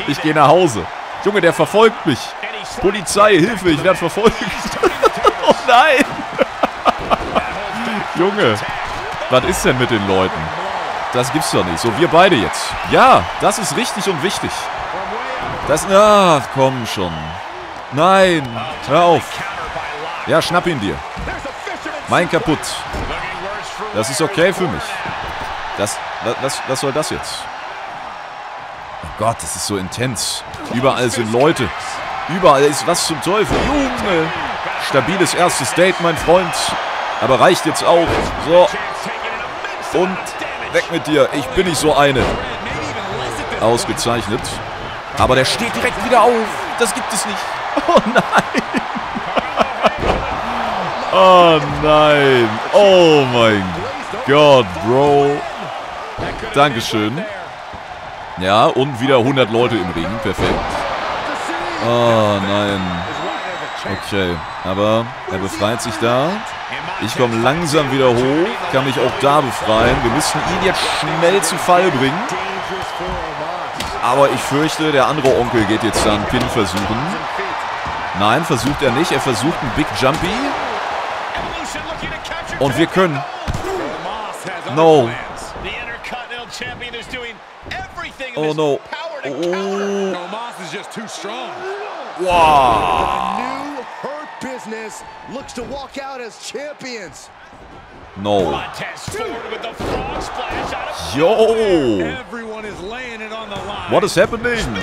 Ich gehe nach Hause. Junge, der verfolgt mich. Polizei, Hilfe, ich werde verfolgt. Oh nein. Junge, was ist denn mit den Leuten? Das gibt's doch nicht. So, wir beide jetzt. Ja, das ist richtig und wichtig. Das... Ach, komm schon. Nein, hör auf. Ja, schnapp ihn dir. Mein kaputt. Das ist okay für mich. Das... Was, was soll das jetzt? Oh Gott, das ist so intens. Überall sind Leute. Überall ist was zum Teufel. Junge. Stabiles erstes Date, mein Freund. Aber reicht jetzt auch. So. Und... Weg mit dir, ich bin nicht so eine. Ausgezeichnet. Aber der steht direkt wieder auf. Das gibt es nicht. Oh nein. Oh nein. Oh mein Gott, Bro. Dankeschön. Ja, und wieder hundert Leute im Ring. Perfekt. Oh nein. Okay, aber er befreit sich da. Ich komme langsam wieder hoch, kann mich auch da befreien. Wir müssen ihn jetzt schnell zu Fall bringen. Aber ich fürchte, der andere Onkel geht jetzt da einen Pin versuchen. Nein, versucht er nicht. Er versucht einen Big Jumpy. Und wir können... No. Oh no. Oh. Wow. Business looks to walk out as champions. No. Yo. Everyone is laying it on the line. What is happening? And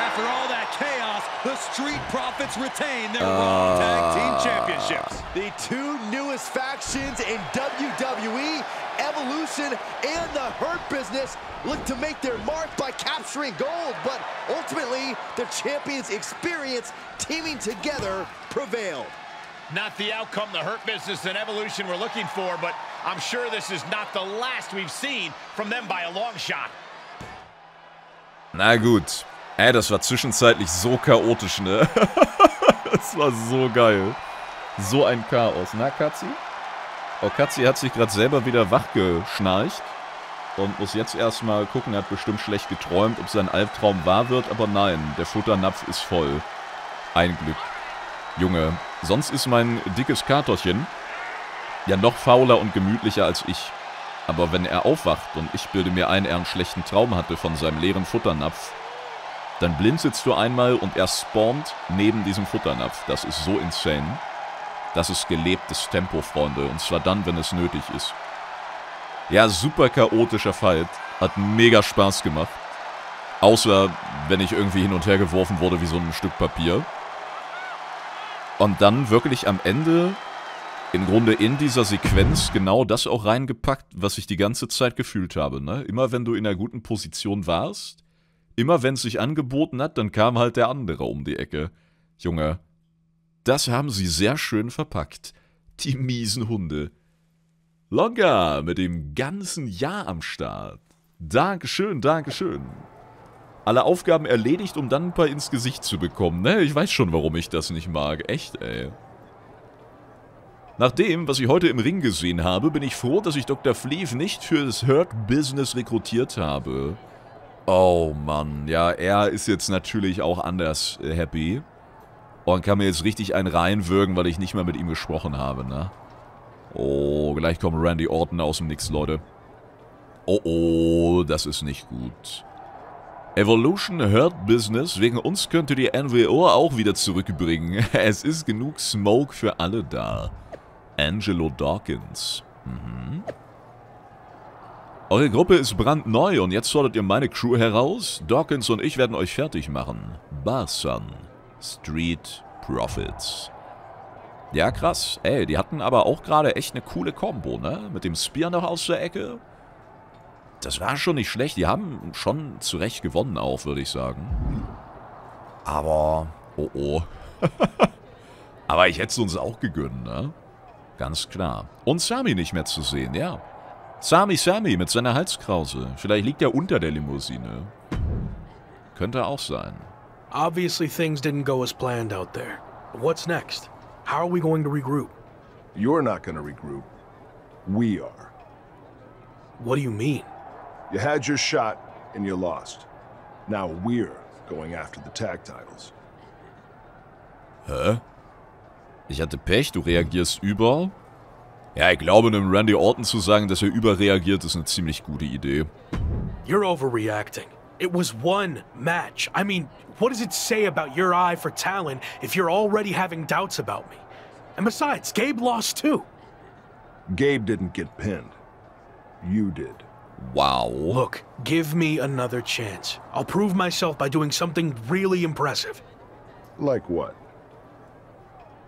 after all that chaos, the Street Profits retain their Raw Tag Team Championships. The two newest factions in W W E, Evolution and the Hurt Business, look to make their mark by capturing gold, but ultimately, the champions' experience teaming together prevailed. Not the outcome the Hurt Business and Evolution were looking for, but I'm sure this is not the last we've seen from them by a long shot. Na gut. Ey, das war zwischenzeitlich so chaotisch, ne? Das war so geil. So ein Chaos. Na, Katzi? Oh, Katzi hat sich gerade selber wieder wachgeschnarcht und muss jetzt erstmal gucken, hat bestimmt schlecht geträumt, ob sein Albtraum wahr wird, aber nein, der Futternapf ist voll. Ein Glück. Junge, sonst ist mein dickes Katerchen ja noch fauler und gemütlicher als ich. Aber wenn er aufwacht und ich bilde mir ein, er einen schlechten Traum hatte von seinem leeren Futternapf, dann blinzelst du einmal und er spawnt neben diesem Futternapf. Das ist so insane. Das ist gelebtes Tempo, Freunde. Und zwar dann, wenn es nötig ist. Ja, super chaotischer Fight. Hat mega Spaß gemacht. Außer, wenn ich irgendwie hin und her geworfen wurde wie so ein Stück Papier. Und dann wirklich am Ende, im Grunde in dieser Sequenz, genau das auch reingepackt, was ich die ganze Zeit gefühlt habe. Ne? Immer wenn du in einer guten Position warst, immer wenn es sich angeboten hat, dann kam halt der andere um die Ecke. Junge, das haben sie sehr schön verpackt. Die miesen Hunde. Longer mit dem ganzen Jahr am Start. Dankeschön, Dankeschön. Alle Aufgaben erledigt, um dann ein paar ins Gesicht zu bekommen. Ne, ich weiß schon, warum ich das nicht mag. Echt, ey. Nach dem, was ich heute im Ring gesehen habe, bin ich froh, dass ich Doktor Fleef nicht für das Hurt Business rekrutiert habe. Oh Mann, ja, er ist jetzt natürlich auch anders äh, happy und kann mir jetzt richtig einen reinwürgen, weil ich nicht mehr mit ihm gesprochen habe, ne? Oh, gleich kommt Randy Orton aus dem Nix, Leute. Oh, oh, das ist nicht gut. Evolution Hurt Business, wegen uns könnt ihr die N W O auch wieder zurückbringen. Es ist genug Smoke für alle da. Angelo Dawkins. Mhm. Eure Gruppe ist brandneu und jetzt fordert ihr meine Crew heraus. Dawkins und ich werden euch fertig machen. Barsan. Street Profits. Ja, krass. Ey, die hatten aber auch gerade echt eine coole Combo, ne? Mit dem Spear noch aus der Ecke. Das war schon nicht schlecht. Die haben schon zu Recht gewonnen auch, würde ich sagen. Aber... Oh, oh. Aber ich hätte es uns auch gegönnt, ne? Ganz klar. Und Sami nicht mehr zu sehen, ja. Sami Sami mit seiner Halskrause. Vielleicht liegt er unter der Limousine. Könnte auch sein. Obviously things didn't go as planned out there. But what's next? How are we going to regroup? You're not going to regroup. We are. What do you mean? You had your shot and you lost. Now we're going after the tag titles. Hä? Ich hatte Pech, du reagierst über... Ja, ich glaube, einem Randy Orton zu sagen, dass er überreagiert, ist eine ziemlich gute Idee. You're overreacting. It was one match. I mean, what does it say about your eye for talent if you're already having doubts about me? And besides, Gabe lost too. Gabe didn't get pinned. You did. Wow. Look, give me another chance. I'll prove myself by doing something really impressive. Like what?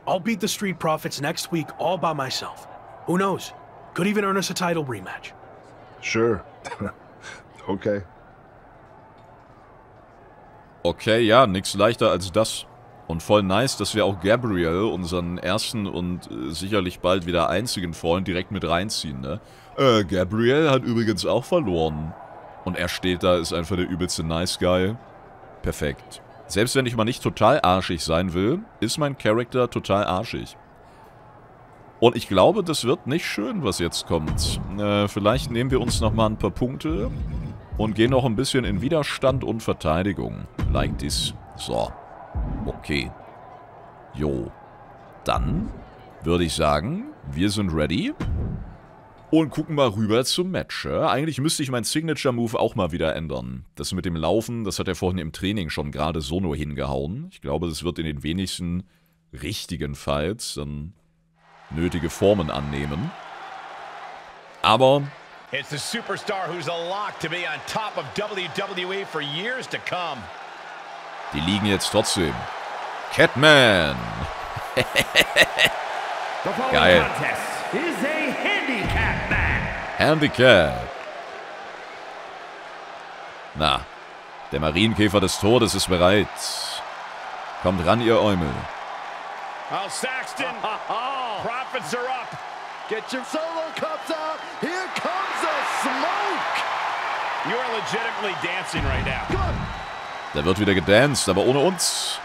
I'll beat the Street Profits next week all by myself. Who knows? Could even earn us a title rematch. Sure. Okay. Okay, ja, nichts leichter als das. Und voll nice, dass wir auch Gabriel, unseren ersten und äh, sicherlich bald wieder einzigen Freund, direkt mit reinziehen, ne? Äh, Gabriel hat übrigens auch verloren. Und er steht da, ist einfach der übelste Nice Guy. Perfekt. Selbst wenn ich mal nicht total arschig sein will, ist mein Charakter total arschig. Und ich glaube, das wird nicht schön, was jetzt kommt. Äh, vielleicht nehmen wir uns nochmal ein paar Punkte und gehen noch ein bisschen in Widerstand und Verteidigung. Like this. So. Okay. Jo. Dann würde ich sagen, wir sind ready. Und gucken mal rüber zum Match. Eigentlich müsste ich meinen Signature-Move auch mal wieder ändern. Das mit dem Laufen, das hat er vorhin im Training schon gerade so nur hingehauen. Ich glaube, das wird in den wenigsten richtigen Fights dann nötige Formen annehmen. Aber it's the superstar who's a lock to be on top of W W E for years to come. Die liegen jetzt trotzdem. Catman. Geil. Is a handicap match. Handicap. Na, der Marienkäfer des Todes ist bereit. Kommt ran, ihr Eumel. Oh, Saxton. Profits are up. Get your solo cups out. Here comes the smoke. You are legitimately dancing right now. Good. Da wird wieder gedanced, aber ohne uns.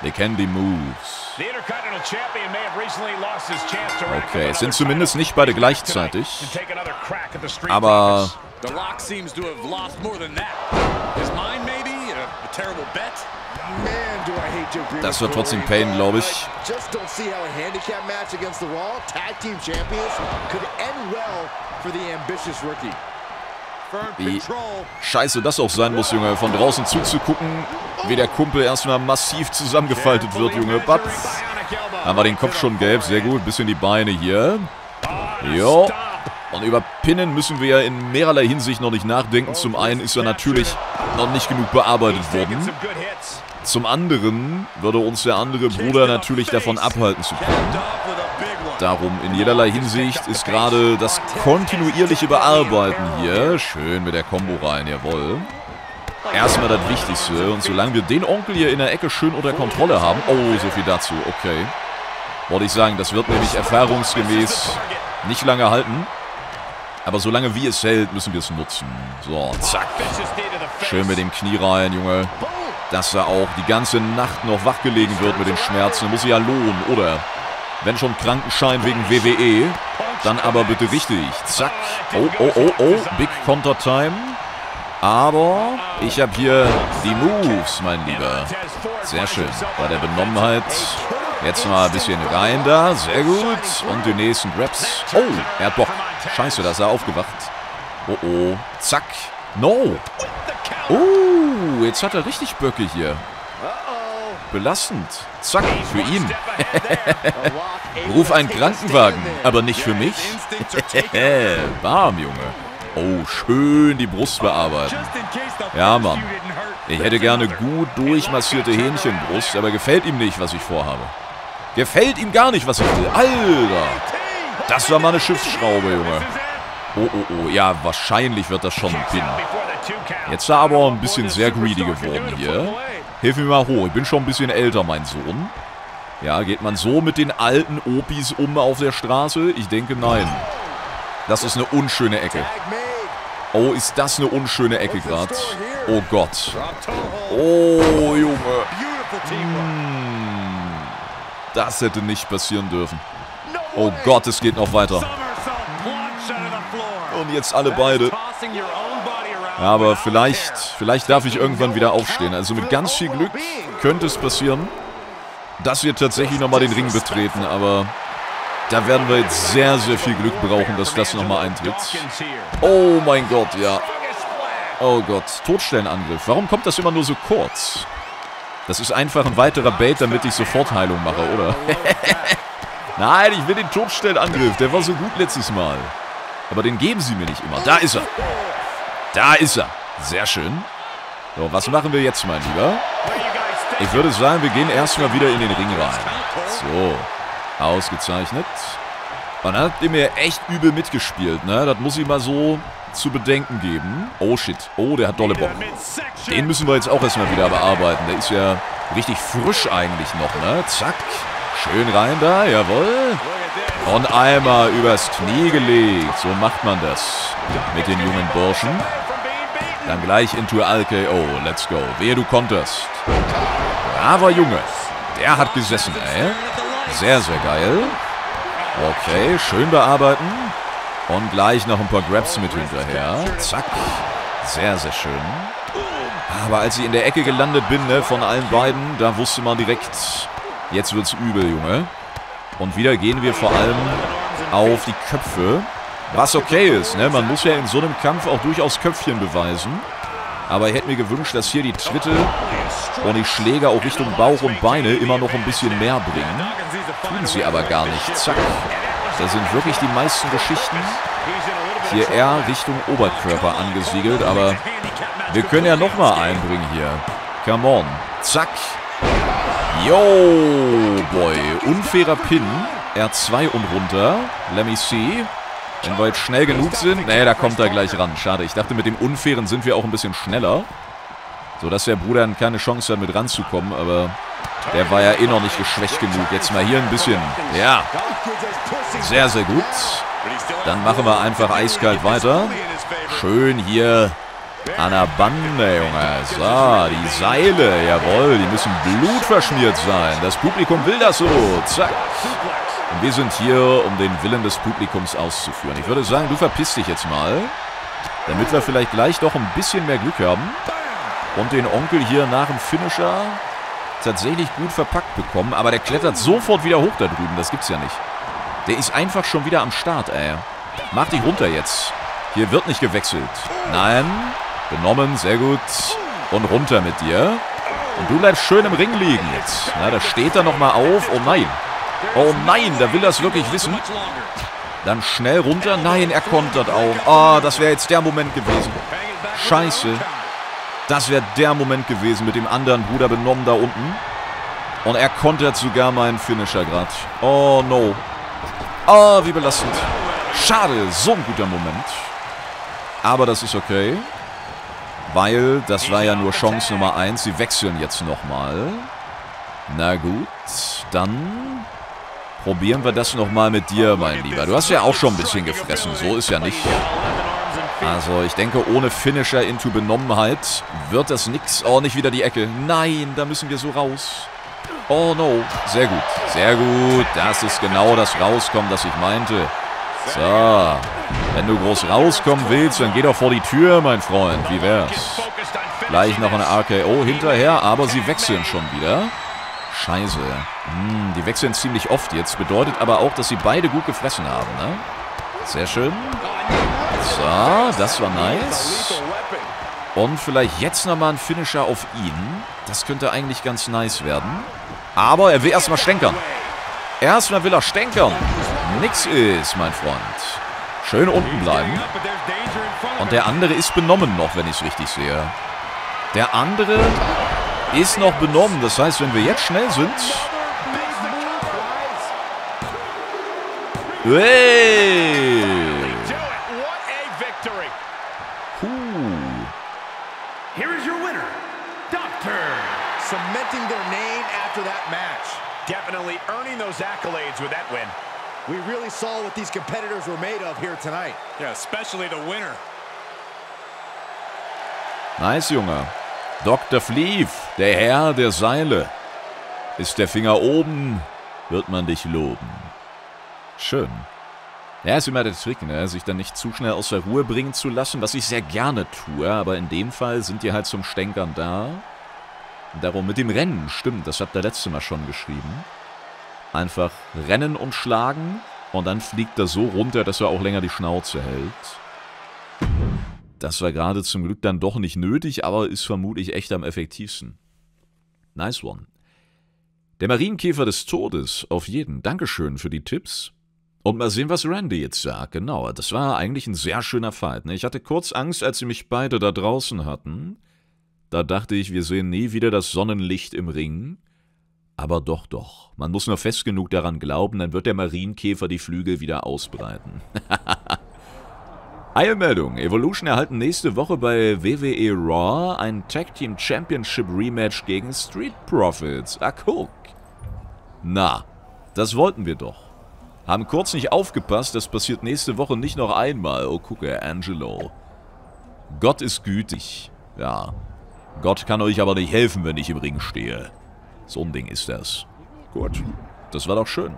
Wir kennen die Moves. Okay, es sind zumindest nicht beide gleichzeitig. Aber The Rock seems to have lost more than that. His mind maybe a terrible bet. Man, do I hate your group. Das wird trotzdem Pain, glaube ich. Just don't see how a handicap match against the Raw Tag Team Champions could end well for the ambitious rookie. Wie scheiße das auch sein muss, Junge, von draußen zuzugucken, wie der Kumpel erstmal massiv zusammengefaltet wird, Junge. Batz. Haben wir den Kopf schon gelb, sehr gut. Bisschen die Beine hier. Jo. Und über Pinnen müssen wir in mehrerlei Hinsicht noch nicht nachdenken. Zum einen ist er natürlich noch nicht genug bearbeitet worden. Zum anderen würde uns der andere Bruder natürlich davon abhalten zu können. Darum in jederlei Hinsicht ist gerade das kontinuierliche Bearbeiten hier. Schön mit der Combo rein, jawohl. Erstmal das Wichtigste. Und solange wir den Onkel hier in der Ecke schön unter Kontrolle haben. Oh, so viel dazu, okay. Wollte ich sagen, das wird nämlich erfahrungsgemäß nicht lange halten. Aber solange wir es hält, müssen wir es nutzen. So, zack. Schön mit dem Knie rein, Junge. Dass er auch die ganze Nacht noch wachgelegen wird mit den Schmerzen. Muss ja lohnen, oder? Wenn schon Krankenschein wegen W W E, dann aber bitte richtig. Zack. Oh, oh, oh, oh. Big Counter Time. Aber ich habe hier die Moves, mein Lieber. Sehr schön. Bei der Benommenheit. Jetzt mal ein bisschen rein da. Sehr gut. Und die nächsten Grabs. Oh, er hat Bock. Scheiße, da ist er aufgewacht. Oh, oh. Zack. No. Oh, jetzt hat er richtig Böcke hier. Belastend. Zack, für ihn. Ruf einen Krankenwagen, aber nicht für mich. Warm, Junge. Oh, schön die Brust bearbeiten. Ja, Mann. Ich hätte gerne gut durchmassierte Hähnchenbrust, aber gefällt ihm nicht, was ich vorhabe. Gefällt ihm gar nicht, was ich will. Alter. Das war mal eine Schiffsschraube, Junge. Oh, oh, oh. Ja, wahrscheinlich wird das schon ein Pin. Jetzt war aber ein bisschen sehr greedy geworden hier. Hilf mir mal hoch, ich bin schon ein bisschen älter, mein Sohn. Ja, geht man so mit den alten Opis um auf der Straße? Ich denke, nein. Das ist eine unschöne Ecke. Oh, ist das eine unschöne Ecke gerade? Oh Gott. Oh, Junge. Hm, das hätte nicht passieren dürfen. Oh Gott, es geht noch weiter. Und jetzt alle beide. Aber vielleicht, vielleicht darf ich irgendwann wieder aufstehen. Also mit ganz viel Glück könnte es passieren, dass wir tatsächlich nochmal den Ring betreten. Aber da werden wir jetzt sehr, sehr viel Glück brauchen, dass das nochmal eintritt. Oh mein Gott, ja. Oh Gott, Totstellenangriff. Warum kommt das immer nur so kurz? Das ist einfach ein weiterer Bait, damit ich sofort Heilung mache, oder? Nein, ich will den Totstellenangriff. Der war so gut letztes Mal. Aber den geben sie mir nicht immer. Da ist er. Da ist er. Sehr schön. So, was machen wir jetzt, mein Lieber? Ich würde sagen, wir gehen erstmal wieder in den Ring rein. So. Ausgezeichnet. Und dann habt ihr mir echt übel mitgespielt, ne? Das muss ich mal so zu bedenken geben. Oh, shit. Oh, der hat dolle Bock. Den müssen wir jetzt auch erstmal wieder bearbeiten. Der ist ja richtig frisch eigentlich noch, ne? Zack. Schön rein da. Jawohl. Und einmal übers Knie gelegt. So macht man das mit den jungen Burschen. Dann gleich into L K O. Let's go. Wehe, du konterst. Aber Junge, der hat gesessen, ey. Sehr, sehr geil. Okay, schön bearbeiten. Und gleich noch ein paar Grabs mit hinterher. Zack. Sehr, sehr schön. Aber als ich in der Ecke gelandet bin, ne, von allen beiden, da wusste man direkt, jetzt wird's übel, Junge. Und wieder gehen wir vor allem auf die Köpfe. Was okay ist, ne? Man muss ja in so einem Kampf auch durchaus Köpfchen beweisen. Aber ich hätte mir gewünscht, dass hier die Tritte und die Schläge auch Richtung Bauch und Beine immer noch ein bisschen mehr bringen. Tun sie aber gar nicht. Zack. Da sind wirklich die meisten Geschichten hier eher Richtung Oberkörper angesiedelt, aber wir können ja nochmal einbringen hier. Come on. Zack. Yo, boy. Unfairer Pin. R zwei und runter. Let me see. Wenn wir jetzt schnell genug sind. Nee, da kommt er gleich ran. Schade. Ich dachte, mit dem Unfairen sind wir auch ein bisschen schneller. Sodass der Bruder dann keine Chance hat, mit ranzukommen. Aber der war ja eh noch nicht geschwächt genug. Jetzt mal hier ein bisschen. Ja. Sehr, sehr gut. Dann machen wir einfach eiskalt weiter. Schön hier an der Bande, Junge. So, die Seile. Jawohl, die müssen blutverschmiert sein. Das Publikum will das so. Zack. Und wir sind hier, um den Willen des Publikums auszuführen. Ich würde sagen, du verpisst dich jetzt mal. Damit wir vielleicht gleich doch ein bisschen mehr Glück haben. Und den Onkel hier nach dem Finisher tatsächlich gut verpackt bekommen. Aber der klettert sofort wieder hoch da drüben. Das gibt's ja nicht. Der ist einfach schon wieder am Start, ey. Mach dich runter jetzt. Hier wird nicht gewechselt. Nein. Genommen, sehr gut. Und runter mit dir. Und du bleibst schön im Ring liegen jetzt. Na, da steht er nochmal auf. Oh nein. Oh nein, da will das wirklich wissen. Dann schnell runter. Nein, er kontert auch. Ah, das wäre jetzt der Moment gewesen. Scheiße. Das wäre der Moment gewesen mit dem anderen Bruder benommen da unten. Und er kontert sogar meinen Finisher gerade. Oh no. Ah, wie belastend. Schade, so ein guter Moment. Aber das ist okay. Weil das war ja nur Chance Nummer eins. Sie wechseln jetzt nochmal. Na gut, dann probieren wir das nochmal mit dir, mein Lieber. Du hast ja auch schon ein bisschen gefressen, so ist ja nicht. Also ich denke, ohne Finisher into Benommenheit wird das nix. Oh, nicht wieder die Ecke. Nein, da müssen wir so raus. Oh no, sehr gut, sehr gut. Das ist genau das Rauskommen, das ich meinte. So, wenn du groß rauskommen willst, dann geh doch vor die Tür, mein Freund. Wie wär's? Gleich noch eine R K O hinterher, aber sie wechseln schon wieder. Scheiße. Hm, die wechseln ziemlich oft jetzt. Bedeutet aber auch, dass sie beide gut gefressen haben, ne? Sehr schön. So, das war nice. Und vielleicht jetzt nochmal ein Finisher auf ihn. Das könnte eigentlich ganz nice werden. Aber er will erstmal stänkern. Erstmal will er stänkern. Nix ist, mein Freund. Schön unten bleiben. Und der andere ist benommen noch, wenn ich es richtig sehe. Der andere ist noch benommen. Das heißt, wenn wir jetzt schnell sind... Hey! Huh. We really saw what these competitors were made of here tonight. Yeah, especially the winner. Nice, Junge. Doktor Fleef, der Herr der Seile. Ist der Finger oben, wird man dich loben. Schön. Ja, ist immer der Trick, ne? Sich dann nicht zu schnell aus der Ruhe bringen zu lassen, was ich sehr gerne tue. Aber in dem Fall sind die halt zum Stänkern da. Darum mit dem Rennen, stimmt, das habt ihr letztes Mal schon geschrieben. Einfach rennen und schlagen und dann fliegt er so runter, dass er auch länger die Schnauze hält. Das war gerade zum Glück dann doch nicht nötig, aber ist vermutlich echt am effektivsten. Nice one. Der Marienkäfer des Todes, auf jeden. Dankeschön für die Tipps. Und mal sehen, was Randy jetzt sagt. Genau, das war eigentlich ein sehr schöner Fight. Ich hatte kurz Angst, als sie mich beide da draußen hatten. Da dachte ich, wir sehen nie wieder das Sonnenlicht im Ring. Aber doch, doch. Man muss nur fest genug daran glauben, dann wird der Marienkäfer die Flügel wieder ausbreiten. Eilmeldung. Evolution erhalten nächste Woche bei W W E Raw ein Tag Team Championship Rematch gegen Street Profits. Ah, guck. Na, das wollten wir doch. Haben kurz nicht aufgepasst, das passiert nächste Woche nicht noch einmal. Oh, gucke, Angelo. Gott ist gütig. Ja. Gott kann euch aber nicht helfen, wenn ich im Ring stehe. So ein Ding ist das. Gut, das war doch schön.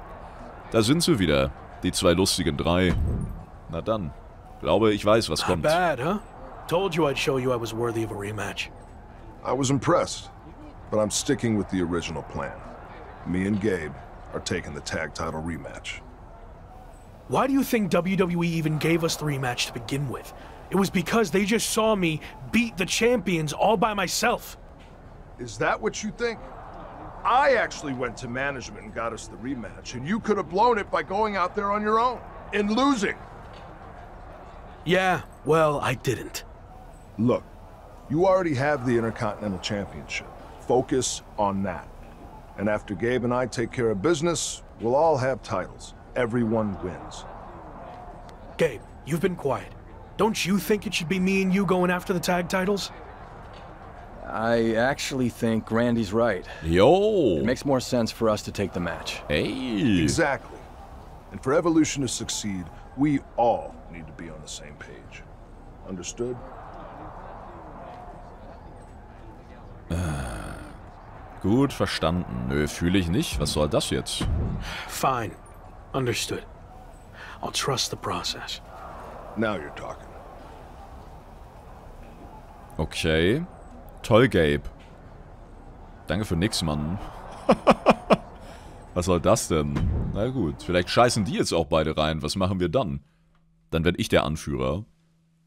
Da sind sie wieder, die zwei lustigen drei. Na dann, glaube ich weiß, was kommt. Not bad, huh? Told you I'd show you I was worthy of a rematch. I was impressed, but I'm sticking with the original plan. Me and Gabe are taking the tag title rematch. Why do you think W W E even gave us the rematch to begin with? It was because they just saw me beat the champions all by myself. Is that what you think? I actually went to management and got us the rematch, and you could have blown it by going out there on your own and losing. Yeah, well, I didn't. Look, you already have the Intercontinental Championship. Focus on that. And after Gabe and I take care of business, we'll all have titles. Everyone wins. Gabe, you've been quiet. Don't you think it should be me and you going after the tag titles? I actually think Randy's right. Yo! It makes more sense for us to take the match. Hey! Exactly. And for Evolution to succeed, we all need to be on the same page. Understood? Uh, gut verstanden. Nö, fühle ich nicht. Was soll das jetzt? Fine. Understood. I'll trust the process. Now you're talking. Okay. Toll, Gabe. Danke für nix, Mann. Was soll das denn? Na gut, vielleicht scheißen die jetzt auch beide rein. Was machen wir dann? Dann werde ich der Anführer.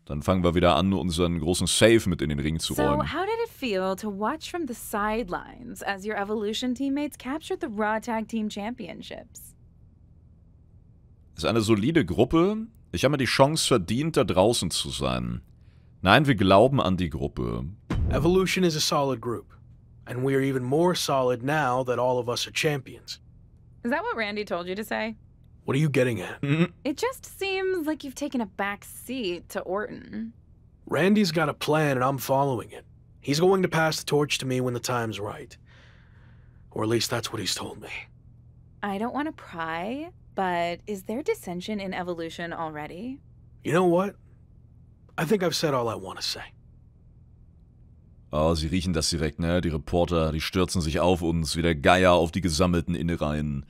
Dann fangen wir wieder an, unseren großen Safe mit in den Ring zu räumen. So, how did it feel to watch from the sidelines as your Evolution teammates captured the Raw Tag Team Championships? Das ist eine solide Gruppe. Ich habe mir die Chance verdient, da draußen zu sein. Nein, wir glauben an die Gruppe. Evolution is a solid group, and we are even more solid now that all of us are champions. Is that what Randy told you to say? What are you getting at? Mm-hmm. It just seems like you've taken a back seat to Orton. Randy's got a plan, and I'm following it. He's going to pass the torch to me when the time's right. Or at least that's what he's told me. I don't want to pry, but is there dissension in Evolution already? You know what? I think I've said all I want to say. Oh, sie riechen das direkt, ne? Die Reporter, die stürzen sich auf uns, wie der Geier auf die gesammelten Innereien.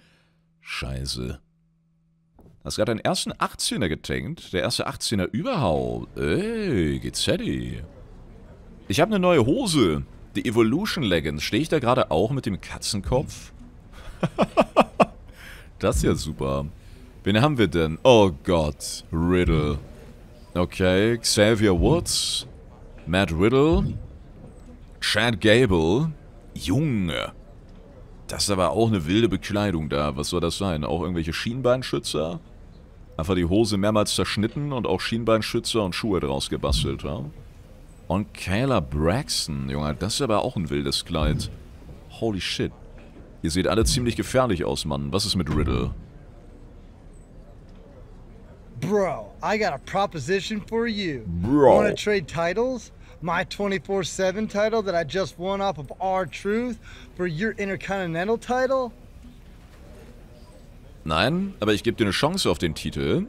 Scheiße. Hast gerade deinen ersten achtzehner getankt? Der erste achtzehner überhaupt? Ey, geht's Teddy? Ich habe eine neue Hose. Die Evolution Leggings. Stehe ich da gerade auch mit dem Katzenkopf? Das ist ja super. Wen haben wir denn? Oh Gott, Riddle. Okay, Xavier Woods. Matt Riddle. Chad Gable. Junge. Das ist aber auch eine wilde Bekleidung da. Was soll das sein? Auch irgendwelche Schienbeinschützer? Einfach die Hose mehrmals zerschnitten und auch Schienbeinschützer und Schuhe draus gebastelt, ja? Und Kayla Braxton. Junge, das ist aber auch ein wildes Kleid. Holy shit. Ihr seht alle ziemlich gefährlich aus, Mann. Was ist mit Riddle? Bro, I got a proposition for you. Bro. Wanna trade titles? My twenty-four seven title that I just won off of R-Truth for your Intercontinental title? Nein, aber ich gebe dir eine Chance auf den Titel.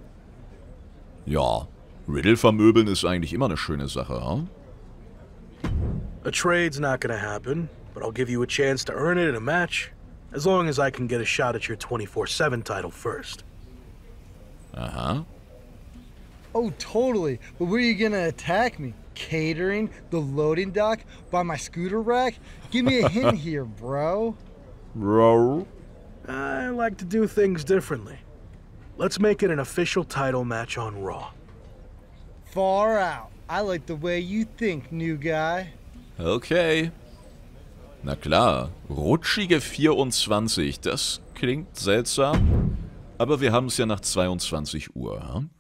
Ja, Riddle vermöbeln ist eigentlich immer eine schöne Sache, hm? A trade's not gonna happen, but I'll give you a chance to earn it in a match, as long as I can get a shot at your twenty-four seven title first. Aha. Oh, totally. But where are you gonna attack me? Catering, the loading dock, by my scooter rack? Give me a hint here, bro. Bro. I like to do things differently. Let's make it an official title match on Raw. Far out. I like the way you think, new guy. Okay. Na klar. Rutschige vierundzwanzig. Das klingt seltsam. Aber wir haben es ja nach zweiundzwanzig Uhr. Hm?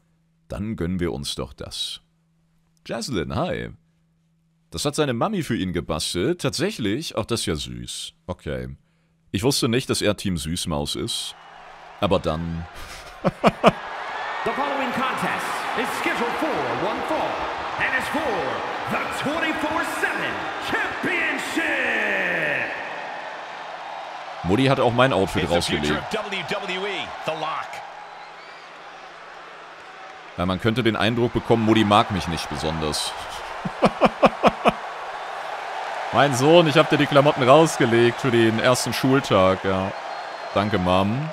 Dann gönnen wir uns doch das. Jaslyn, hi. Das hat seine Mami für ihn gebastelt. Tatsächlich? Auch das ist ja süß. Okay. Ich wusste nicht, dass er Team Süßmaus ist. Aber dann... The following contest is scheduled for one fall and is for the twenty-four seven Championship. Mutti hat auch mein Outfit rausgelegt. Ja, man könnte den Eindruck bekommen, Mutti mag mich nicht besonders. Mein Sohn, ich habe dir die Klamotten rausgelegt für den ersten Schultag, ja. Danke, Mom.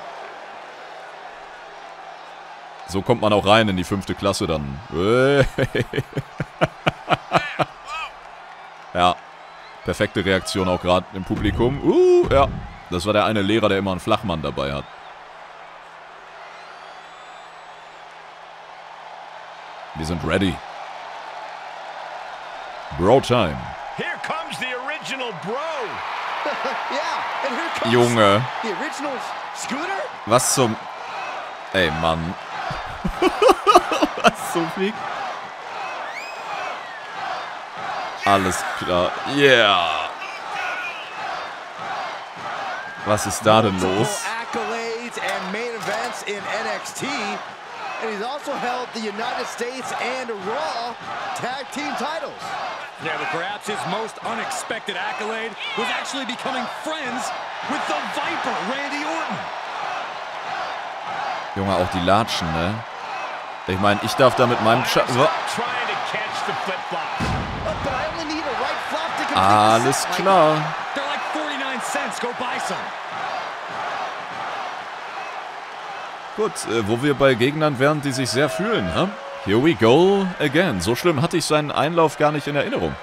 So kommt man auch rein in die fünfte Klasse dann. Ja, perfekte Reaktion auch gerade im Publikum. Uh, ja, das war der eine Lehrer, der immer einen Flachmann dabei hat. Wir sind ready. Bro time. Here comes the original Junge. Was zum... Ey, Mann. Was zum Fick? Alles klar. Yeah. Was ist da denn los? In N X T, and he's also held the United States and Raw tag team titles. Yeah, but perhaps his most unexpected accolade was actually becoming friends with the Viper, Randy Orton. Junge, auch die Latschen, ne? Ich meine, ich darf da mit meinem Schatten. Alles klar. Gut, äh, wo wir bei Gegnern wären, die sich sehr fühlen, ne? Here we go again. So schlimm hatte ich seinen Einlauf gar nicht in Erinnerung.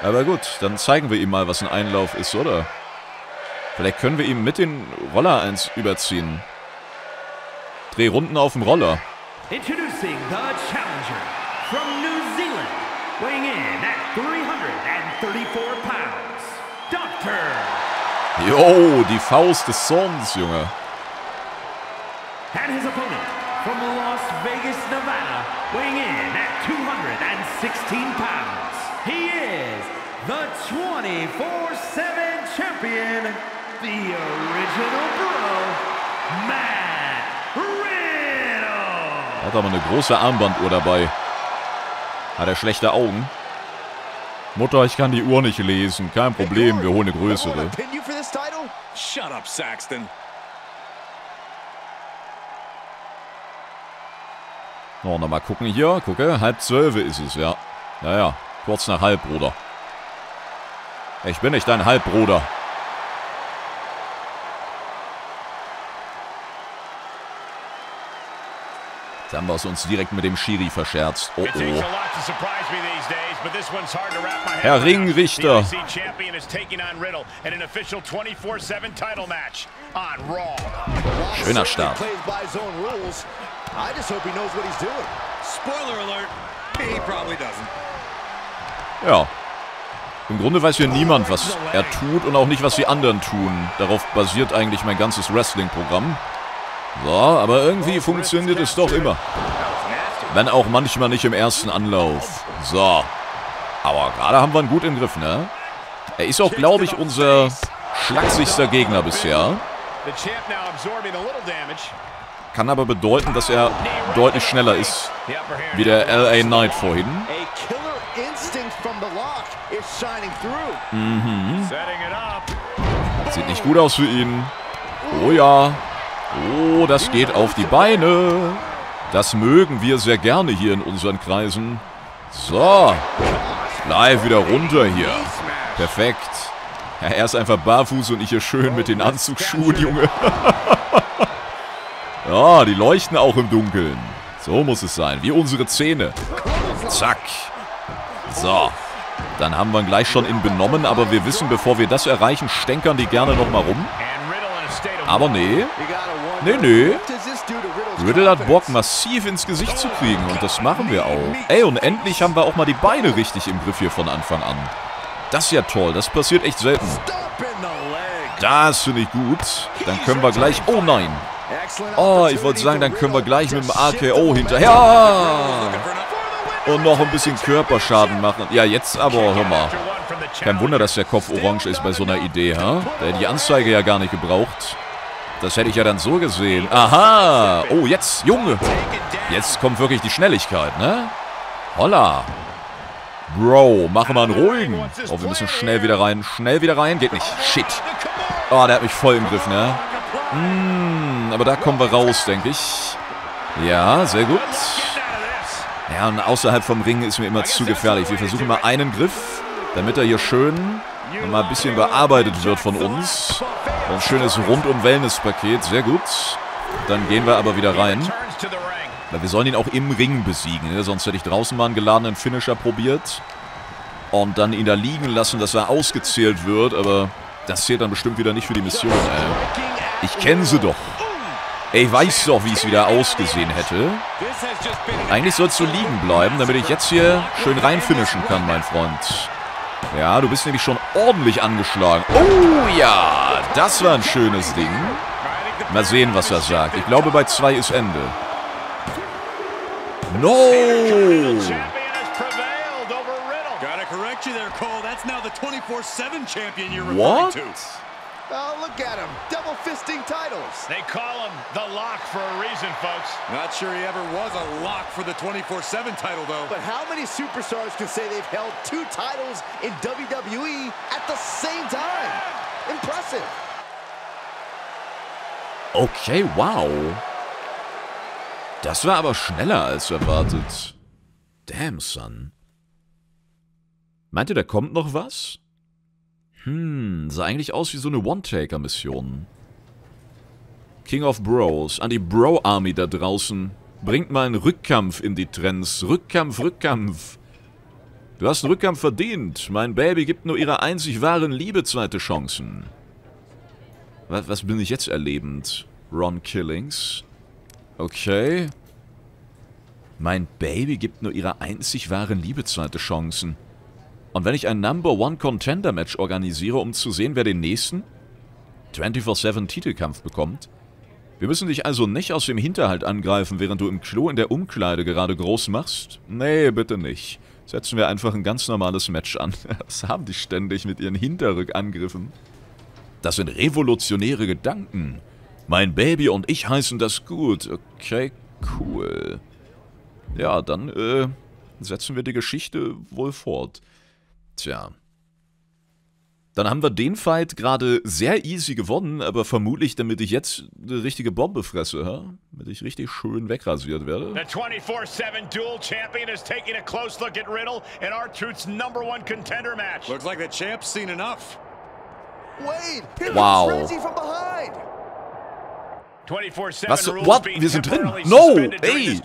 Aber gut, dann zeigen wir ihm mal, was ein Einlauf ist, oder? Vielleicht können wir ihm mit den Roller eins überziehen. Dreh Runden auf dem Roller. Introducing the challenger from New Zealand, weighing in at three hundred thirty-four pounds, Doctor. Jo, die Faust des Zorns, Junge. And his opponent from Las Vegas, Nevada, weighing in at two hundred sixteen pounds. He is the twenty-four seven champion, the original bro, Matt Riddle. Hat aber eine große Armbanduhr dabei. Hat er schlechte Augen? Mutter, ich kann die Uhr nicht lesen. Kein Problem, wir holen eine größere. Shut up, Saxton. Oh, noch mal gucken hier, gucke, halb zwölf ist es, ja. Naja, kurz nach halb, Bruder. Ich bin nicht dein Halbbruder. Jetzt haben wir es uns direkt mit dem Schiri verscherzt. Oh, oh. Herr Ringrichter. Schöner Start. I just hope he knows what he's doing. Spoiler alert, he probably doesn't. Ja. Im Grunde weiß hier niemand, was er tut und auch nicht, was die anderen tun. Darauf basiert eigentlich mein ganzes Wrestling-Programm. So, aber irgendwie funktioniert es doch immer. Wenn auch manchmal nicht im ersten Anlauf. So. Aber gerade haben wir ihn gut im Griff, ne? Er ist auch, glaube ich, unser schlagsigster Gegner bisher. Kann aber bedeuten, dass er deutlich schneller ist, wie der L A Knight vorhin. Mhm. Sieht nicht gut aus für ihn. Oh ja. Oh, das geht auf die Beine. Das mögen wir sehr gerne hier in unseren Kreisen. So. Live wieder runter hier. Perfekt. Ja, er ist einfach barfuß und ich hier schön mit den Anzugsschuhen, Junge. Ja, die leuchten auch im Dunkeln. So muss es sein, wie unsere Zähne. Zack. So, dann haben wir ihn gleich schon in benommen, aber wir wissen, bevor wir das erreichen, stänkern die gerne nochmal rum. Aber nee, nee, nee. Riddle hat Bock, massiv ins Gesicht zu kriegen und das machen wir auch. Ey, und endlich haben wir auch mal die Beine richtig im Griff hier von Anfang an. Das ist ja toll, das passiert echt selten. Das finde ich gut. Dann können wir gleich... Oh nein. Oh, ich wollte sagen, dann können wir gleich mit dem R K O hinterher. Ja! Und noch ein bisschen Körperschaden machen. Ja, jetzt aber, hör mal. Kein Wunder, dass der Kopf orange ist bei so einer Idee, ha? Der hätte die Anzeige ja gar nicht gebraucht. Das hätte ich ja dann so gesehen. Aha! Oh, jetzt, Junge! Jetzt kommt wirklich die Schnelligkeit, ne? Holla! Bro, machen wir einen ruhigen. Oh, wir müssen schnell wieder rein. Schnell wieder rein. Geht nicht. Shit. Oh, der hat mich voll im Griff, ne? Mmh, aber da kommen wir raus, denke ich. Ja, sehr gut. Ja, und außerhalb vom Ring ist mir immer zu gefährlich. Wir versuchen mal einen Griff, damit er hier schön mal ein bisschen bearbeitet wird von uns. Ein schönes Rundum-Wellness-Paket, sehr gut. Dann gehen wir aber wieder rein. Weil wir sollen ihn auch im Ring besiegen, ne? Sonst hätte ich draußen mal einen geladenen Finisher probiert. Und dann ihn da liegen lassen, dass er ausgezählt wird. Aber das zählt dann bestimmt wieder nicht für die Mission, ey. Ich kenne sie doch. Ich weiß doch, wie es wieder ausgesehen hätte. Eigentlich sollst du liegen bleiben, damit ich jetzt hier schön rein finishen kann, mein Freund. Ja, du bist nämlich schon ordentlich angeschlagen. Oh ja, das war ein schönes Ding. Mal sehen, was er sagt. Ich glaube, bei zwei ist Ende. No! What? Oh, look at him, double fisting titles. They call him the Lock for a reason, folks. Not sure he ever was a lock for the twenty-four seven title, though. But how many superstars can say they've held two titles in W W E at the same time? Impressive. Okay, wow. Das war aber schneller als erwartet. Damn, son. Meint ihr, da kommt noch was? Hm, sah eigentlich aus wie so eine One-Taker-Mission. King of Bros. An die Bro-Army da draußen. Bringt mal einen Rückkampf in die Trends. Rückkampf, Rückkampf. Du hast einen Rückkampf verdient. Mein Baby gibt nur ihrer einzig wahren Liebe zweite Chancen. Was, was bin ich jetzt erlebend? Ron Killings. Okay. Mein Baby gibt nur ihrer einzig wahren Liebe zweite Chancen. Und wenn ich ein Number-One-Contender-Match organisiere, um zu sehen, wer den nächsten twenty-four seven-Titelkampf bekommt? Wir müssen dich also nicht aus dem Hinterhalt angreifen, während du im Klo in der Umkleide gerade groß machst? Nee, bitte nicht. Setzen wir einfach ein ganz normales Match an. Das haben die ständig mit ihren Hinterrückangriffen. Das sind revolutionäre Gedanken. Mein Baby und ich heißen das gut. Okay, cool. Ja, dann äh, setzen wir die Geschichte wohl fort. Tja. Dann haben wir den Fight gerade sehr easy gewonnen, aber vermutlich, damit ich jetzt eine richtige Bombe fresse, ha? Damit ich richtig schön wegrasiert werde. The twenty-four seven Dual Champion is taking a close look at Riddle in R-Truth's number one contender match. Looks like the champ's seen enough. Wait, here comes Renzi from behind. Was? What? Wir sind drin? No! Ey!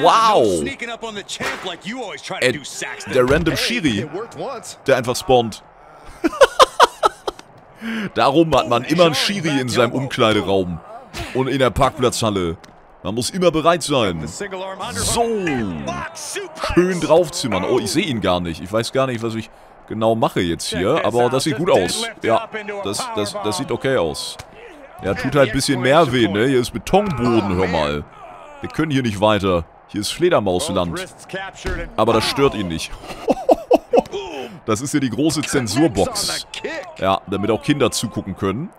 Wow! Ey, der random Schiri, der einfach spawnt. Darum hat man immer einen Schiri in seinem Umkleideraum. Und in der Parkplatzhalle. Man muss immer bereit sein. So! Schön draufzimmern. Oh, ich sehe ihn gar nicht. Ich weiß gar nicht, was ich genau mache jetzt hier, aber das sieht gut aus. Ja, das, das, das sieht okay aus. Ja, tut halt ein bisschen mehr weh, ne? Hier ist Betonboden, hör mal. Wir können hier nicht weiter. Hier ist Fledermausland. Aber das stört ihn nicht. Das ist hier die große Zensurbox. Ja, damit auch Kinder zugucken können.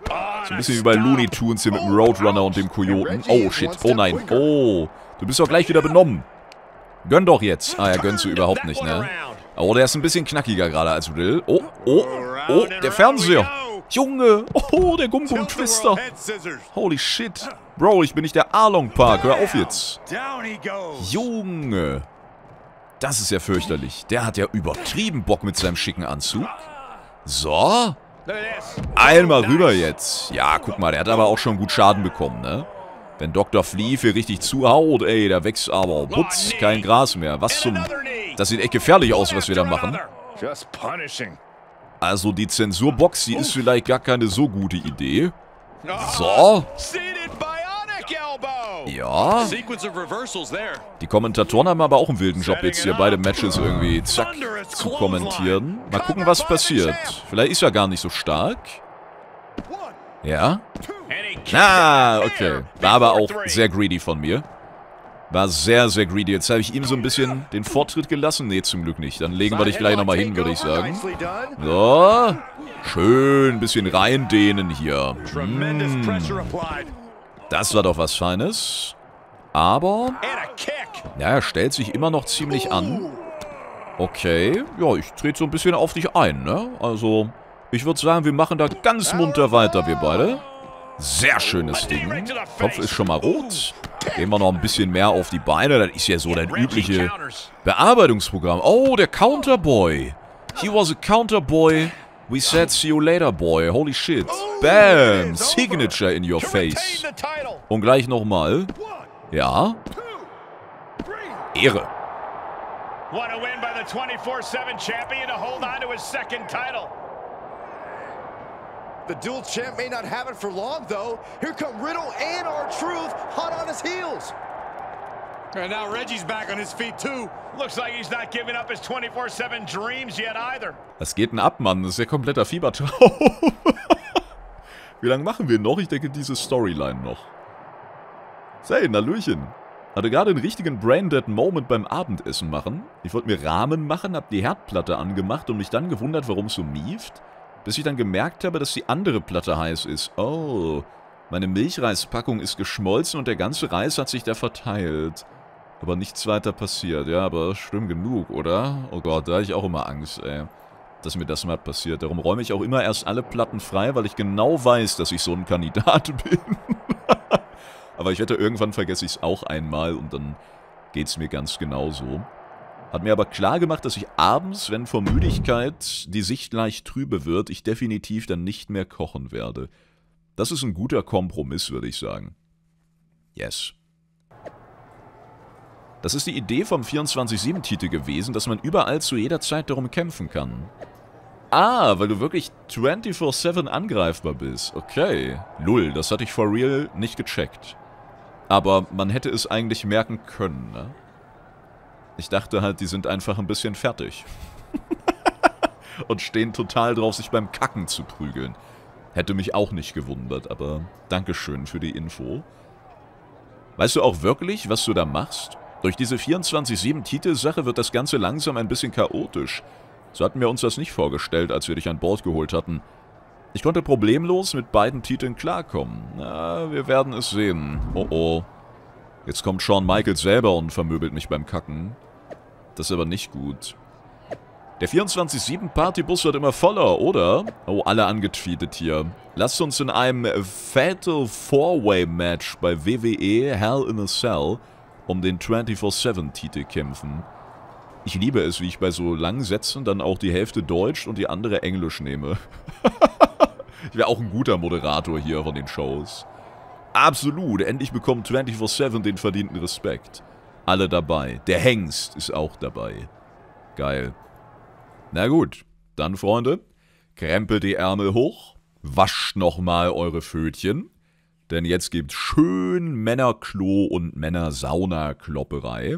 So ein bisschen wie bei Looney Tunes hier mit dem Roadrunner und dem Kojoten. Oh, shit. Oh, nein. Oh, du bist doch gleich wieder benommen. Gönn doch jetzt. Ah, ja, gönnst du überhaupt nicht, ne? Oh, der ist ein bisschen knackiger gerade als Riddle. Oh, oh, oh, der Fernseher. Junge, oh, der Gumbum-Twister. Holy shit. Bro, ich bin nicht der Arlong Park. Hör auf jetzt. Junge. Das ist ja fürchterlich. Der hat ja übertrieben Bock mit seinem schicken Anzug. So. Einmal rüber jetzt. Ja, guck mal, der hat aber auch schon gut Schaden bekommen, ne? Wenn Doktor Flea hier richtig zuhaut, ey, da wächst aber Putz, kein Gras mehr. Was zum... Das sieht echt gefährlich aus, was wir da machen. Also die Zensurbox, die ist vielleicht gar keine so gute Idee. So. Ja. Die Kommentatoren haben aber auch einen wilden Job jetzt hier. Beide Matches irgendwie zack zu kommentieren. Mal gucken, was passiert. Vielleicht ist er gar nicht so stark. Ja. Na, okay. War aber auch sehr greedy von mir. War sehr, sehr greedy. Jetzt habe ich ihm so ein bisschen den Vortritt gelassen. Nee, zum Glück nicht. Dann legen wir dich gleich nochmal hin, würde ich sagen. So. Schön ein bisschen reindehnen hier. Hm. Das war doch was Feines. Aber... Ja, er stellt sich immer noch ziemlich an. Okay. Ja, ich trete so ein bisschen auf dich ein, ne? Also, ich würde sagen, wir machen da ganz munter weiter, wir beide. Sehr schönes Ding. Kopf ist schon mal rot. Gehen wir noch ein bisschen mehr auf die Beine. Das ist ja so dein übliches Bearbeitungsprogramm. Oh, der Counterboy. He was a Counterboy. We said see you later, boy. Holy shit. Bam. Signature in your face. Und gleich nochmal. Ja. Ehre. The dual champ may not have it for long, though. Here come Riddle and R-Truth hot on his heels. And now Reggie's back on his feet too. Looks like he's not giving up his twenty-four seven dreams yet either. Was geht denn ab, Mann? Das ist ja kompletter Fiebertraum. Wie lange machen wir noch? Ich denke, diese Storyline noch. Say, na Hallöchen. Hatte gerade einen richtigen Braindead-Moment beim Abendessen machen. Ich wollte mir Ramen machen, hab die Herdplatte angemacht und mich dann gewundert, warum es so mieft. Bis ich dann gemerkt habe, dass die andere Platte heiß ist. Oh, meine Milchreispackung ist geschmolzen und der ganze Reis hat sich da verteilt. Aber nichts weiter passiert. Ja, aber schlimm genug, oder? Oh Gott, da habe ich auch immer Angst, ey. Dass mir das mal passiert. Darum räume ich auch immer erst alle Platten frei, weil ich genau weiß, dass ich so ein Kandidat bin. Aber ich wette, irgendwann vergesse ich es auch einmal und dann geht es mir ganz genauso. Hat mir aber klar gemacht, dass ich abends, wenn vor Müdigkeit die Sicht leicht trübe wird, ich definitiv dann nicht mehr kochen werde. Das ist ein guter Kompromiss, würde ich sagen. Yes. Das ist die Idee vom vierundzwanzig sieben-Titel gewesen, dass man überall zu jeder Zeit darum kämpfen kann. Ah, weil du wirklich vierundzwanzig sieben angreifbar bist. Okay. Lull, das hatte ich for real nicht gecheckt. Aber man hätte es eigentlich merken können, ne? Ich dachte halt, die sind einfach ein bisschen fertig. Und stehen total drauf, sich beim Kacken zu prügeln. Hätte mich auch nicht gewundert, aber Dankeschön für die Info. Weißt du auch wirklich, was du da machst? Durch diese vierundzwanzig sieben-Titel-Sache wird das Ganze langsam ein bisschen chaotisch. So hatten wir uns das nicht vorgestellt, als wir dich an Bord geholt hatten. Ich konnte problemlos mit beiden Titeln klarkommen. Na, wir werden es sehen. Oh oh. Jetzt kommt Shawn Michaels selber und vermöbelt mich beim Kacken. Das ist aber nicht gut. Der vierundzwanzig sieben-Partybus wird immer voller, oder? Oh, alle angetweetet hier. Lasst uns in einem Fatal Four-Way-Match bei W W E Hell in a Cell um den vierundzwanzig sieben-Titel kämpfen. Ich liebe es, wie ich bei so langen Sätzen dann auch die Hälfte Deutsch und die andere Englisch nehme. Ich wäre auch ein guter Moderator hier von den Shows. Absolut, endlich bekommt vierundzwanzig sieben den verdienten Respekt. Alle dabei. Der Hengst ist auch dabei. Geil. Na gut, dann Freunde, krempelt die Ärmel hoch, wascht nochmal eure Fötchen, denn jetzt gibt's schön Männerklo und Männersauna-Klopperei.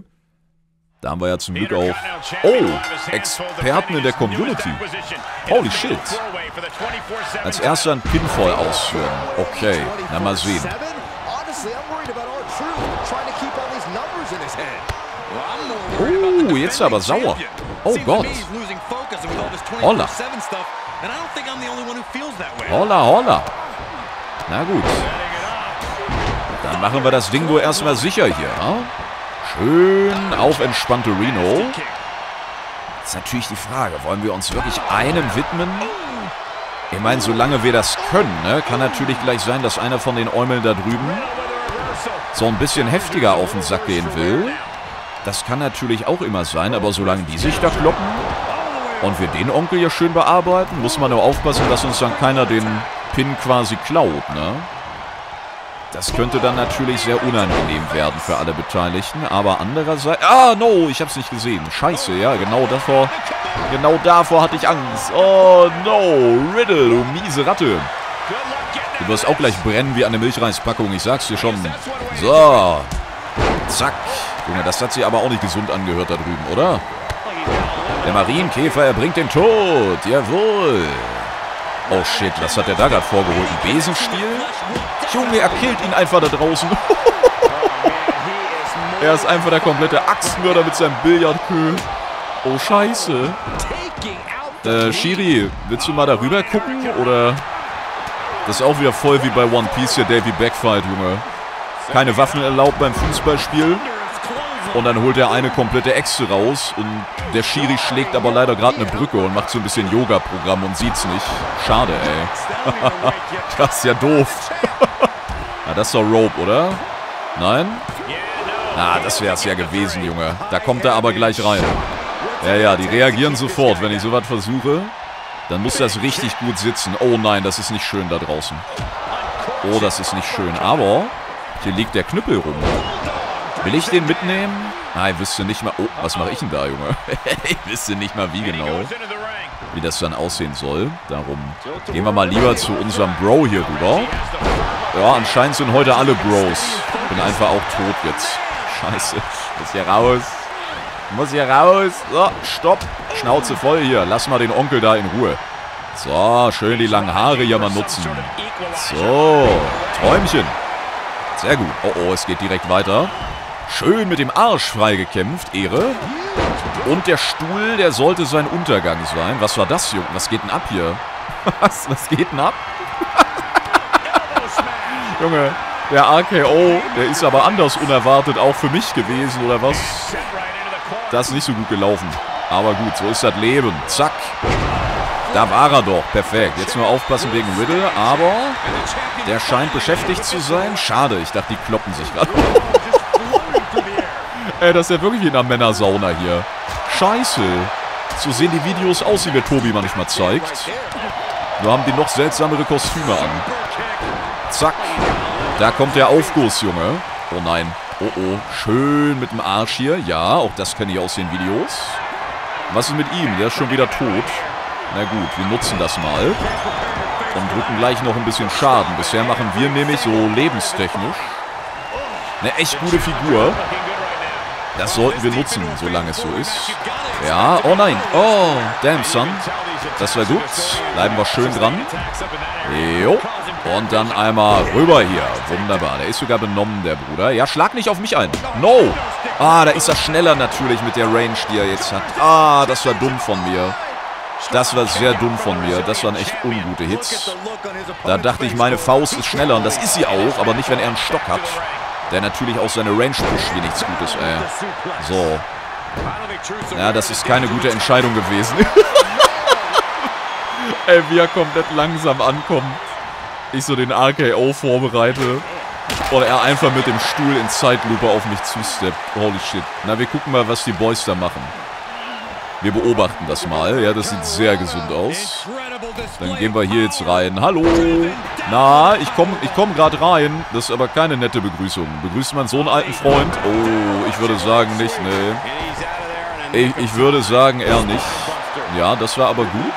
Da haben wir ja zum Glück auch... Oh, Experten in der Community. Holy shit. Als erster ein Pinfall ausführen. Okay, na mal sehen. Oh, jetzt aber sauer. Oh Gott. Holla. Holla, holla. Na gut. Dann machen wir das Ding wohl erstmal sicher hier, ne? Schön auf entspannte Reno. Ist natürlich die Frage, wollen wir uns wirklich einem widmen? Ich meine, solange wir das können, ne, kann natürlich gleich sein, dass einer von den Äumeln da drüben so ein bisschen heftiger auf den Sack gehen will. Das kann natürlich auch immer sein, aber solange die sich da kloppen und wir den Onkel hier schön bearbeiten, muss man nur aufpassen, dass uns dann keiner den Pin quasi klaut, ne? Das könnte dann natürlich sehr unangenehm werden für alle Beteiligten, aber andererseits... Ah, no, ich hab's nicht gesehen. Scheiße, ja, genau davor... Genau davor hatte ich Angst. Oh, no, Riddle, du miese Ratte. Du wirst auch gleich brennen wie eine Milchreispackung, ich sag's dir schon. So, zack. Junge, das hat sich aber auch nicht gesund angehört da drüben, oder? Der Marienkäfer, er bringt den Tod, jawohl. Oh shit, was hat er da gerade vorgeholt? Ein Besenstiel? Junge, er killt ihn einfach da draußen. Er ist einfach der komplette Axtmörder mit seinem Billardkö. Oh scheiße. Äh, Shiri, willst du mal da rüber gucken? Oder? Das ist auch wieder voll wie bei One Piece hier, Davey Backfight, Junge. Keine Waffen erlaubt beim Fußballspiel. Und dann holt er eine komplette Echse raus und der Schiri schlägt aber leider gerade eine Brücke und macht so ein bisschen Yoga-Programm und sieht's nicht. Schade, ey. Das ist ja doof. Na, das ist doch Rope, oder? Nein? Na, das wär's ja gewesen, Junge. Da kommt er aber gleich rein. Ja, ja, die reagieren sofort. Wenn ich sowas versuche, dann muss das richtig gut sitzen. Oh nein, das ist nicht schön da draußen. Oh, das ist nicht schön. Aber hier liegt der Knüppel rum. Will ich den mitnehmen? Nein, wüsste nicht mal... Oh, was mache ich denn da, Junge? Ich wüsste nicht mal, wie genau, wie das dann aussehen soll. Darum gehen wir mal lieber zu unserem Bro hier rüber. Ja, anscheinend sind heute alle Bros. Bin einfach auch tot jetzt. Scheiße. Muss hier raus. Muss hier raus. So, stopp. Schnauze voll hier. Lass mal den Onkel da in Ruhe. So, schön die langen Haare hier mal nutzen. So, Träumchen. Sehr gut. Oh, oh, es geht direkt weiter. Schön mit dem Arsch freigekämpft. Ehre. Und der Stuhl, der sollte sein Untergang sein. Was war das, Junge? Was geht denn ab hier? Was, was geht denn ab? Junge, der R K O, der ist aber anders unerwartet auch für mich gewesen, oder was? Das ist nicht so gut gelaufen. Aber gut, so ist das Leben. Zack. Da war er doch. Perfekt. Jetzt nur aufpassen wegen Riddle, aber der scheint beschäftigt zu sein. Schade, ich dachte, die kloppen sich gerade. Ey, das ist ja wirklich wie in einer Männersauna hier. Scheiße. So sehen die Videos aus, die mir Tobi manchmal zeigt. Nur haben die noch seltsamere Kostüme an. Zack. Da kommt der Aufguss, Junge. Oh nein. Oh oh. Schön mit dem Arsch hier. Ja, auch das kenne ich aus den Videos. Was ist mit ihm? Der ist schon wieder tot. Na gut, wir nutzen das mal. Und drücken gleich noch ein bisschen Schaden. Bisher machen wir nämlich so lebenstechnisch eine echt gute Figur. Das sollten wir nutzen, solange es so ist. Ja, oh nein. Oh, damn son. Das war gut. Bleiben wir schön dran. Jo. Und dann einmal rüber hier. Wunderbar. Der ist sogar benommen, der Bruder. Ja, schlag nicht auf mich ein. No. Ah, da ist er schneller natürlich mit der Range, die er jetzt hat. Ah, das war dumm von mir. Das war sehr dumm von mir. Das waren echt ungute Hits. Da dachte ich, meine Faust ist schneller. Und das ist sie auch, aber nicht, wenn er einen Stock hat. Der natürlich auch seine Range pusht wie nichts Gutes, ey. So. Ja, das ist keine gute Entscheidung gewesen. Ey, wie er komplett langsam ankommt. Ich so den R K O vorbereite. Und er einfach mit dem Stuhl in Zeitlupe auf mich zusteppt. Holy shit. Na, wir gucken mal, was die Boys da machen. Wir beobachten das mal. Ja, das sieht sehr gesund aus. Dann gehen wir hier jetzt rein. Hallo. Na, ich komme ich komm gerade rein. Das ist aber keine nette Begrüßung. Begrüßt man so einen alten Freund? Oh, ich würde sagen nicht, ne. Ich, ich würde sagen eher nicht. Ja, das war aber gut.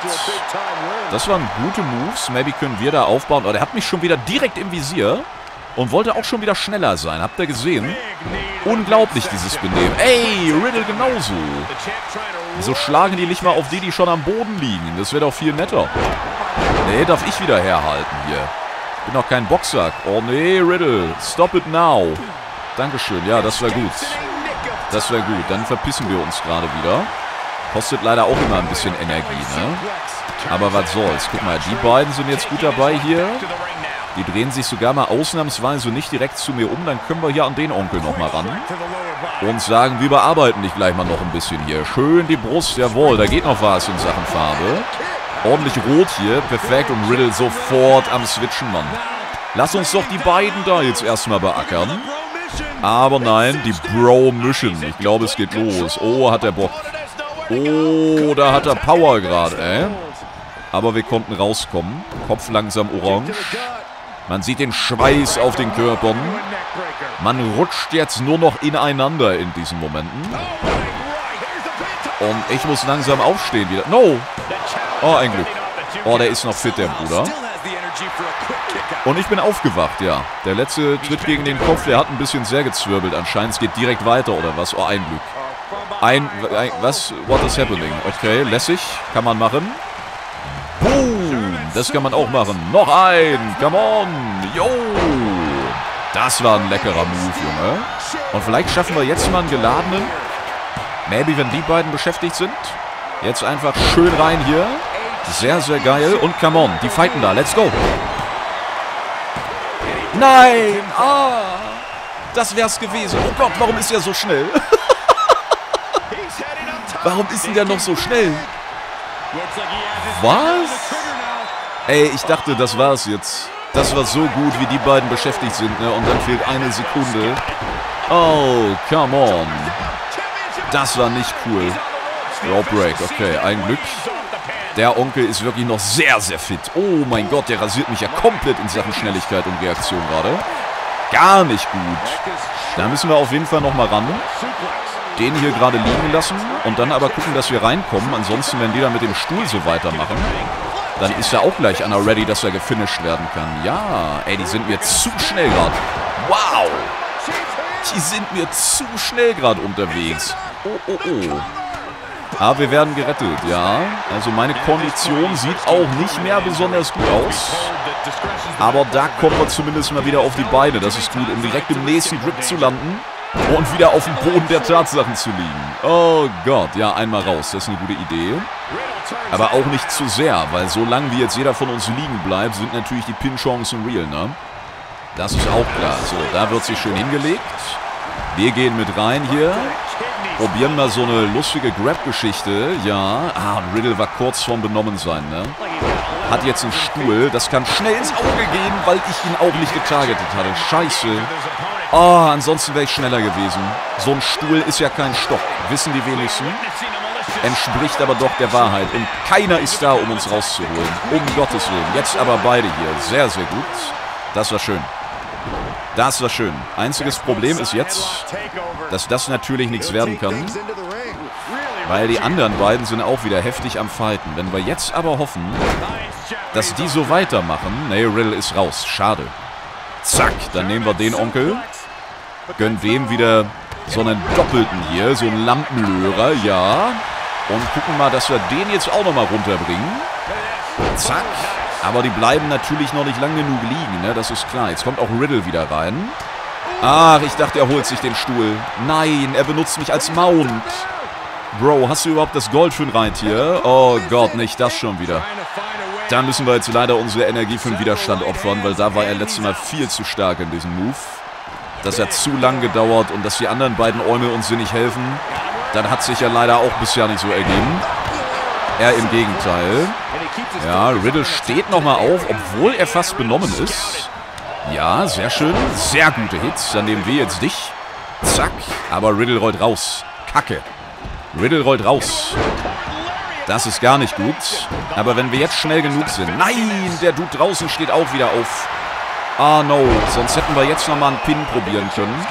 Das waren gute Moves. Maybe können wir da aufbauen. Aber der hat mich schon wieder direkt im Visier. Und wollte auch schon wieder schneller sein. Habt ihr gesehen? Unglaublich, dieses Benehmen. Ey, Riddle genauso. Wieso schlagen die nicht mal auf die, die schon am Boden liegen? Das wäre doch viel netter. Nee, darf ich wieder herhalten hier. Bin doch kein Boxer. Oh nee, Riddle. Stop it now. Dankeschön. Ja, das war gut. Das war gut. Dann verpissen wir uns gerade wieder. Kostet leider auch immer ein bisschen Energie, ne? Aber was soll's. Guck mal, die beiden sind jetzt gut dabei hier. Die drehen sich sogar mal ausnahmsweise nicht direkt zu mir um. Dann können wir hier an den Onkel nochmal ran. Und sagen, wir bearbeiten dich gleich mal noch ein bisschen hier. Schön die Brust, jawohl. Da geht noch was in Sachen Farbe. Ordentlich rot hier. Perfekt. Und Riddle sofort am Switchen, Mann. Lass uns doch die beiden da jetzt erstmal beackern. Aber nein, die Bro-Mission. Ich glaube, es geht los. Oh, hat er Bock. Oh, da hat er Power gerade, ey. Aber wir konnten rauskommen. Kopf langsam orange. Man sieht den Schweiß auf den Körpern. Man rutscht jetzt nur noch ineinander in diesen Momenten. Und ich muss langsam aufstehen wieder. No! Oh, ein Glück. Oh, der ist noch fit, der Bruder. Und ich bin aufgewacht, ja. Der letzte Tritt gegen den Kopf, der hat ein bisschen sehr gezwirbelt. Anscheinend, es geht direkt weiter, oder was? Oh, ein Glück. Ein, ein, was? What is happening? Okay, lässig. Kann man machen. Boom! Das kann man auch machen. Noch ein! Come on! Yo! Das war ein leckerer Move, Junge. Und vielleicht schaffen wir jetzt mal einen geladenen. Maybe, wenn die beiden beschäftigt sind. Jetzt einfach schön rein hier. Sehr, sehr geil. Und come on, die fighten da. Let's go! Nein! Ah! Das wär's gewesen. Oh Gott, warum ist der so schnell? Warum ist denn der noch so schnell? Was? Ey, ich dachte, das war's jetzt. Das war so gut, wie die beiden beschäftigt sind, ne? Und dann fehlt eine Sekunde. Oh, come on. Das war nicht cool. Rope Break, okay, ein Glück. Der Onkel ist wirklich noch sehr, sehr fit. Oh mein Gott, der rasiert mich ja komplett in Sachen Schnelligkeit und Reaktion gerade. Gar nicht gut. Da müssen wir auf jeden Fall nochmal ran. Den hier gerade liegen lassen und dann aber gucken, dass wir reinkommen. Ansonsten, wenn die dann mit dem Stuhl so weitermachen, dann ist er auch gleich einer ready, dass er gefinisht werden kann. Ja, ey, die sind mir zu schnell gerade. Wow. Die sind mir zu schnell gerade unterwegs. Oh, oh, oh. Aber wir werden gerettet, ja. Also meine Kondition sieht auch nicht mehr besonders gut aus. Aber da kommt man zumindest mal wieder auf die Beine. Das ist gut, um direkt im nächsten Grip zu landen. Und wieder auf dem Boden der Tatsachen zu liegen. Oh Gott, ja, einmal raus. Das ist eine gute Idee. Aber auch nicht zu sehr, weil solange wie jetzt jeder von uns liegen bleibt, sind natürlich die Pin-Chancen real, ne? Das ist auch klar. So, da wird sich schön hingelegt. Wir gehen mit rein hier. Probieren mal so eine lustige Grab-Geschichte. Ja, ah, Riddle war kurz vorm benommen sein, ne? Hat jetzt einen Stuhl. Das kann schnell ins Auge gehen, weil ich ihn auch nicht getargetet hatte. Scheiße. Oh, ansonsten wäre ich schneller gewesen. So ein Stuhl ist ja kein Stock. Wissen die wenigsten. Entspricht aber doch der Wahrheit. Und keiner ist da, um uns rauszuholen. Um Gottes Willen. Jetzt aber beide hier. Sehr, sehr gut. Das war schön. Das war schön. Einziges Problem ist jetzt, dass das natürlich nichts werden kann. Weil die anderen beiden sind auch wieder heftig am Verhalten. Wenn wir jetzt aber hoffen, dass die so weitermachen. Nee, Riddle ist raus. Schade. Zack, dann nehmen wir den Onkel. Gönnt dem wieder so einen Doppelten hier. So einen Lampenlöhrer, ja. Und gucken mal, dass wir den jetzt auch nochmal runterbringen. Zack. Aber die bleiben natürlich noch nicht lang genug liegen, ne? Das ist klar. Jetzt kommt auch Riddle wieder rein. Ach, ich dachte, er holt sich den Stuhl. Nein, er benutzt mich als Mount. Bro, hast du überhaupt das Gold für ein Reittier? Oh Gott, nicht das schon wieder. Da müssen wir jetzt leider unsere Energie für den Widerstand opfern, weil da war er letztes Mal viel zu stark in diesem Move. Das hat zu lang gedauert und dass die anderen beiden Eumel uns hier nicht helfen, dann hat sich ja leider auch bisher nicht so ergeben. Er im Gegenteil. Ja, Riddle steht nochmal auf, obwohl er fast benommen ist. Ja, sehr schön. Sehr gute Hits. Dann nehmen wir jetzt dich. Zack. Aber Riddle rollt raus. Kacke. Riddle rollt raus. Das ist gar nicht gut. Aber wenn wir jetzt schnell genug sind. Nein, der Dude draußen steht auch wieder auf. Ah, no. Sonst hätten wir jetzt nochmal einen Pin probieren können.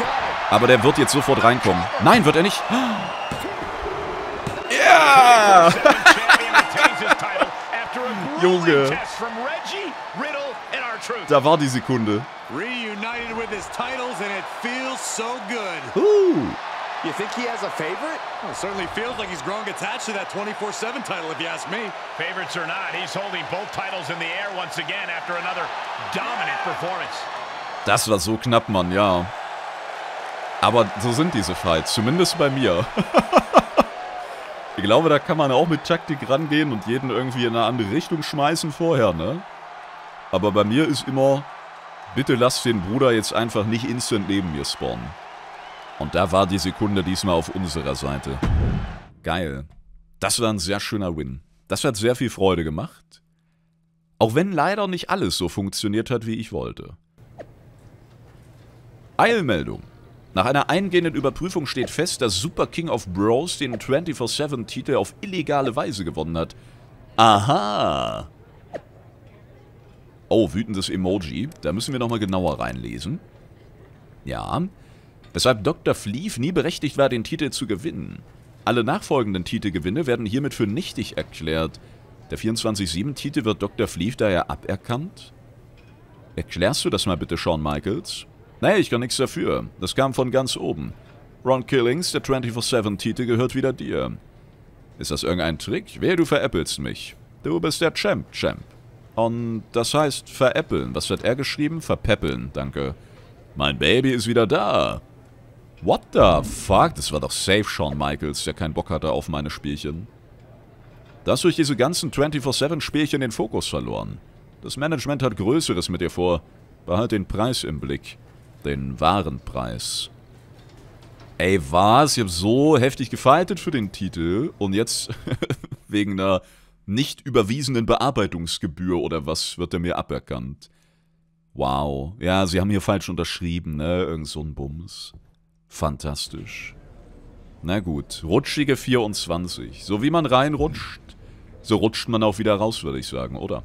Aber der wird jetzt sofort reinkommen. Nein, wird er nicht. Ja! Yeah! Junge. Da war die Sekunde. Uh. Das war so knapp, Mann, ja. Aber so sind diese Fights, zumindest bei mir. Ich glaube, da kann man auch mit Taktik rangehen und jeden irgendwie in eine andere Richtung schmeißen vorher, ne? Aber bei mir ist immer, bitte lass den Bruder jetzt einfach nicht instant neben mir spawnen. Und da war die Sekunde diesmal auf unserer Seite. Geil. Das war ein sehr schöner Win. Das hat sehr viel Freude gemacht. Auch wenn leider nicht alles so funktioniert hat, wie ich wollte. Eilmeldung. Nach einer eingehenden Überprüfung steht fest, dass Super King of Bros den vierundzwanzig sieben-Titel auf illegale Weise gewonnen hat. Aha! Oh, wütendes Emoji. Da müssen wir nochmal genauer reinlesen. Ja. Weshalb Doktor Fleef nie berechtigt war, den Titel zu gewinnen. Alle nachfolgenden Titelgewinne werden hiermit für nichtig erklärt. Der vierundzwanzig sieben-Titel wird Doktor Fleef daher aberkannt? Erklärst du das mal bitte, Shawn Michaels? Naja, ich kann nichts dafür. Das kam von ganz oben. Ron Killings, der vierundzwanzig sieben-Titel gehört wieder dir. Ist das irgendein Trick? Wehe, du veräppelst mich. Du bist der Champ, Champ. Und das heißt veräppeln. Was hat er geschrieben? Verpäppeln, danke. Mein Baby ist wieder da. What the fuck? Das war doch safe Shawn Michaels, der keinen Bock hatte auf meine Spielchen. Du hast durch diese ganzen vierundzwanzig sieben-Spielchen den Fokus verloren. Das Management hat Größeres mit dir vor. Behalt den Preis im Blick. Den wahren Preis. Ey, was? Ich habe so heftig gefightet für den Titel und jetzt wegen einer nicht überwiesenen Bearbeitungsgebühr oder was wird er mir aberkannt. Wow. Ja, sie haben hier falsch unterschrieben, ne? Irgend so ein Bums. Fantastisch. Na gut. Rutschige vierundzwanzig. So wie man reinrutscht, so rutscht man auch wieder raus, würde ich sagen, oder?